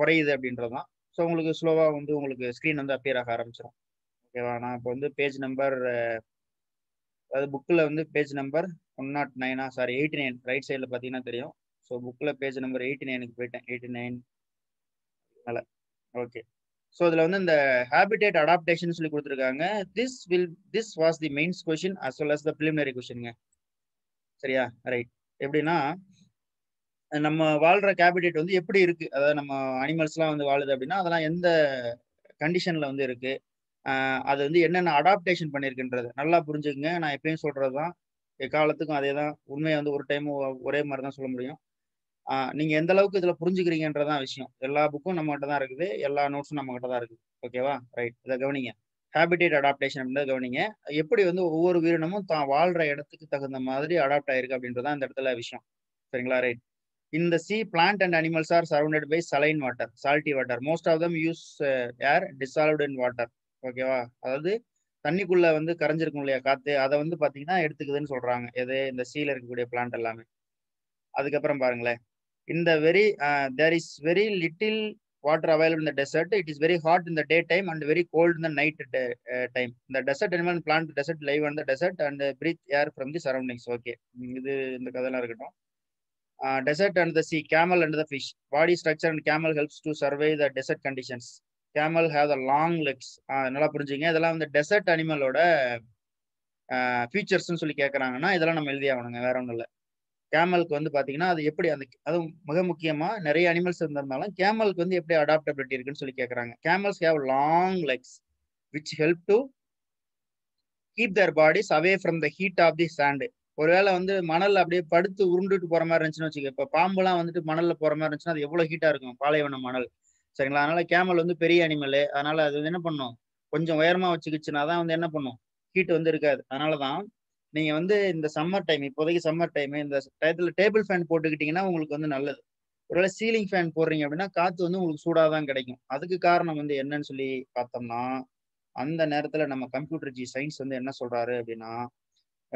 குறையுது அப்படின்றதான். ஸோ உங்களுக்கு ஸ்லோவாக வந்து உங்களுக்கு ஸ்க்ரீன் வந்து அப்பியர் ஆக ஆரம்பிச்சிடும். ஓகேவா, நான் இப்போ வந்து பேஜ் நம்பர், அதாவது புக்கில் வந்து பேஜ் நம்பர் 109, சாரி 89, ரைட் சைடில் பார்த்தீங்கன்னா தெரியும். ஸோ புக்கில் பேஜ் நம்பர் 89க்கு போயிட்டேன், 89 மேலே. ஓகே, ஸோ இதில் வந்து இந்த ஹேபிடேட் அடாப்டேஷன் சொல்லி கொடுத்துருக்காங்க. This was the mains question as well as the preliminary கொஷின்ங்க. சரியா, ரைட். எப்படின்னா, நம்ம வாழ்கிற ஹேபிடேட் வந்து எப்படி இருக்குது, அதாவது நம்ம அனிமல்ஸ்லாம் வந்து வாழுது அப்படின்னா அதெல்லாம் எந்த கண்டிஷனில் வந்து இருக்குது, அது வந்து என்னென்ன அடாப்டேஷன் பண்ணியிருக்குன்றது நல்லா புரிஞ்சுக்குங்க. நான் எப்பயும் சொல்கிறது தான், எக்காலத்துக்கும் அதே தான். உண்மையை வந்து ஒரு டைமும் ஒரே மாதிரி தான் சொல்ல முடியும். நீங்கள் எந்த அளவுக்கு இதில் புரிஞ்சுக்கிறீங்கன்றதான் விஷயம். எல்லா புக்கும் நம்மகிட்ட தான் இருக்குது, எல்லா நோட்ஸும் நம்மகிட்ட தான் இருக்குது. ஓகேவா ரைட், இதை கவனிங்க. ஹேபிடேட் அடாப்டேஷன் அப்படின்றத கவனிங்க, எப்படி வந்து ஒவ்வொரு உயிரினமும் தான் வாழ்கிற இடத்துக்கு தகுந்த மாதிரி அடாப்ட் ஆயிருக்கு அப்படின்றதான் இந்த இடத்துல விஷயம். சரிங்களா right. In the sea, plant and animals are surrounded by saline water, salty water. Most of them use air dissolved in water. Okay வா, அதாவது தண்ணிக்குள்ள வந்து கரைஞ்சிருக்கும் இல்லையா காத்து, அதை வந்து பார்த்தீங்கன்னா எடுத்துக்குதுன்னு சொல்றாங்க. எது, இந்த சீல இருக்கக்கூடிய பிளான்ட் எல்லாமே. அதுக்கப்புறம் பாருங்களேன், இந்த there is very little water available in the desert. It is very hot in the daytime and very cold in the night time. The desert animal and plant desert live on the desert and breathe air from the surroundings. Okay, இது இந்த கதையெல்லாம் இருக்கட்டும். Desert and the sea, camel and the fish. Body structure and camel helps to survive the desert conditions. Camel have the long legs. நல்லா புரிஞ்சுங்க, இதெல்லாம் வந்து dessert அனிமலோட ஃபீச்சர்ஸ்ன்னு சொல்லி கேட்குறாங்கன்னா இதெல்லாம் நம்ம எழுதி ஆகணுங்க, வேற ஒன்றும் இல்லை. கேமலுக்கு வந்து பார்த்தீங்கன்னா அது எப்படி அந்த, அதுவும் மிக முக்கியமாக நிறைய அனிமல்ஸ் இருந்தாலும் கேமலுக்கு வந்து எப்படி அடாப்டபிலிட்டி இருக்குன்னு சொல்லி கேட்குறாங்க. Camels have long legs which help to keep their bodies away from the heat of the sand. ஒருவேளை வந்து மணல் அப்படியே படுத்து உருண்டுட்டு போற மாதிரி இருந்துச்சுன்னு வச்சுக்க, இப்போ பாம்புலாம் வந்துட்டு மணல்ல போற மாதிரி இருந்துச்சுன்னா அது எவ்வளவு ஹீட்டா இருக்கும், பாலைவன மணல். சரிங்களா, அதனால கேமல் வந்து பெரிய அனிமல், அதனால அது வந்து என்ன பண்ணும், கொஞ்சம் உயரமா வச்சுக்கிச்சுன்னா தான் வந்து என்ன பண்ணும், ஹீட் வந்து இருக்காது. அதனாலதான் நீங்க வந்து இந்த சம்மர் டைம், இப்போதைக்கு சம்மர் டைம், இந்த டயத்துல டேபிள் ஃபேன் போட்டுக்கிட்டீங்கன்னா உங்களுக்கு வந்து நல்லது. ஒருவேளை சீலிங் ஃபேன் போடுறீங்க அப்படின்னா காத்து வந்து உங்களுக்கு சூடாதான் கிடைக்கும். அதுக்கு காரணம் வந்து என்னன்னு சொல்லி பார்த்தோம்னா, அந்த நேரத்துல நம்ம கம்ப்யூட்டர் ஜி சயின்ஸ் வந்து என்ன சொல்றாரு அப்படின்னா,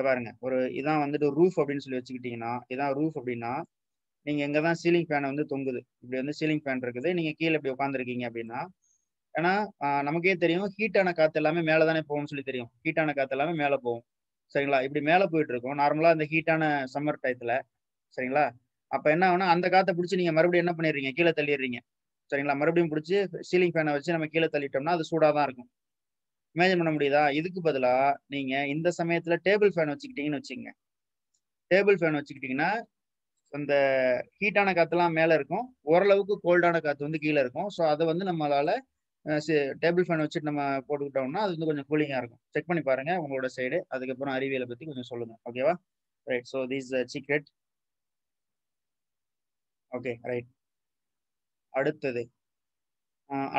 பாருங்க, ஒரு இதான் வந்துட்டு ரூஃப் அப்படின்னு சொல்லி வச்சுக்கிட்டீங்கன்னா, இதான் ரூஃப் அப்படின்னா நீங்கள் எங்கே தான் சீலிங் ஃபேனை வந்து தொங்குது, இப்படி வந்து சீலிங் ஃபேன் இருக்குது, நீங்கள் கீழே இப்படி உட்காந்துருக்கீங்க அப்படின்னா, ஏன்னா நமக்கே தெரியும் ஹீட்டான காற்று எல்லாமே மேலே தானே போகும்னு சொல்லி தெரியும், ஹீட்டான காற்று எல்லாமே மேலே போகும். சரிங்களா, இப்படி மேலே போயிட்டு இருக்கும் நார்மலாக அந்த ஹீட்டான சம்மர் டயத்தில். சரிங்களா, அப்போ என்ன ஆகுனா அந்த காற்றை பிடிச்சி நீங்கள் மறுபடியும் என்ன பண்ணிடுறீங்க, கீழே தள்ளிடுறீங்க. சரிங்களா, மறுபடியும் பிடிச்சி சீலிங் ஃபேனை வச்சு நம்ம கீழே தள்ளிட்டோம்னா அது சூடாக தான் இருக்கும். இமேஜின் பண்ண முடியுதா? இதுக்கு பதிலாக நீங்கள் இந்த சமயத்தில் டேபிள் ஃபேன் வச்சுக்கிட்டீங்கன்னு வச்சுக்கோங்க. டேபிள் ஃபேன் வச்சுக்கிட்டிங்கன்னா அந்த ஹீட்டான காற்றுலாம் மேலே இருக்கும், ஓரளவுக்கு கோல்டான காற்று வந்து கீழே இருக்கும். ஸோ அதை வந்து நம்மளால் டேபிள் ஃபேன் வச்சுட்டு நம்ம போட்டுக்கிட்டோம்னா அது வந்து கொஞ்சம் கூலிங்காக இருக்கும். செக் பண்ணி பாருங்கள் உங்களோட சைடு. அதுக்கப்புறம் அறிவியலை பற்றி கொஞ்சம் சொல்லுங்கள். ஓகேவா right. So this secret. Okay right. அடுத்தது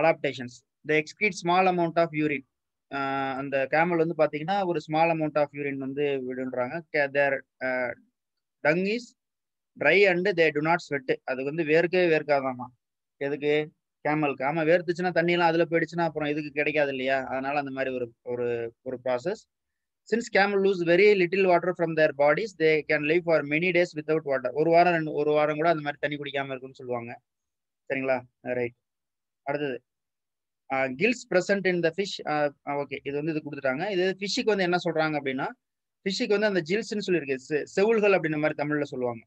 adaptations. The excrete small amount of urine. அந்த கேமல் வந்து பார்த்தீங்கன்னா ஒரு ஸ்மால் அமௌண்ட் ஆஃப் யூரின் வந்து விடுன்றாங்க. Their tongue is dry and they do not sweat. அதுக்கு வந்து வேர்க்கவே வேர்க்காதாமா. எதுக்கு? கேமலுக்கு. ஆமாம், வேர்த்துச்சுன்னா தண்ணியெலாம் அதில் போயிடுச்சுன்னா அப்புறம் இதுக்கு கிடைக்காது இல்லையா. அதனால அந்த மாதிரி ஒரு ஒரு process. Since camel lose very little water from their bodies, they can live for many days without water. ஒரு வாரம் கூட அந்த மாதிரி தண்ணி குடிக்காமல் இருக்குன்னு சொல்லுவாங்க. சரிங்களா ரைட். அடுத்தது gills present in the fish. Okay, இது வந்து இது கொடுத்துட்டாங்க. இது ஃபிஷ்ஷுக்கு வந்து என்ன சொல்கிறாங்க அப்படின்னா, ஃபிஷ்ஷுக்கு வந்து அந்த ஜில்ஸ்ன்னு சொல்லியிருக்கு, செவுள்கள் அப்படின்ற மாதிரி தமிழில் சொல்லுவாங்க.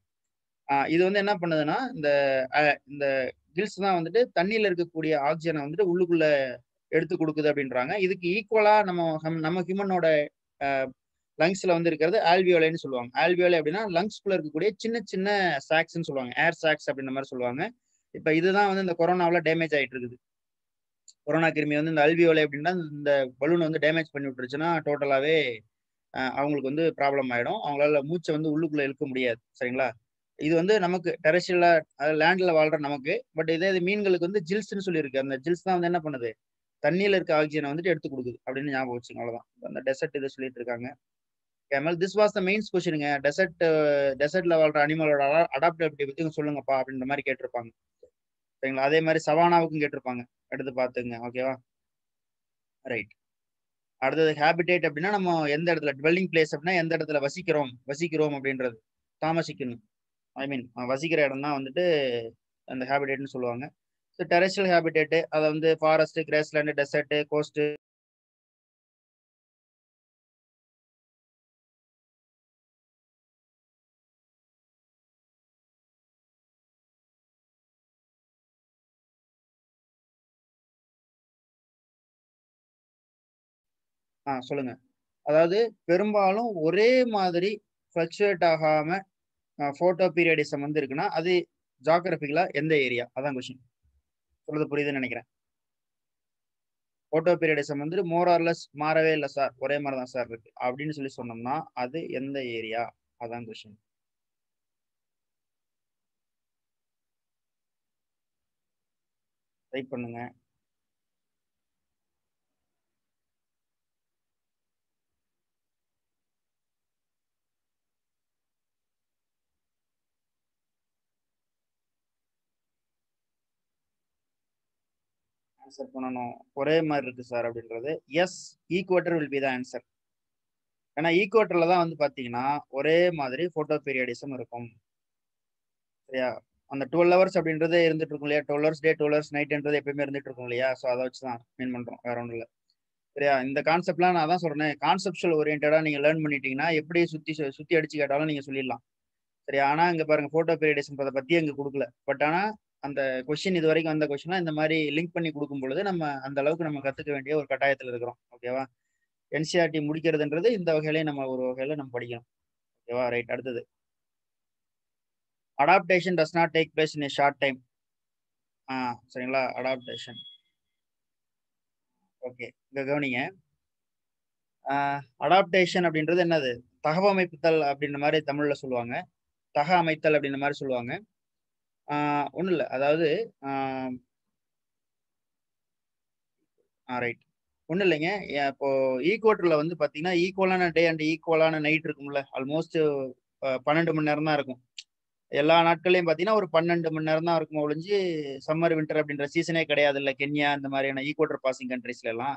இது வந்து என்ன பண்ணுதுன்னா, இந்த கில்ஸ் தான் வந்துட்டு தண்ணியில் இருக்கக்கூடிய ஆக்சிஜனை வந்துட்டு உள்ளுக்குள்ளே எடுத்து கொடுக்குது அப்படின்றாங்க. இதுக்கு ஈக்குவலாக நம்ம ஹியூமனோட லங்ஸ்ல வந்து இருக்கிறது ஆல்வியோலைன்னு சொல்லுவாங்க. ஆல்வியோலை அப்படின்னா லங்ஸ்குள்ள இருக்கக்கூடிய சின்ன சின்ன சாக்ஸ்ன்னு சொல்லுவாங்க, ஏர் சாக்ஸ் அப்படின்ற மாதிரி சொல்லுவாங்க. இப்போ இதுதான் வந்து இந்த கொரோனாவில் டேமேஜ் ஆகிட்டு இருக்குது. கொரோனா கிருமி வந்து இந்த ஆல்வியோலை அப்படின்னா இந்த பலூனை வந்து டேமேஜ் பண்ணி விட்டுருச்சுன்னா டோட்டலாகவே அவங்களுக்கு வந்து ப்ராப்ளம் ஆகிடும். அவங்களால மூச்சை வந்து உள்ளுக்குள்ளே இழுக்க முடியாது. சரிங்களா, இது வந்து நமக்கு டெரஸ்ட்ரியலா லேண்டில் வாழ்கிற நமக்கு, பட் இதே இது மீன்களுக்கு வந்து ஜில்ஸ்ன்னு சொல்லியிருக்கு. அந்த ஜில்ஸ் தான் வந்து என்ன பண்ணுது, தண்ணியில் இருக்க ஆக்சிஜனை வந்துட்டு எடுத்து கொடுக்குது அப்படின்னு ஞாபகம் வச்சுங்க. அவ்வளோதான் அந்த டெசர்ட் இதை சொல்லிட்டு இருக்காங்க. Camel this was the mains கொஸ்டினுங்க. டெசர்ட்ல வாழ்ற அனிமலோட அடாப்டபிலிட்டி பற்றி சொல்லுங்கப்பா அப்படின்ற மாதிரி கேட்டிருப்பாங்க. சரிங்களா, அதே மாதிரி சவானாவுக்கும் கேட்டிருப்பாங்க. எடுத்து பார்த்துங்க, ஓகேவா, ரைட். அடுத்தது ஹேபிடேட் அப்படின்னா நம்ம எந்த இடத்துல, டுவெல்லிங் பிளேஸ் அப்படின்னா எந்த இடத்துல வசிக்கிறோம் அப்படின்றது, தாமசிக்கணும், ஐ மீன் வசிக்கிற இடம் தான் வந்துட்டு அந்த ஹேபிடேட்னு சொல்லுவாங்க. ஸோ டெரஸ்ட்ரியல் ஹேபிடேட்டு அதை வந்து ஃபாரஸ்ட், கிராஸ்லேண்டு, டெசர்ட்டு, கோஸ்ட்டு, சொல்லுங்க. அதாவது பெரும்பாலும் ஒரே மாதிரி ஃப்ளக்சுவேட் ஆகாம போட்டோ பீரியடிசம் வந்து இருக்குன்னா அது ஜாகிரபிகலா எந்த ஏரியா, அதான் கொஸ்டின். சொல்றது புரியுதுன்னு நினைக்கிறேன். போட்டோ பீரியடிசம் வந்து மோரார்லெஸ் மாறவே இல்லை சார், ஒரே மாதிரி தான் சார் இருக்கு அப்படின்னு சொல்லி சொன்னோம்னா அது எந்த ஏரியா, அதான் கொஸ்டின். ட்ரை பண்ணுங்க. ஆன்சர் பண்ணணும். ஒரே மாதிரி இருக்கு சார் அப்படின்றது yes, equator will be the answer. ஏன்னா ஈக்குவேட்டர்ல தான் வந்து பார்த்தீங்கன்னா ஒரே மாதிரி போட்டோ பீரியடிசம் இருக்கும். சரியா, அந்த 12 hours அப்படின்றதே இருந்துட்டு இருக்கும் இல்லையா, 12 hours டே 12 hours நைட்ன்றது எப்பயுமே இருந்துட்டு இருக்கும் இல்லையா. ஸோ அதை வச்சு தான் மீன் பண்ணுறோம், வேற ஒன்றும் இல்லை. சரியா, இந்த கான்செப்ட்லாம் நான் தான் சொல்றேன், கான்செப்டுவல் ஓரியன்டாக நீங்கள் லேர்ன் பண்ணிட்டீங்கன்னா எப்படி சுற்றி அடிச்சு கேட்டாலும் நீங்கள் சொல்லிடலாம். சரியா, ஆனால் இங்கே பாருங்க போட்டோ பீரியடிசம் அதை பற்றி இங்கே கொடுக்கல. பட் ஆனால் அந்த கொஸ்டின், இது வரைக்கும் வந்த கொஸ்டினா இந்த மாதிரி லிங்க் பண்ணி கொடுக்கும் பொழுது நம்ம அந்த அளவுக்கு நம்ம கற்றுக்க வேண்டிய ஒரு கட்டாயத்தில் இருக்கிறோம். ஓகேவா, என்சிஆர்டி முடிக்கிறதுன்றது இந்த வகையிலேயே நம்ம ஒரு வகையில் நம்ம படிக்கணும். ஓகேவா, ரைட். அடுத்தது adaptation does not take place in a short time. சரிங்களா, அடாப்டேஷன், ஓகே, இங்கே கவனிங்க. அடாப்டேஷன் அப்படின்றது என்னது, தகவமைப்புத்தல் அப்படின்ற மாதிரி தமிழில் சொல்லுவாங்க, தக அமைத்தல் அப்படின்ற மாதிரி சொல்லுவாங்க. ஒன்றும் இல்லை, அதாவது ரைட், ஒன்றும் இல்லைங்க. இப்போ ஈக்குவேட்டரில் வந்து பார்த்தீங்கன்னா ஈக்குவலான டே அண்ட் ஈக்குவலான நைட் இருக்கும்ல, ஆல்மோஸ்ட் 12 மணி நேரம் தான் இருக்கும். எல்லா நாட்களையும் பார்த்தீங்கன்னா ஒரு 12 மணி நேரம் தான் இருக்கும். ஒழிஞ்சு சம்மர் வின்டர் அப்படின்ற சீசனே கிடையாது இல்லை, கென்யா இந்த மாதிரியான ஈக்குவேட்டர் பாசிங் கண்ட்ரீஸ்ல எல்லாம்.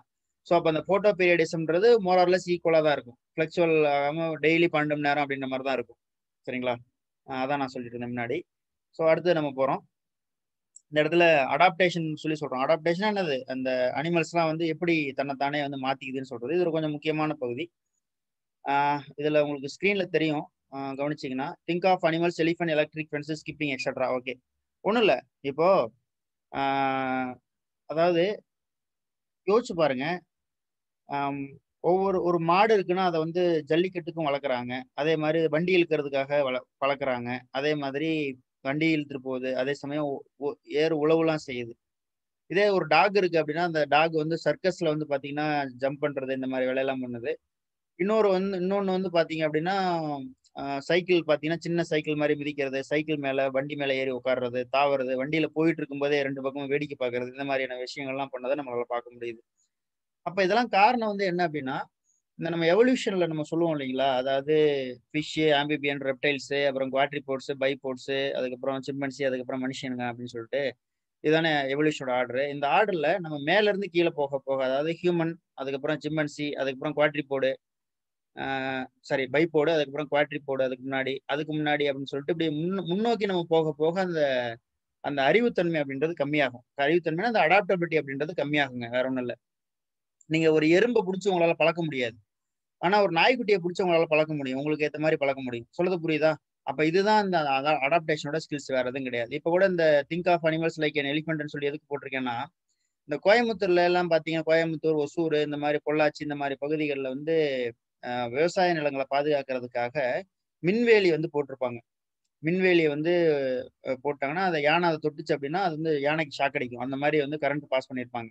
ஸோ அப்போ அந்த போட்டோ பீரியடிசம்ன்றது மோரார்லெஸ் ஈக்குவலாக தான் இருக்கும், ஃப்ளெக்சுவல் ஆகாமல் டெய்லி 12 மணி நேரம் அப்படின்ற மாதிரி தான் இருக்கும். சரிங்களா, அதான் நான் சொல்லிட்டு இருந்தேன் முன்னாடி. ஸோ அடுத்து நம்ம போகிறோம், இந்த இடத்துல அடாப்டேஷன் சொல்லி சொல்கிறோம். அடாப்டேஷன் என்னது, அந்த அனிமல்ஸ்லாம் வந்து எப்படி தன்னைத்தானே வந்து மாற்றிக்குதுன்னு சொல்கிறது. இது ஒரு கொஞ்சம் முக்கியமான பகுதி. இதில் உங்களுக்கு ஸ்க்ரீனில் தெரியும், கவனிச்சிங்கன்னா think of animals, elephant, electric fences, skipping extra. Okay, ஒன்றும் இல்லை. இப்போது அதாவது யோசிச்சு பாருங்கள், ஒரு மாடு இருக்குன்னா அதை வந்து ஜல்லிக்கட்டுக்கும் வளர்க்குறாங்க, அதே மாதிரி வண்டி இழுக்கிறதுக்காக வளர்க்குறாங்க, அதே மாதிரி வண்டி இழுத்துட்டு போகுது, அதே சமயம் ஏறு உழவுலாம் செய்யுது. இதே ஒரு டாக் இருக்குது அப்படின்னா அந்த டாக் வந்து சர்க்கஸில் வந்து பார்த்தீங்கன்னா ஜம்ப் பண்ணுறது இந்த மாதிரி வேலையெல்லாம் பண்ணுது. இன்னொன்று வந்து பார்த்தீங்க அப்படின்னா சைக்கிள் பார்த்தீங்கன்னா சின்ன சைக்கிள் மாதிரி மிதிக்கிறது, சைக்கிள் மேலே வண்டி மேலே ஏறி உட்காடுறது, தாவறது, வண்டியில் போயிட்டு இருக்கும்போதே 2 பக்கமும் வேடிக்கை பார்க்கறது, இந்த மாதிரியான விஷயங்கள்லாம் பண்ணதை நம்மளால் பார்க்க முடியுது. அப்போ இதெல்லாம் காரணம் வந்து என்ன அப்படின்னா இந்த நம்ம எவல்யூஷனில் நம்ம சொல்லுவோம் இல்லைங்களா, அதாவது ஃபிஷ்ஷு, ஆம்பிபியன், ரெப்டைல்ஸு, அப்புறம் குவாட்ரிபோட்ஸு, பைபோட்ஸு, அதுக்கப்புறம் சிம்பன்சி, அதுக்கப்புறம் மனுஷனுங்க அப்படின்னு சொல்லிட்டு இதுதானே எவல்யூஷனோட ஆர்டரு. இந்த ஆர்டரில் நம்ம மேலேருந்து கீழே போக அதாவது ஹியூமன், அதுக்கப்புறம் சிம்பன்சி, அதுக்கப்புறம் குவாட்ரிபோடு, பைபோடு, அதுக்கப்புறம் குவாட்ரிபோடு, அதுக்கு முன்னாடி அப்படின்னு சொல்லிட்டு இப்படி முன்னோக்கி நம்ம போக அந்த அறிவுத்தன்மை அப்படின்றது கம்மியாகும். அறிவுத்தன்மைன்னா அந்த அடாப்டபிலிட்டி அப்படின்றது கம்மியாகுங்க, வேற ஒன்றும் இல்லை. நீங்கள் ஒரு எறும்பை பிடிச்சி உங்களால் பழக்க முடியாது, ஆனால் ஒரு நாய்க்குட்டியை பிடிச்சி உங்களால் பழக்க முடியும், உங்களுக்கு ஏற்ற மாதிரி பழக்க முடியும். சொல்றது புரியுதா? அப்போ இதுதான் இந்த அடாப்டேஷனோட ஸ்கில்ஸ், வேறு எதுவும் கிடையாது. இப்போ கூட இந்த think of animals like an எலிஃபென்ட்னு சொல்லி எதுக்கு போட்டிருக்கேன்னா, இந்த கோயம்புத்தூர்ல எல்லாம் பார்த்தீங்கன்னா கோயம்புத்தூர், ஒசூர், இந்த மாதிரி பொள்ளாச்சி இந்த மாதிரி பகுதிகளில் வந்து விவசாய நிலங்களை பாதுகாக்கிறதுக்காக மின்வேலி வந்து போட்டிருப்பாங்க. மின்வேலியை வந்து போட்டாங்கன்னா அதை யானை அதை தொட்டுச்சு அப்படின்னா அது வந்து யானைக்கு ஷாக் அடிக்கும். அந்த மாதிரி வந்து கரண்ட் பாஸ் பண்ணியிருப்பாங்க.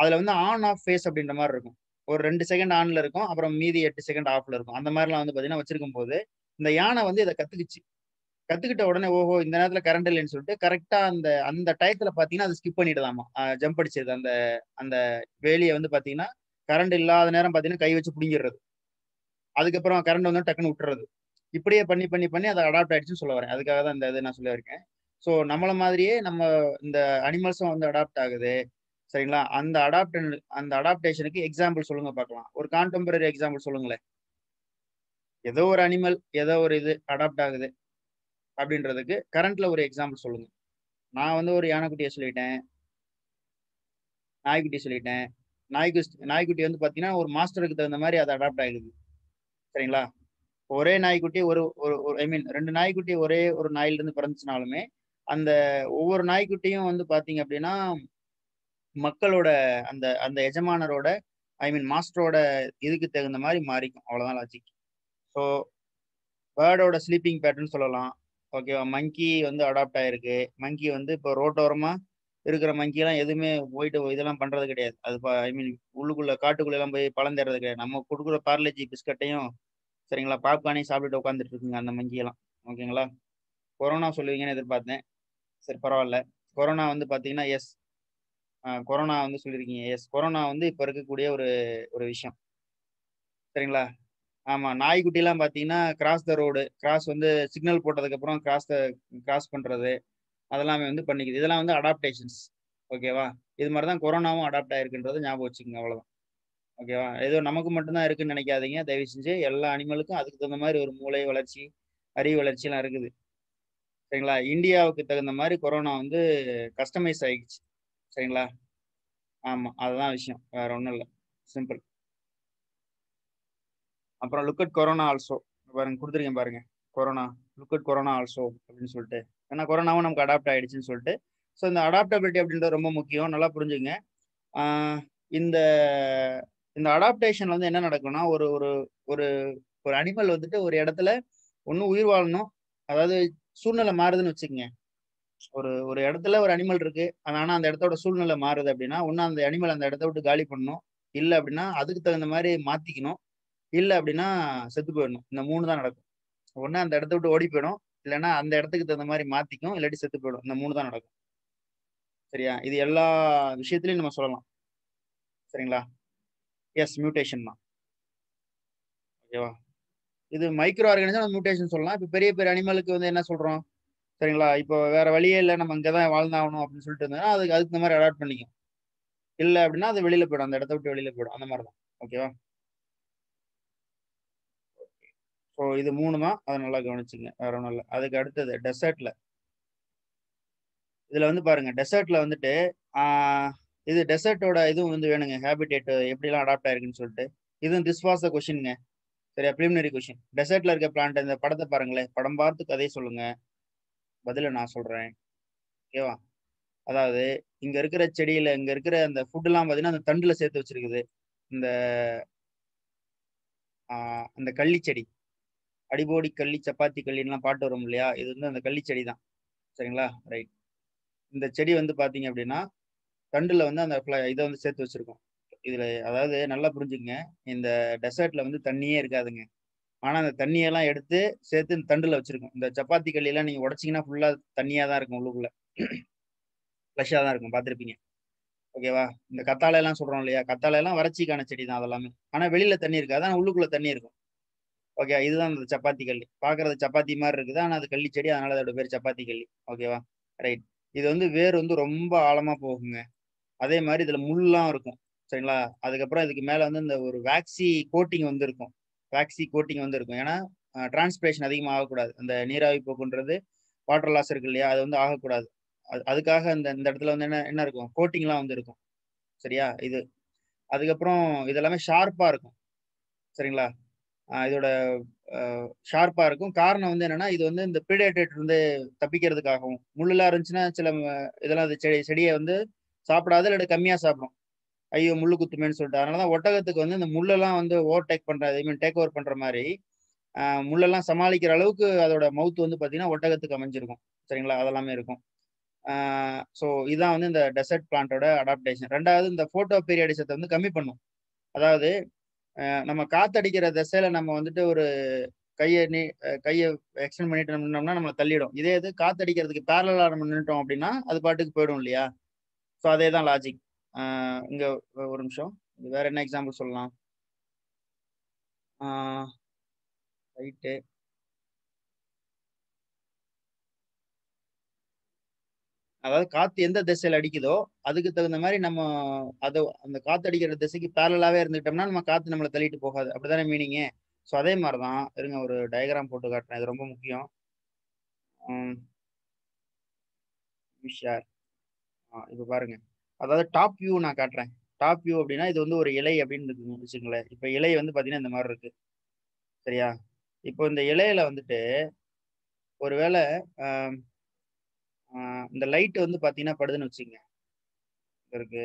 அதில் வந்து ஆன் ஆஃப் ஃபேஸ் அப்படின்ற மாதிரி இருக்கும். ஒரு 2 செகண்ட் ஆன்ல இருக்கும், அப்புறம் மீதி 8 செகண்ட் ஆஃப்ல இருக்கும். அந்த மாதிரிலாம் வந்து பார்த்தீங்கன்னா வச்சிருக்கும் போது இந்த யானை வந்து இதை கத்துக்கிட்ட உடனே ஓஹோ இந்த நேரத்தில் கரண்ட் இல்லைன்னு சொல்லிட்டு கரெக்டாக அந்த அந்த டயத்தில் பார்த்தீங்கன்னா அது ஸ்கிப் பண்ணிடலாமா, ஜம்ப் அடிச்சது அந்த அந்த வேலியை வந்து பார்த்தீங்கன்னா கரண்ட் இல்லாத நேரம் பார்த்தீங்கன்னா கை வச்சு பிடிங்கிடுறது, அதுக்கப்புறம் கரண்ட் வந்து டக்குன்னு விட்டுறது, இப்படியே பண்ணி பண்ணி பண்ணி அதை அடாப்ட் ஆயிடுச்சுன்னு சொல்ல வரேன். அதுக்காக தான் இந்த இது நான் சொல்ல இருக்கேன். ஸோ நம்மளை மாதிரியே நம்ம இந்த அனிமல்ஸும் வந்து அடாப்ட் ஆகுது, சரிங்களா? அந்த அடாப்டேஷனுக்கு எக்ஸாம்பிள் சொல்லுங்க பார்க்கலாம். ஒரு கான்டெம்பரரி எக்ஸாம்பிள் சொல்லுங்களேன். ஏதோ ஒரு அனிமல் ஏதோ ஒரு இது அடாப்ட் ஆகுது அப்படின்றதுக்கு கரண்ட்ல ஒரு எக்ஸாம்பிள் சொல்லுங்க. நான் வந்து ஒரு யானைக்குட்டியை சொல்லிட்டேன், நாய்க்குட்டியை சொல்லிட்டேன். நாய்க்குட்டி வந்து பார்த்தீங்கன்னா ஒரு மாஸ்டருக்கு தகுந்த மாதிரி அது அடாப்ட் ஆகிடுது, சரிங்களா? ஒரே நாய்க்குட்டி ஒரு ஐ மீன் 2 நாய்க்குட்டி ஒரே ஒரு நாயிலிருந்து பிறந்துச்சுனாலுமே அந்த ஒவ்வொரு நாய்க்குட்டியும் வந்து பார்த்தீங்க அப்படின்னா மக்களோட அந்த அந்த எஜமானரோட ஐ மீன் மாஸ்டரோட இதுக்கு தகுந்த மாதிரி மாறிக்கும். அவ்வளோதான் லாஜிக். ஸோ பேர்டோட ஸ்லீப்பிங் பேட்டர்ன் சொல்லலாம், ஓகேவா? மங்கி வந்து அடாப்ட் ஆகிருக்கு. மங்கி வந்து இப்போ ரோட்டோரமாக இருக்கிற மங்கிலாம் எதுவுமே போயிட்டு இதெல்லாம் பண்ணுறது கிடையாது. அது ஐ மீன் உள்ளுக்குள்ளே காட்டுக்குள்ளெல்லாம் போய் பழந்தேறது கிடையாது. நம்ம கொடுக்குற பார்லேஜி பிஸ்கட்டையும், சரிங்களா, பாப்கார்னையும் சாப்பிட்டுட்டு உட்காந்துட்டு இருக்குங்க அந்த மங்கியெல்லாம், ஓகேங்களா? கொரோனா சொல்லுவீங்கன்னு எதிர்பார்த்தேன், சரி பரவாயில்ல. கொரோனா வந்து பார்த்தீங்கன்னா எஸ் கொரோனா வந்து சொல்லியிருக்கீங்க, எஸ் கொரோனா வந்து இப்போ இருக்கக்கூடிய ஒரு ஒரு விஷயம், சரிங்களா? ஆமாம். நாய்க்குட்டிலாம் பார்த்தீங்கன்னா கிராஸ் த ரோடு, கிராஸ் வந்து சிக்னல் போட்டதுக்கப்புறம் கிராஸ் பண்ணுறது, அதெல்லாமே வந்து பண்ணிக்குது. இதெல்லாம் வந்து அடாப்டேஷன்ஸ், ஓகேவா? இது மாதிரி தான் கொரோனாவும் அடாப்ட் ஆகிருக்குன்றது ஞாபகம் வச்சுக்கோங்க, அவ்வளோதான், ஓகேவா? ஏதோ நமக்கு மட்டும்தான் இருக்குன்னு நினைக்காதீங்க, தயவு செஞ்சு. எல்லா அனிமலுக்கும் அதுக்கு தகுந்த மாதிரி ஒரு மூளை வளர்ச்சி, அறிவு வளர்ச்சியெலாம் இருக்குது, சரிங்களா? இந்தியாவுக்கு தகுந்த மாதிரி கொரோனா வந்து கஸ்டமைஸ் ஆகிடுச்சு, சரிங்களா? ஆமாம், அதுதான் விஷயம், வேற ஒன்றும் இல்லை, சிம்பிள். அப்புறம் லுக் அட் கொரோனா ஆல்சோ பாருங்க, கொடுத்துருக்கேன் பாருங்க, corona look at corona also அப்படின்னு சொல்லிட்டு, ஏன்னா கொரோனாவும் நமக்கு அடாப்ட் ஆகிடுச்சின்னு சொல்லிட்டு. ஸோ இந்த அடாப்டபிலிட்டி அப்படின்றது ரொம்ப முக்கியம், நல்லா புரிஞ்சுங்க. இந்த இந்த அடாப்டேஷன் வந்து என்ன நடக்கும்னா, ஒரு ஒரு ஒரு அனிமல் வந்துட்டு ஒரு இடத்துல ஒன்று உயிர் வாழணும், அதாவது சூழ்நிலை மாறுதுன்னு வச்சுக்கோங்க. ஒரு ஒரு இடத்துல ஒரு அனிமல் இருக்கு, ஆனால் அந்த இடத்தோட சூழ்நிலை மாறுது அப்படின்னா ஒன்று அந்த அனிமல் அந்த இடத்த விட்டு காலி பண்ணணும், இல்லை அப்படின்னா அதுக்கு தகுந்த மாதிரி மாற்றிக்கணும், இல்லை அப்படின்னா செத்து போயிடணும். இந்த 3 தான் நடக்கும். ஒன்று அந்த இடத்த விட்டு ஓடி போயிடும், இல்லைன்னா அந்த இடத்துக்கு தகுந்த மாதிரி மாற்றிக்கும், இல்லாட்டி செத்து போயிடும். இந்த 3 தான் நடக்கும், சரியா? இது எல்லா விஷயத்துலையும் நம்ம சொல்லலாம், சரிங்களா? எஸ், மியூட்டேஷன் தான், ஓகேவா? இது மைக்ரோ ஆர்கானிசம் மியூட்டேஷன் சொல்லலாம். இப்போ பெரிய பெரிய அனிமலுக்கு வந்து என்ன சொல்கிறோம், சரிங்களா? இப்போ வேற வழியே இல்லை, நம்ம இங்கே தான் வாழ்ந்தாகணும் அப்படின்னு சொல்லிட்டு இருந்தோம்னா அதுக்கு இந்த மாதிரி அடாப்ட் பண்ணிக்கும், இல்லை அப்படின்னா அது வெளியில் போய்டும், அந்த இடத்த விட்டு வெளியில் போய்டும், அந்த மாதிரி தான், ஓகேவா? ஸோ இது 3 தான், அதை நல்லா கவனிச்சுங்க, வேற ஒன்றும் இல்லை. அதுக்கு அடுத்தது டெசர்ட்ல. இதில் வந்து பாருங்க, டெசர்ட்ல வந்துட்டு இது டெசர்ட்டோட இதுவும் வந்து வேணுங்க, ஹேபிடேட் எப்படிலாம் அடாப்ட் ஆயிருக்குன்னு சொல்லிட்டு. இதுவும் திஸ் வாஸ் த கொஷின்ங்க, சரியா? Preliminary question. டெசர்ட்ல இருக்க பிளான்ட், இந்த படத்தை பாருங்களேன், படம் பார்த்து கதையை சொல்லுங்க, பதிலை நான் சொல்கிறேன், ஓகேவா? அதாவது இங்கே இருக்கிற செடியில் இங்கே இருக்கிற அந்த ஃபுட்டுலாம் பார்த்தீங்கன்னா அந்த தண்டில் சேர்த்து வச்சிருக்குது. இந்த அந்த கள்ளி செடி, அடிபோடி கள்ளி, சப்பாத்தி கள்ளின்லாம் பாட்டு வரும் இல்லையா, இது வந்து அந்த கள்ளி செடி தான், சரிங்களா? ரைட். இந்த செடி வந்து பார்த்தீங்க அப்படின்னா தண்டில் வந்து அந்த இதை வந்து சேர்த்து வச்சுருக்கோம். இதில் அதாவது நல்லா புரிஞ்சுங்க, இந்த டெசர்ட்டில் வந்து தண்ணியே இருக்காதுங்க, ஆனால் அந்த தண்ணியெல்லாம் எடுத்து சேர்த்து இந்த தண்டில் வச்சுருக்கோம். இந்த சப்பாத்தி கள்ளியெல்லாம் நீங்கள் உடச்சிங்கன்னா ஃபுல்லாக தண்ணியாக தான் இருக்கும், உள்ளுக்குள்ளே ஃப்ளஷாக தான் இருக்கும், பார்த்துருப்பீங்க, ஓகேவா? இந்த கத்தாழையெல்லாம் சொல்கிறோம் இல்லையா, கத்தாழையெல்லாம் வறட்சிக்கான செடி தான் அதெல்லாமே, ஆனால் வெளியில் தண்ணி இருக்காது, ஆனால் உள்ளுக்குள்ளே தண்ணி இருக்கும், ஓகே? இதுதான் அந்த சப்பாத்தி கள்ளி. பார்க்குறது சப்பாத்தி மாதிரி இருக்குது, ஆனால் அது கள்ளி செடி, அதனால் அதோட பேர் சப்பாத்தி கள்ளி, ஓகேவா? ரைட். இது வந்து வேர் வந்து ரொம்ப ஆழமாக போகுங்க. அதே மாதிரி இதில் முள்லாம் இருக்கும், சரிங்களா? அதுக்கப்புறம் இதுக்கு மேலே வந்து இந்த ஒரு வேக்சி கோட்டிங் வந்து இருக்கும். ஏன்னா டிரான்ஸ்பிரேஷன் அதிகமாக ஆகக்கூடாது, அந்த நீராவி போக்குன்றது வாட்டர் லாஸ் இருக்கு இல்லையா, அது வந்து ஆகக்கூடாது. அதுக்காக இந்த இடத்துல வந்து என்ன இருக்கும், கோட்டிங்லாம் வந்து இருக்கும், சரியா? இது அதுக்கப்புறம் இதெல்லாமே ஷார்ப்பாக இருக்கும், சரிங்களா? இதோட ஷார்ப்பாக இருக்கும். காரணம் வந்து என்னன்னா, இது வந்து இந்த பிடேட்டர் வந்து தப்பிக்கிறதுக்காகவும், முள்ளெல்லாம் இருந்துச்சுன்னா சில இதெல்லாம் செடியை வந்து சாப்பிடாது, இல்லை கம்மியாக சாப்பிடும், ஐயோ முள்ளு குத்துமேன்னு சொல்லிட்டு அதனாலதான் ஒட்டகத்துக்கு வந்து இந்த முள்ளெல்லாம் வந்து ஓவர் டேக் பண்ற ஐ மீன் டேக் ஓவர் பண்ற மாதிரி முள்ளெல்லாம் சமாளிக்கிற அளவுக்கு அதோட மவுத் வந்து பாத்தீங்கன்னா ஒட்டகத்துக்கு அமைஞ்சிருக்கும் சரிங்களா, அதெல்லாமே இருக்கும். ஸோ இதான் வந்து இந்த டெசர்ட் பிளான்ட்டோட அடாப்டேஷன். ரெண்டாவது இந்த போட்டோ பீரியடிசத்தை வந்து கம்மி பண்ணும். அதாவது நம்ம காத்தடிக்கிற திசையில நம்ம வந்துட்டு ஒரு கையை எக்ஸ்டெண்ட் பண்ணிட்டு நின்னோம்னா நம்மளை தள்ளிடும். இதே இது காத்தடிக்கிறதுக்கு பேரலா நம்ம நின்றுட்டோம் அப்படின்னா அது பாட்டுக்கு போயிடும் இல்லையா. ஸோ அதே தான் லாஜிக். இங்க ஒரு நிமிஷம் வேற என்ன எக்ஸாம்பிள் சொல்லலாம். ரைட்டு அதாவது காத்து எந்த திசையில அடிக்குதோ அதுக்கு தகுந்த மாதிரி நம்ம அதை அந்த காத்து அடிக்கிற திசைக்கு பேரலாவே இருந்துட்டோம்னா நம்ம காத்து நம்மளை தள்ளிட்டு போகாது, அப்படிதானே மீனிங்கு. ஸோ அதே மாதிரிதான் இருங்க ஒரு டயக்ராம் போட்டு காட்டுறேன், இது ரொம்ப முக்கியம். இப்போ பாருங்க, அதாவது டாப் வியூ நான் காட்டுறேன். டாப் வியூ அப்படின்னா இது வந்து ஒரு இலை அப்படின்னு இருக்குங்க வச்சுங்களேன். இப்போ இலை வந்து பார்த்தீங்கன்னா இந்த மாதிரி இருக்கு சரியா. இப்போ இந்த இலையில வந்துட்டு ஒருவேளை இந்த லைட் வந்து பார்த்தீங்கன்னா படுதுன்னு வச்சுங்க இருக்கு.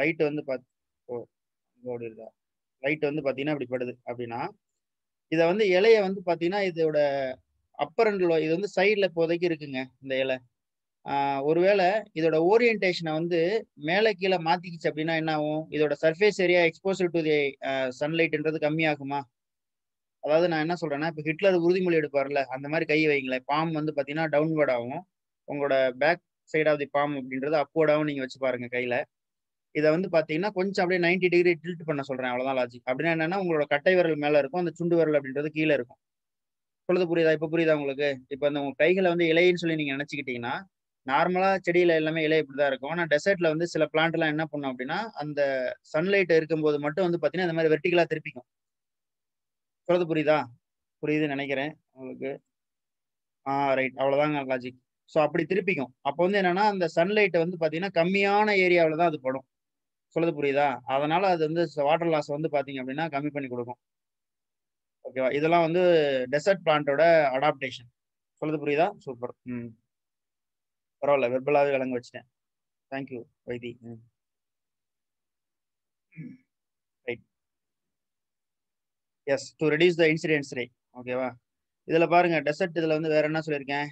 லைட் வந்து பார்த்தா லைட் வந்து பார்த்தீங்கன்னா இப்படி படுது அப்படின்னா இதை வந்து இலையை வந்து பார்த்தீங்கன்னா இதோட அப்பர் அண்ட் இது வந்து சைடில் இப்போதைக்கு இருக்குங்க இந்த இலை. ஒருவேளை இதோட ஓரியன்டேஷனை வந்து மேலே கீழே மாற்றிக்கிச்சு அப்படின்னா என்ன ஆகும், இதோட surface area exposure to the சன்லைட்ன்றது கம்மியாகுமா. அதாவது நான் என்ன சொல்கிறேன்னா இப்போ ஹிட்லர் உறுதிமொழி எடுப்பார்ல அந்த மாதிரி கை வைங்களேன். பாம் வந்து பார்த்தீங்கன்னா டவுன்வர்ட் ஆகும், உங்களோட back side of the palm அப்படின்றது அப்வர்டாகவும் நீங்கள் வச்சு பாருங்க கையில். இதை வந்து பார்த்தீங்கன்னா கொஞ்சம் அப்படியே 90 டிகிரி டில்ட் பண்ண சொல்கிறேன், அவ்வளோதான் லாஜிக். அப்படின்னா என்னன்னா உங்களோட கட்டை விரல் மேலே இருக்கும், அந்த சுண்டு விரல் அப்படின்றது கீழே இருக்கும். சொல்லுது புரியுதா, இப்போ புரியுதா உங்களுக்கு. இப்போ அந்த உங்கள் கைகளை வந்து இலையின்னு சொல்லி நீங்கள் நினச்சிக்கிட்டீங்கன்னா நார்மலாக செடியில் எல்லாமே இலை இப்படி தான் இருக்கும். ஆனால் டெசர்ட்டில் வந்து சில பிளான்ட்லாம் என்ன பண்ணும் அப்படின்னா அந்த சன்லைட் இருக்கும்போது மட்டும் வந்து பார்த்தீங்கன்னா இந்த மாதிரி வெர்டிகலாக திருப்பிக்கும். சொல்லுது புரியுதா, புரியுதுன்னு நினைக்கிறேன் உங்களுக்கு. ரைட் அவ்வளோதாங்க லாஜிக். ஸோ அப்படி திருப்பிக்கும். அப்போ வந்து என்னன்னா அந்த சன்லைட்டை வந்து பார்த்தீங்கன்னா கம்மியான ஏரியாவில் தான் அது படும். சொல்லுது புரியுதா. அதனால அது வந்து வாட்டர் லாஸ் வந்து பார்த்தீங்க அப்படின்னா கம்மி பண்ணி கொடுக்கும். ஓகேவா, இதெல்லாம் வந்து டெசர்ட் பிளான்ட்டோட அடாப்டேஷன். சொல்லுது புரியுதா, சூப்பர். பரவாயில்ல, வெர்பலாகவே விளங்க வச்சுட்டேன். Thank you Vaithi. Right, yes, to reduce the incidence rate. ஓகேவா, இதில் பாருங்க டெசர்ட். இதில் வந்து வேற என்ன சொல்லியிருக்கேன்,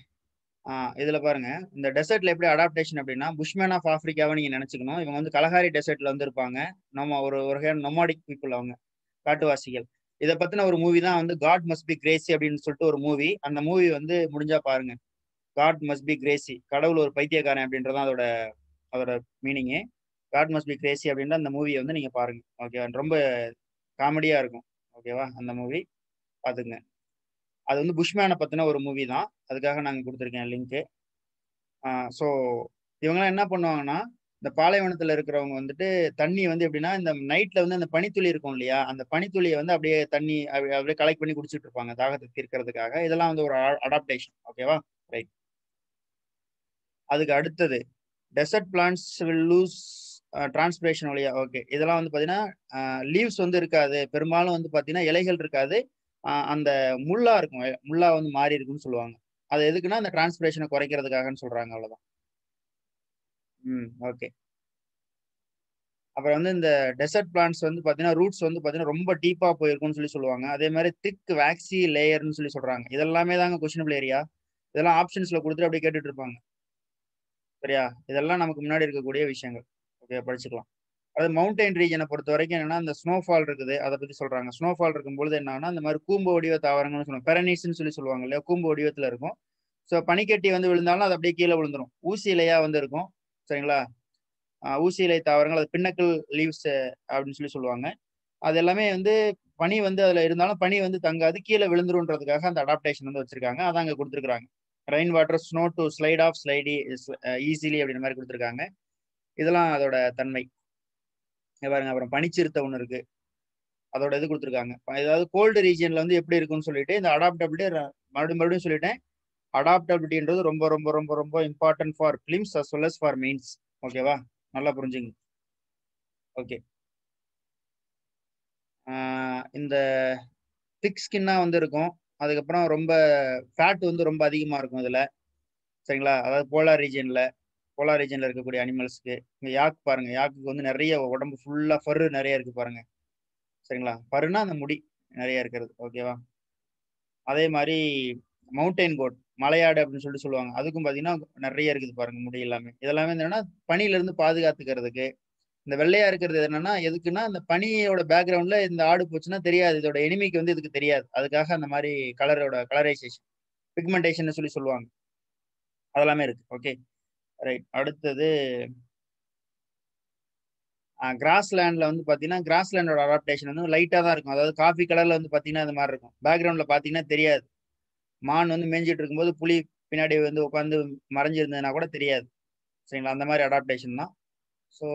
இதுல பாருங்க இந்த டெசர்ட்ல எப்படி அடாப்டேஷன் அப்படின்னா புஷ்மேன் ஆஃப் ஆப்பிரிக்காவை நீங்க நினைச்சுக்கணும். இவங்க வந்து கலஹாரி டெசர்ட்ல வந்து இருப்பாங்க. நம்ம ஒரு வகையான நொமாடிக் பீப்புள், அவங்க காட்டுவாசிகள். இதை பத்தின ஒரு மூவி தான் வந்து காட் மஸ்ட் பி கிரேசி அப்படின்னு சொல்லிட்டு ஒரு மூவி. அந்த மூவி வந்து முடிஞ்சா பாருங்க, காட் மஸ்ட் பி கிரேசி, கடவுள் ஒரு பைத்தியக்காரன் அப்படின்றதான் அதோட meaning. God must be crazy அப்படின்ற அந்த மூவியை வந்து நீங்க பாருங்க. ஓகேவா, ரொம்ப காமெடியா இருக்கும். ஓகேவா, அந்த மூவி பாத்துங்க. அது வந்து புஷ்மேனை பற்றின ஒரு மூவி தான், அதுக்காக நாங்கள் கொடுத்துருக்கேன் லிங்க்கு. ஸோ இவங்கெல்லாம் என்ன பண்ணுவாங்கன்னா இந்த பாலைவனத்தில் இருக்கிறவங்க வந்துட்டு தண்ணி வந்து எப்படின்னா இந்த நைட்டில் வந்து அந்த பனித்துளி இருக்கும் இல்லையா, அந்த பனித்துளியை வந்து அப்படியே தண்ணி அப்படியே கலெக்ட் பண்ணி குடிச்சிட்டு இருப்பாங்க தாகத்தை தீர்க்கிறதுக்காக. இதெல்லாம் வந்து ஒரு அடாப்டேஷன். ஓகேவா, ரைட். அதுக்கு அடுத்தது desert plants will lose transpiration வழியா. ஓகே, இதெல்லாம் வந்து பார்த்தீங்கன்னா லீவ்ஸ் வந்து இருக்காது, பெரும்பாலும் வந்து பார்த்தீங்கன்னா இலைகள் இருக்காது, அந்த முள்ளா இருக்கும், முள்ளா வந்து மாறி இருக்குன்னு சொல்லுவாங்க. அது எதுக்குன்னா அந்த டிரான்ஸ்பிரேஷனை குறைக்கிறதுக்காகன்னு சொல்றாங்க, அவ்வளவுதான். ஓகே. அப்புறம் வந்து இந்த டெசர்ட் பிளான்ட்ஸ் வந்து பார்த்தீங்கன்னா ரூட்ஸ் வந்து பார்த்தீங்கன்னா ரொம்ப டீப்பா போயிருக்கும்னு சொல்லி சொல்லுவாங்க. அதே மாதிரி திக் வேக்சி லேயர்னு சொல்லி சொல்றாங்க. இதெல்லாமே தாங்க கொஸ்டினபிள் ஏரியா. இதெல்லாம் ஆப்ஷன்ஸ்ல கொடுத்துட்டு அப்படியே கேட்டுட்டு இருப்பாங்க சரியா. இதெல்லாம் நமக்கு முன்னாடி இருக்கக்கூடிய விஷயங்கள். ஓகே, படிச்சுக்கலாம். அது மவுண்டைன் ரீஜனை பொறுத்த வரைக்கும் என்னன்னா இந்த ஸ்னோஃபால் இருக்குது, அதை பத்தி சொல்றாங்க. ஸ்னோஃபால் இருக்கும்போது என்னன்னா இந்த மாதிரி கூம்பு வடிவ தாவரங்கள்னு சொல்லுவாங்க, பெரனீஸ்ன்னு சொல்லி சொல்லுவாங்க இல்லையா, கூம்பு வடிவத்துல இருக்கும். ஸோ பனிக்கட்டி வந்து விழுந்தாலும் அது அப்படியே கீழே விழுந்துடும். ஊசி இலையா வந்து இருக்கும் சரிங்களா. ஊசி இலை தாவரங்கள், அது பின்னக்கல் லீவ்ஸ் அப்படின்னு சொல்லி சொல்லுவாங்க. அது எல்லாமே வந்து பனி வந்து அதுல இருந்தாலும் பனி வந்து தங்காது, கீழே விழுந்துருன்றதுக்காக அந்த அடாப்டேஷன் வந்து வச்சிருக்காங்க. அதான் அங்கே கொடுத்துருக்காங்க. Rain water snow to slide off ஸ்லைடி easily அப்படின்ற மாதிரி கொடுத்துருக்காங்க. இதெல்லாம் அதோட தன்மை பாருங்க. அப்புறம் பனிச்சிறுத்த ஒன்று இருக்கு, அதோட இது கொடுத்துருக்காங்க. ஏதாவது கோல்டு ரீஜியன்ல வந்து எப்படி இருக்குன்னு சொல்லிட்டு இந்த அடாப்டபிலிட்டி மறுபடியும் சொல்லிட்டேன். அடாப்டபிலிட்டின்றது ரொம்ப ரொம்ப ரொம்ப ரொம்ப important for prelims as well as for mains. ஓகேவா, நல்லா புரிஞ்சுங்க. ஓகே, இந்த திக் ஸ்கின்னா வந்து இருக்கும், அதுக்கப்புறம் ரொம்ப ஃபேட் வந்து ரொம்ப அதிகமாக இருக்கும் இதில் சரிங்களா. அதாவது போலார் ரீஜியன்ல पोलार रीजन अनिमल्स याक पांग या उड़म फुला फर ना सर फरना अ मुड़ी नरिया ओकेवा अदार मौंटेन गोट मलया अब अद्क पाती ना मुड़ी इलामें पनिल पाक वेल्ला पनियो पेक्रउंड आड़पोचना एनिमी की अदारी कलरोड कलरेशन पिगमेंटेशन ओके ग्रासलैंड वह पाती ग्रासलैंड अडाप्टेशन लाइटा दादा काफी कलर वह पाती पेक्रउंड पाती मान वो मेजिटो पुलि पिना वो उ मरेजना सर अंदमि अडाप्टेशन दा सो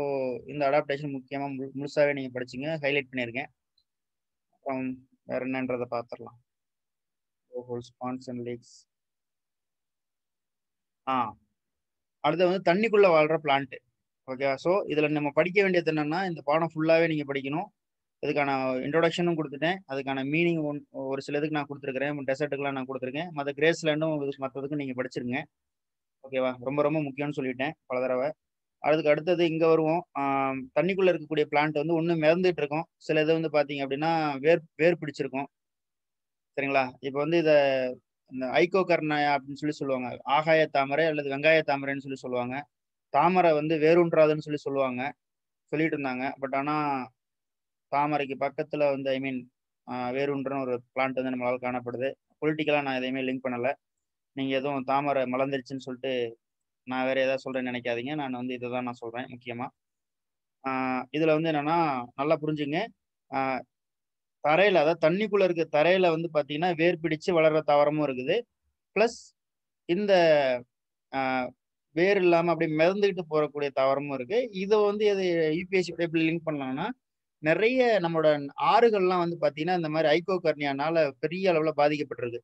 अडाप्टेशन मुख्य मुझसा नहीं पड़ी हईलेट पड़े वे पात्र अभी तक वाल प्लांट ओकेवा सो नम्बर पढ़ना पाठ फुला पढ़ो अदान इंट्रोडक्शन अदान मीनिंग और सब ना कुछ डेसर्ट्ला ना कुे मत ग्रेस लैंड नहीं पड़चें ओकेवा रोम रोम मुख्यमंटे पल दरव अत इं वो तनिकूर प्लांट वो मिंदर सब इतना पाती अब वेर पिछड़ी सर इन ईको कर्णा अब आहाय तामरे अलग वंगाय तामरे ताम वो वेरूंगा बट आना ताम की पकड़ वो ई मीन वेरूंड्र और प्लांट वो नम्बर का पोलिटिकला ना ये लिंक पड़े नहीं ताम मलर्चुटे ना वे एदा निकादी ना वो ना सोलें मुख्यमा इतना ना पुरीजी तरह तनिक तरह वह पाती वेपिड़ी वलर तवरमूद प्लस वेर इलाम अब मिंदकूर तवरमूँ यूपीएससी लिंक पड़लाना नरिया नमोड आरुगल्ला वंदु पातीना ईको कर्णियानाल पेरिय अलवुल बाधिक्कपट्टिरुक्कु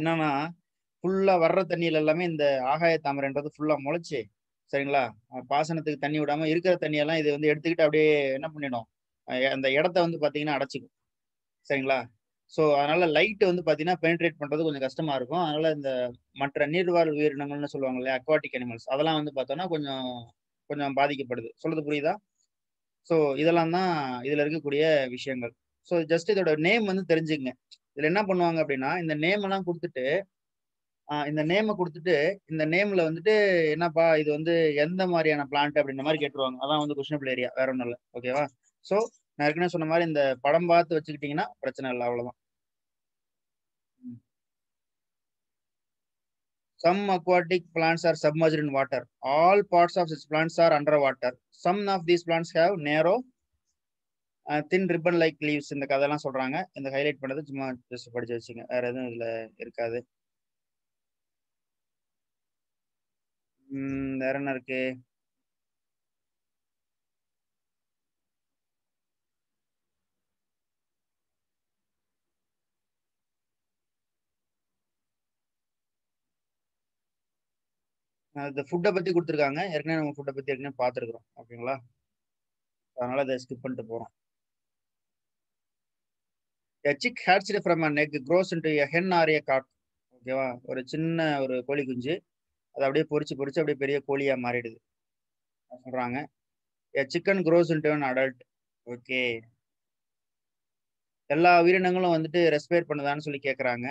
एन्ना फुल्ला वर्र तण्णील एल्लामे इंद आहाय तामरैன்றது फुल्ला मुळैच्चु सरीங்களா पासनत्तुक्कु तण्णी विडाम इरुक्किற तण्णी एल्लाम इदु वंदु एडुत्तुक्किट्टु अप्पडिये एन्ना पण्णिडुम अंद इडत्तै वंदु पातीना अडैच्चिरुक्कु सरीங்களா सो अदनाल लाइट वंदु पातीना पेनिट्रेट पண்றது கொஞ்சம் கஷ்டமா இருக்கும் அதனால இந்த மற்ற நீர்வாழ் உயிரினங்கள்னு சொல்வாங்கல அக்வாடிக் அனிமல்ஸ் அதெல்லாம் வந்து பார்த்தோம்னா கொஞ்சம் கொஞ்சம் பாதிக்கப்படுது சொல்றது புரியுதா सो विषय सो जस्ट नेम इतना पड़ा अब नेम नेम वोपा इतना मारियां प्लांट अब क्वेश्चन एरिया वे ओन ओकेवा सो ना मारे पढ़म पात वचिकटीन प्रच्न अवलोम Some aquatic plants are submerged in water. All parts of such plants are underwater. Some of these plants have narrow, thin ribbon-like leaves. இந்த கதையெல்லாம் சொல்றாங்க. இந்த ஹைலைட் பண்ணது சும்மா ஜஸ்ட் படிச்சு வச்சிங்க. வேற எதுவும் இதுல இருக்காது. வேற என்ன இருக்கு? ஃபுட் பத்தி கொடுத்திருக்காங்க ஏற்கனவே நம்ம ஃபுட் பத்தி ஏற்கனவே பாத்துறோம் ஓகேங்களா அதனால அதை ஸ்கிப் பண்ணிட்டு போறோம் A chick hatched from an egg grows into a hen or a cock ஓகேவா ஒரு சின்ன ஒரு கோழி குஞ்சு அது அப்படியே பொரிச்சு பொரிச்சு அப்படியே பெரிய கோழியா மாறிடுது சொல்றாங்க A chicken grows into an adult okay எல்லா உயிரினங்களும் வந்துட்டு ரெஸ்பைர் பண்ணுதான்னு சொல்லி கேக்குறாங்க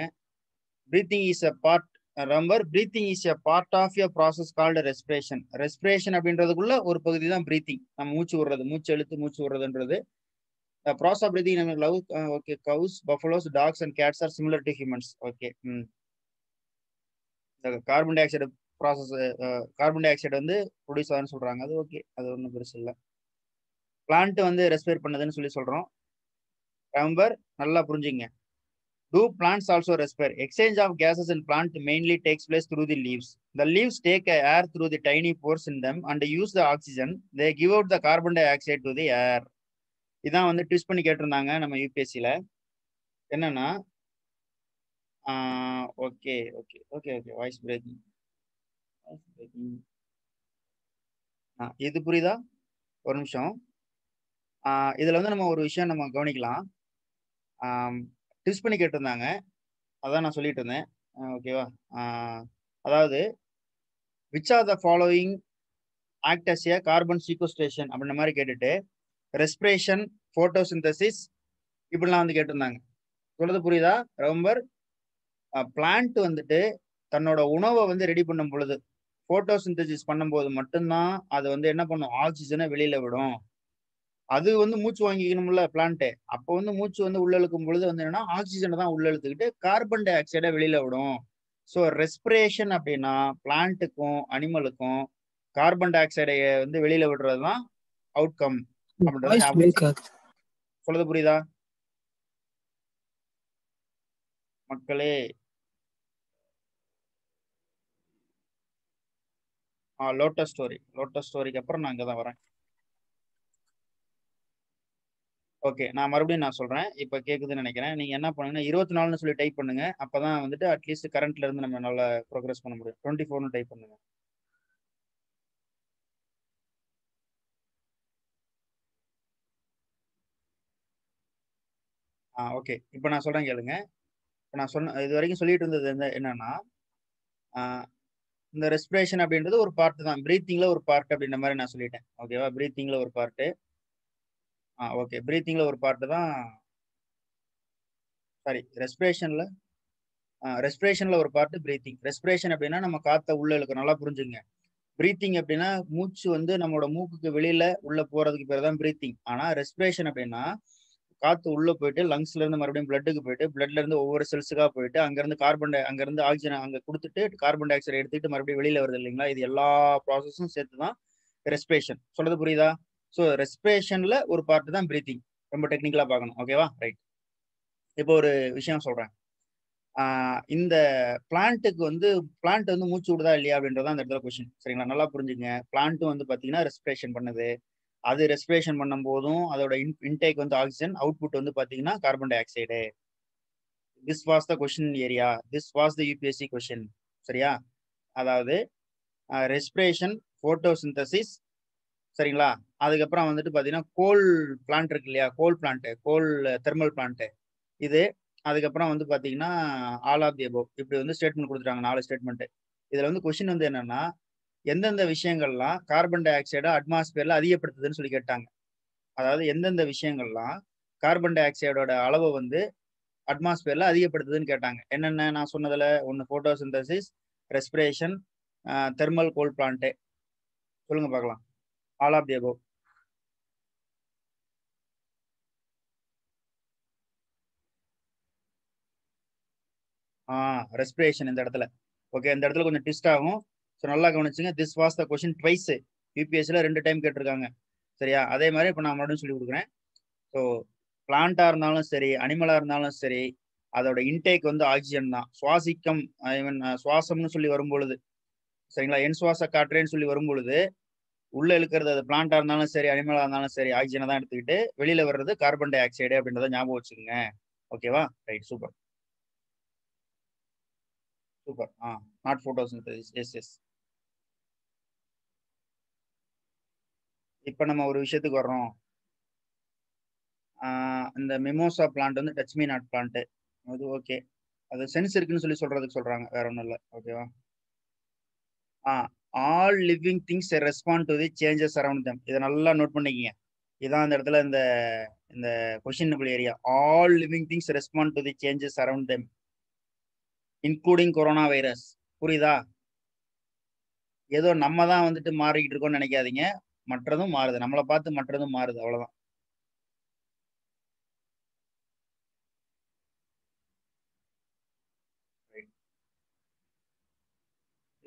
Breathing is a part remember breathing is a part of a process called respiration respiration அப்படின்றதுக்குள்ள ஒரு பகுதி தான் breathing நம்ம மூச்சு விடுறது மூச்சு எழுத்து மூச்சு விடுறதுன்றது the process of breathing in love okay cows buffaloes dogs and cats are similar to humans okay the carbon dioxide வந்து produce ஆகுதுன்னு சொல்றாங்க அது okay அது ஒண்ணும் பெருசு இல்ல plant வந்து respire பண்ணுதுன்னு சொல்லி சொல்றோம் remember நல்லா புரிஞ்சுங்க Do plants also respire? Exchange of gases in plant mainly takes place through the leaves. The leaves take air through the tiny pores in them and use the oxygen. They give out the carbon dioxide to the air. इदा वंदु twist பண்ணி கேட்டிருந்தாங்க நம்ம UPSC ல என்னன்னா okay okay okay okay voice breaking இது புரியுதா ஒரு நிமிஷம் இதுல வந்து நம்ம ஒரு விஷயம் நம்ம கவனிக்கலாம் டிஸ்பனி கேட்டிருந்தாங்க அதான் நான் சொல்லிட்டேன் ஓகேவா அதாவது which are the following act as a carbon sequestration அப்படின மாதிரி கேட்டுட்டு respiration, photosynthesis இப்படிலாம் வந்து கேட்டிருந்தாங்க. சொல்றது புரியுதா? ரொம்ப பிளான்ட் வந்துட்டு தன்னோட உணவை வந்து ரெடி பண்ணும் பொழுது போட்டோசிந்தசிஸ் பண்ணும்போது மட்டும்தான் அது வந்து என்ன பண்ணும், ஆக்சிஜனை வெளியில விடும். அது வந்து மூச்சு வாங்கிக்கணும்ல பிளான்ட்டு, அப்போ வந்து மூச்சு வந்து உள்ள இழுக்கும் பொழுது வந்து என்னன்னா ஆக்சிஜனை தான் உள்ள இழுத்துக்கிட்டு கார்பன் டை ஆக்சைடை வெளியில விடும். ஸோ ரெஸ்பிரேஷன் அப்படின்னா பிளான்ட்டுக்கும் அனிமலுக்கும் கார்பன் டை ஆக்சைடை வந்து வெளியில விடுறது தான் அவுட்கம் அப்படின்றது. சொல்றது புரியுதா மக்களே? லோட்டஸ் ஸ்டோரி, லோட்டஸ் ஸ்டோரிக்கு அப்புறம் நான் இங்கே தான் வரேன். ஓகே, நான் மறுபடியும் நான் சொல்கிறேன், இப்போ கேட்குதுன்னு நினைக்கிறேன். நீங்கள் என்ன பண்ணுங்கன்னா 24ன்னு சொல்லி டைப் பண்ணுங்க, அப்போ தான் வந்துட்டு அட்லீஸ்ட் கரண்ட்ல இருந்து நம்ம நல்லா ப்ரோக்ரஸ் பண்ண முடியும். 24ன்னு டைப் பண்ணுங்க. ஓகே, இப்போ நான் சொல்கிறேன் கேளுங்க. இப்போ நான் சொன்ன இது வரைக்கும் சொல்லிட்டு இருந்தது என்னன்னா இந்த ரெஸ்பிரேஷன் அப்படின்றது ஒரு பார்ட்டு தான், பிரீத்திங்கில் ஒரு பார்ட் அப்படின்ற மாதிரி நான் சொல்லிட்டேன். ஓகேவா? பிரீத்திங்கில் ஒரு பார்ட்டு. ஓகே, பிரீத்திங்கில் ஒரு பார்ட்டு தான், சாரி ரெஸ்பிரேஷனில், ரெஸ்பிரேஷனில் ஒரு பார்ட்டு பிரீத்திங். ரெஸ்பிரேஷன் அப்படின்னா நம்ம காற்றை உள்ளே இழுக்கிறோம், நல்லா புரிஞ்சுங்க. பிரீத்திங் அப்படின்னா மூச்சு வந்து நம்மளோட மூக்குக்கு வெளியில் உள்ளே போகிறதுக்கு பேர் தான் பிரீத்திங். ஆனால் ரெஸ்பிரேஷன் அப்படின்னா காற்று உள்ளே போயிட்டு லங்ஸ்லேருந்து மறுபடியும் பிளட்டுக்கு போயிட்டு, பிளட்லேருந்து ஒவ்வொரு செல்ஸுக்காக போயிட்டு அங்கேருந்து கார்பன் டை, அங்கேருந்து ஆக்சிஜன் அங்கே கொடுத்துட்டு கார்பன் டை ஆக்சைடு எடுத்துக்கிட்டு மறுபடியும் வெளியில் வருது இல்லைங்களா? இது எல்லா ப்ராசஸும் சேர்த்து தான் ரெஸ்பிரேஷன். சொல்கிறது புரியுதா? ஸோ ரெஸ்பிரேஷனில் ஒரு பார்ட்டு தான் பிரீத்திங். ரொம்ப டெக்னிக்கலாக பார்க்கணும். ஓகேவா? ரைட். இப்போ ஒரு விஷயம் சொல்கிறேன். இந்த பிளான்ட்டுக்கு வந்து பிளான்ட் வந்து மூச்சு விடுதா இல்லையா அப்படின்றதான் அந்த இடத்துல கொஸ்டின். சரிங்களா? நல்லா புரிஞ்சுங்க. பிளான்ட்டும் வந்து பார்த்தீங்கன்னா ரெஸ்பிரேஷன் பண்ணுது. அது ரெஸ்பிரேஷன் பண்ணும் போதும் அதோட இன்டேக் வந்து ஆக்சிஜன், அவுட்புட் வந்து பார்த்தீங்கன்னா carbon dioxide. This was the question area, this was the UPSC question. சரியா? அதாவது ரெஸ்பிரேஷன், ஃபோட்டோசிந்தசிஸ், சரிங்களா? அதுக்கப்புறம் வந்துட்டு பார்த்தீங்கன்னா கோல் பிளான்ட் இருக்கு இல்லையா, coal plant, coal thermal plant இது. அதுக்கப்புறம் வந்து பார்த்தீங்கன்னா ஆல் ஆஃப் தி அபோவ் இப்படி வந்து ஸ்டேட்மெண்ட் கொடுத்துட்டாங்க, 4 ஸ்டேட்மெண்ட்டு. இதில் வந்து கொஸ்டின் வந்து என்னன்னா எந்தெந்த விஷயங்கள்லாம் கார்பன் டை ஆக்சைடை அட்மாஸ்பியர்ல அதிகப்படுத்துதுன்னு சொல்லி கேட்டாங்க. அதாவது எந்தெந்த விஷயங்கள்லாம் கார்பன் டை ஆக்சைடோட அளவை வந்து அட்மாஸ்பியர்ல அதிகப்படுத்துதுன்னு கேட்டாங்க. என்னென்ன நான் சொன்னதில் ஒன்று photosynthesis, respiration, thermal coal plant. சொல்லுங்க பார்க்கலாம். All of the above. Respiration இந்த இடத்துல. ஓகே, இந்த இடத்துல கொஞ்சம் ட்விஸ்ட் ஆகும், ஸோ நல்லா கவனிச்சுங்க. This was the question twice, யூபிஎஸ்சியில் 2 டைம் கேட்டிருக்காங்க. சரியா? அதே மாதிரி இப்போ நான் மறுபடியும் சொல்லி கொடுக்குறேன். ஸோ பிளான்ட்டாக இருந்தாலும் சரி, அனிமலாக இருந்தாலும் சரி, அதோட இன்டேக் வந்து ஆக்சிஜன் தான். சுவாசிக்கம், ஐ மீன் சுவாசம்னு சொல்லி வரும்பொழுது, சரிங்களா, என் சுவாச காற்றேன்னு சொல்லி வரும்பொழுது உள்ளே இழுக்கிறது அது பிளான்ட்டாக இருந்தாலும் சரி, அனிமலாக இருந்தாலும் சரி, ஆக்சிஜனை தான் எடுத்துக்கிட்டு வெளியில் வர்றது கார்பன் டை ஆக்சைடு அப்படின்றத ஞாபகம் வச்சுக்கோங்க. ஓகேவா? Right. Super super. Not photosynthesis. Yes yes. இப்போ நம்ம ஒரு விஷயத்துக்கு வர்றோம். இந்த மிமோசா பிளான்ட் வந்து டச் மீ நாட் பிளான்ட்டு, அது ஓகே, அது சென்ஸ் இருக்குன்னு சொல்லி சொல்கிறதுக்கு சொல்கிறாங்க, வேற ஒன்றும் இல்லை. ஓகேவா? All living things respond to the changes around them. இதை நல்லா நோட் பண்ணிக்கிங்க. இதான் அந்த இடத்துல இந்த இந்த question area. All living things respond to the changes around them including corona virus. புரியுதா? ஏதோ நம்ம தான் வந்துட்டு மாறிக்கிட்டு இருக்கோம்னு நினைக்காதீங்க. மற்றதும் மாறுது, நம்மளை பார்த்து மற்றதும் மாறுது, அவ்வளோதான்.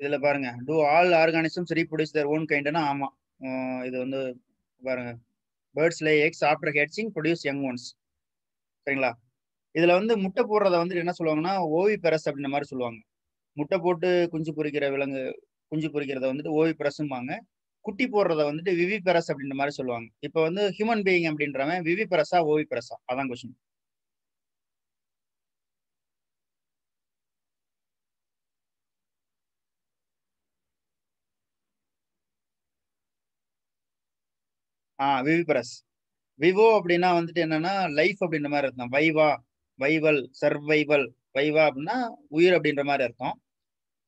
இதில் பாருங்க, do all organisms reproduce their own கைண்ட்னா ஆமாம். இது வந்து பாருங்க, பேர்ட்ஸ் லே எக்ஸ் ஆஃப்டர் ஹெட்சிங் ப்ரொடியூஸ் யங் ஒன்ஸ். சரிங்களா? இதில் வந்து முட்டை போடுறத வந்துட்டு என்ன சொல்லுவாங்கன்னா ஓவி பெரஸ் அப்படின்ற மாதிரி சொல்லுவாங்க. முட்டை போட்டு குஞ்சு பொறிக்கிற விலங்கு, குஞ்சு பொறிக்கிறத வந்துட்டு ஓவி பெரஸும்பாங்க. குட்டி போடுறத வந்துட்டு விவி பெரஸ் அப்படின்ற மாதிரி சொல்லுவாங்க. இப்போ வந்து ஹியூமன் பீயிங் அப்படின்றவன் விவி பெரஸா ஓவி பெரஸா, அதான் கொஸ்டின். விவி பெரஸ். விவோ அப்படின்னா வந்துட்டு என்னன்னா லைஃப் அப்படின்ற மாதிரி அர்த்தம். வைவா, வைவல், சர்வைவல். வைவா அப்படின்னா உயிர் அப்படின்ற மாதிரி அர்த்தம்.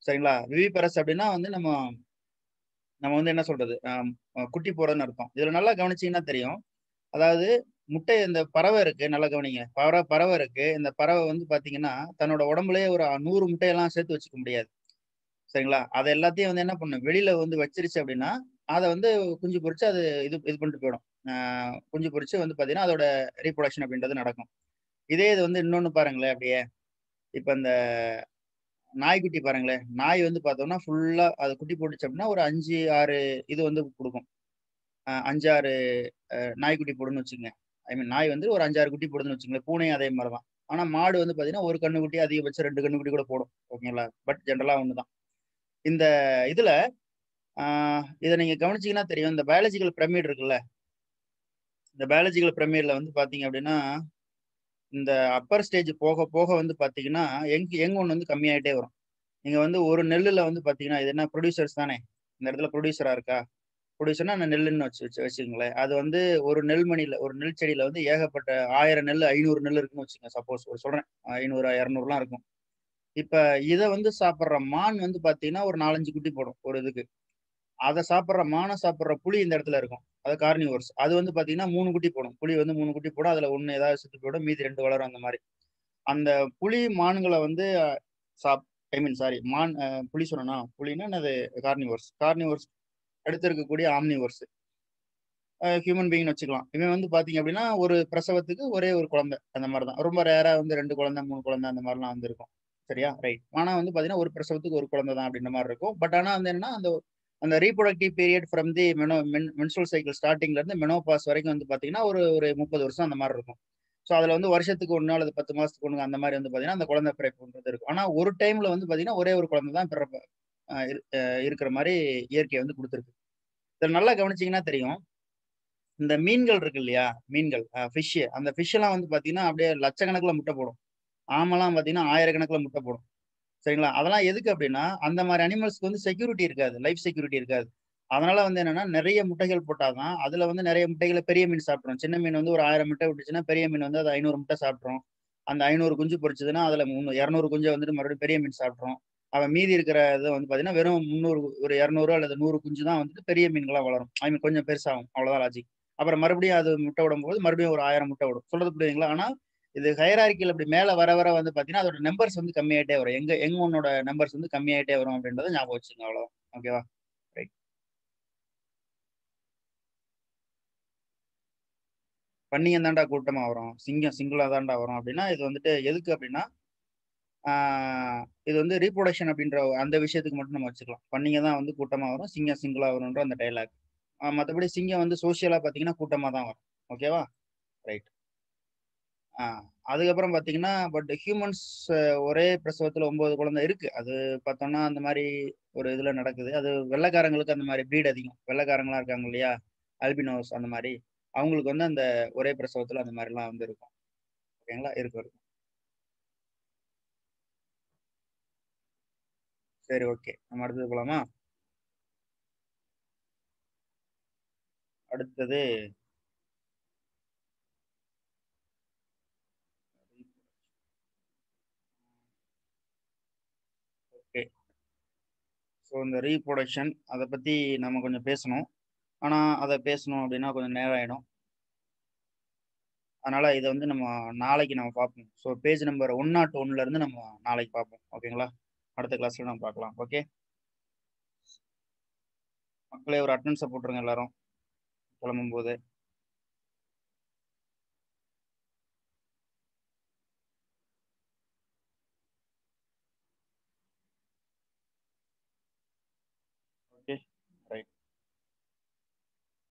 சரிங்களா? விவிபரஸ் அப்படின்னா வந்து நம்ம நம்ம வந்து என்ன சொல்றது, குட்டி போறதுன்னு அர்த்தம். இதுல நல்லா கவனிச்சிங்கன்னா தெரியும். அதாவது முட்டை, இந்த பறவை இருக்கு, நல்லா கவனிங்க, பறவை இருக்கு. இந்த பறவை வந்து பாத்தீங்கன்னா தன்னோட உடம்புலயே ஒரு 100 முட்டையெல்லாம் சேர்த்து வச்சுக்க முடியாது, சரிங்களா? அதை எல்லாத்தையும் வந்து என்ன பண்ணும், வெளியில வந்து வச்சிருச்சு அப்படின்னா அதை வந்து குஞ்சு பொறிச்சு அது இது இது பண்ணிட்டு போயிடும். குஞ்சு பொறிச்சு வந்து பாத்தீங்கன்னா அதோட ரீப்ரொடக்ஷன் அப்படின்றது நடக்கும். இதே இது வந்து இன்னொன்னு பாருங்களேன், அப்படியே இப்ப இந்த நாய்க்குட்டி பாருங்களேன். நாய் வந்து பார்த்தோம்னா ஃபுல்லா அது குட்டி போட்டுச்சு அப்படின்னா ஒரு 5-6 இது வந்து கொடுக்கும், 5-6 நாய்க்குட்டி போடுன்னு வச்சுக்கோங்க. ஐ மீன் நாய் வந்து ஒரு 5-6 குட்டி போடுதுன்னு வச்சுக்கோங்களேன். பூனையும் அதே மாதிரி தான். ஆனால் மாடு வந்து பார்த்தீங்கன்னா ஒரு கண்ணுக்குட்டி, அதிகபட்சம் 2 கண்ணுக்குட்டி கூட போடும், ஓகேங்களா? பட் ஜென்ரலாக ஒன்று தான். இந்த இதுல இதை நீங்க கவனிச்சிங்கன்னா தெரியும். இந்த பயாலஜிக்கல் பிரமிட் இருக்குல்ல, இந்த பயாலஜிக்கல் பிரமிட்ல வந்து பார்த்தீங்க அப்படின்னா இந்த அப்பர் ஸ்டேஜ் போக போக வந்து பார்த்தீங்கன்னா எங்க ஒன்று வந்து கம்மியாயிட்டே வரும். நீங்கள் வந்து ஒரு நெல்லில் வந்து பார்த்தீங்கன்னா இது என்ன, ப்ரொடியூசர்ஸ் தானே இந்த இடத்துல, ப்ரொடியூசராக இருக்கா? ப்ரொடியூசர்னா நான் நெல்லுன்னு வச்சுக்கோங்களேன். அது வந்து ஒரு நெல்மணியில், ஒரு நெல் செடியில் வந்து ஏகப்பட்ட 1000 நெல் 500 நெல் இருக்குன்னு வச்சுக்கோங்க. சப்போஸ் ஒரு சொல்கிறேன் 500 200லாம் இருக்கும். இப்போ இதை வந்து சாப்பிட்ற மான் வந்து பார்த்தீங்கன்னா ஒரு 4-5 குட்டி போடும் ஒரு இதுக்கு. அதை சாப்பிட்ற மானை சாப்பிட்ற புளி இந்த இடத்துல இருக்கும், அது கார்னிவோர்ஸ். அது வந்து பார்த்தீங்கன்னா 3 குட்டி போடும், புளி வந்து 3 குட்டி போடும். அதில் ஒன்று ஏதாவது செத்து போடும், மீதி 2 வளரும். அந்த மாதிரி அந்த புளி மான்களை வந்து புளி சொன்னா புளின்னா அது கார்னிவோர்ஸ். கார்னிவோர்ஸ் அடுத்து இருக்கக்கூடிய ஆம்னிவோர்ஸ், ஹியூமன் பீயிங்னு வச்சுக்கலாம். இவன் வந்து பார்த்தீங்க அப்படின்னா ஒரு பிரசவத்துக்கு ஒரே ஒரு குழந்தை, அந்த மாதிரி தான். ரொம்ப ரேராக வந்து 2 குழந்தை 3 குழந்தை அந்த மாதிரிலாம் வந்து இருக்கும், சரியா? ரைட். ஆனால் வந்து பார்த்தீங்கன்னா ஒரு பிரசவத்துக்கு ஒரு குழந்தை தான் அப்படின்ற மாதிரி இருக்கும். பட் ஆனால் வந்து என்னன்னா அந்த reproductive period from the menstrual cycle ஸ்டார்டிங்ல இருந்து மெனோபாஸ் வரைக்கும் வந்து பார்த்தீங்கன்னா ஒரு 30 வருஷம் அந்த மாதிரி இருக்கும். ஸோ அதில் வந்து வருஷத்துக்கு 1 நாள் அது 10 மாசத்துக்கு 1 அந்த மாதிரி வந்து பார்த்தீங்கன்னா அந்த குழந்தை பிறப்புன்றது இருக்கும். ஆனால் ஒரு டைம்ல வந்து பார்த்தீங்கன்னா ஒரே ஒரு குழந்தை தான் பிறப்பு இருக்கிற மாதிரி இயற்கையை வந்து கொடுத்துருக்கு. இதில் நல்லா கவனிச்சிங்கன்னா தெரியும். இந்த மீன்கள் இருக்கு இல்லையா, மீன்கள் ஃபிஷ், அந்த ஃபிஷ்ஷெல்லாம் வந்து பார்த்தீங்கன்னா அப்படியே லட்சக்கணக்கில் முட்டை போடும். ஆமெல்லாம் பார்த்தீங்கன்னா 1000 கணக்கில் முட்டை போடும், சரிங்களா? அதெல்லாம் எதுக்கு அப்படின்னா அந்த மாதிரி அனிமல்ஸ்க்கு வந்து செக்யூரிட்டி இருக்காது, லைஃப் செக்யூரிட்டி இருக்காது. அதனால வந்து என்னன்னா நிறைய முட்டைகள் போட்டாதான் அதுல வந்து நிறைய முட்டைகளை பெரிய மீன் சாப்பிட்றோம். சின்ன மீன் வந்து ஒரு 1000 முட்டை விட்டுச்சுன்னா பெரிய மீன் வந்து அது 500 முட்டை சாப்பிட்றோம். அந்த 500 குஞ்சு பொறிச்சதுன்னா அதுல 200 குஞ்சை வந்துட்டு மறுபடியும் பெரிய மீன் சாப்பிட்றோம். அவன் மீதி இருக்கிற இது வந்து பாத்தீங்கன்னா வெறும் 300 ஒரு 200 அல்லது 100 குஞ்சு தான் வந்துட்டு பெரிய மீன்களா வளரும். ஐ மீன் கொஞ்சம் பெருசாகும், அவ்வளவுதான் லாஜிக். அப்புறம் மறுபடியும் அது முட்டை விடும்போது மறுபடியும் ஒரு 1000 முட்டை விடும். சொல்றது புரியுதுங்களா? ஆனா இது ஹையரார்க்கியில் அப்படி மேலே வர வர வந்து பார்த்தீங்கன்னா அதோட நம்பர்ஸ் வந்து கம்மியாகிட்டே வரும். எங்க உன்னோட நம்பர்ஸ் வந்து கம்மியாகிட்டே வரும் அப்படின்றத ஞாபகம் வச்சுங்க, அவ்வளோ, ஓகேவா? ரைட். பன்னியம் தாண்டா கூட்டமாக வரும், சிங்கம் சிங்கிளாக தாண்டா வரும் அப்படின்னா இது வந்துட்டு எதுக்கு அப்படின்னா இது வந்து ரீப்ரொடக்ஷன் அப்படின்ற அந்த விஷயத்துக்கு மட்டும் நம்ம வச்சுக்கலாம். பன்னியம் தான் வந்து கூட்டமாக வரும், சிங்கம் சிங்கிளாக வரும்ன்ற அந்த டைலாக். மற்றபடி சிங்கம் வந்து சோசியலாக பார்த்தீங்கன்னா கூட்டமாக தான் வரும், ஓகேவா? ரைட். அதுக்கப்புறம் பார்த்தீங்கன்னா பட் ஹியூமன்ஸ் ஒரே பிரசவத்தில் 9 குழந்தை இருக்கு. அது பார்த்தோம்னா அந்த மாதிரி ஒரு இதில் நடக்குது. அது வெள்ளைக்காரங்களுக்கு அந்த மாதிரி ப்ரீட் அதிகம். வெள்ளைக்காரங்களாம் இருக்காங்க இல்லையா, அல்பினோஸ், அந்த மாதிரி அவங்களுக்கு வந்து அந்த ஒரே பிரசவத்தில் அந்த மாதிரிலாம் வந்து இருக்கும், ஓகேங்களா? இருக்கும். சரி, ஓகே, நம்ம அடுத்தது போகலாமா? அடுத்தது ஸோ இந்த ரீப்ரொடக்ஷன், அதை பற்றி நம்ம கொஞ்சம் பேசணும். ஆனால் அதை பேசணும் அப்படின்னா கொஞ்சம் நேரம் ஆகிடும். அதனால் இதை வந்து நம்ம நாளைக்கு நம்ம பார்ப்போம். ஸோ பேஜ் நம்பர் 101லேருந்து நம்ம நாளைக்கு பார்ப்போம், ஓகேங்களா? அடுத்த கிளாஸில் நம்ம பார்க்கலாம், ஓகே? மக்களே, ஒரு அட்டெண்டன்ஸை போட்டுருங்க எல்லாரும் கிளம்பும்போது.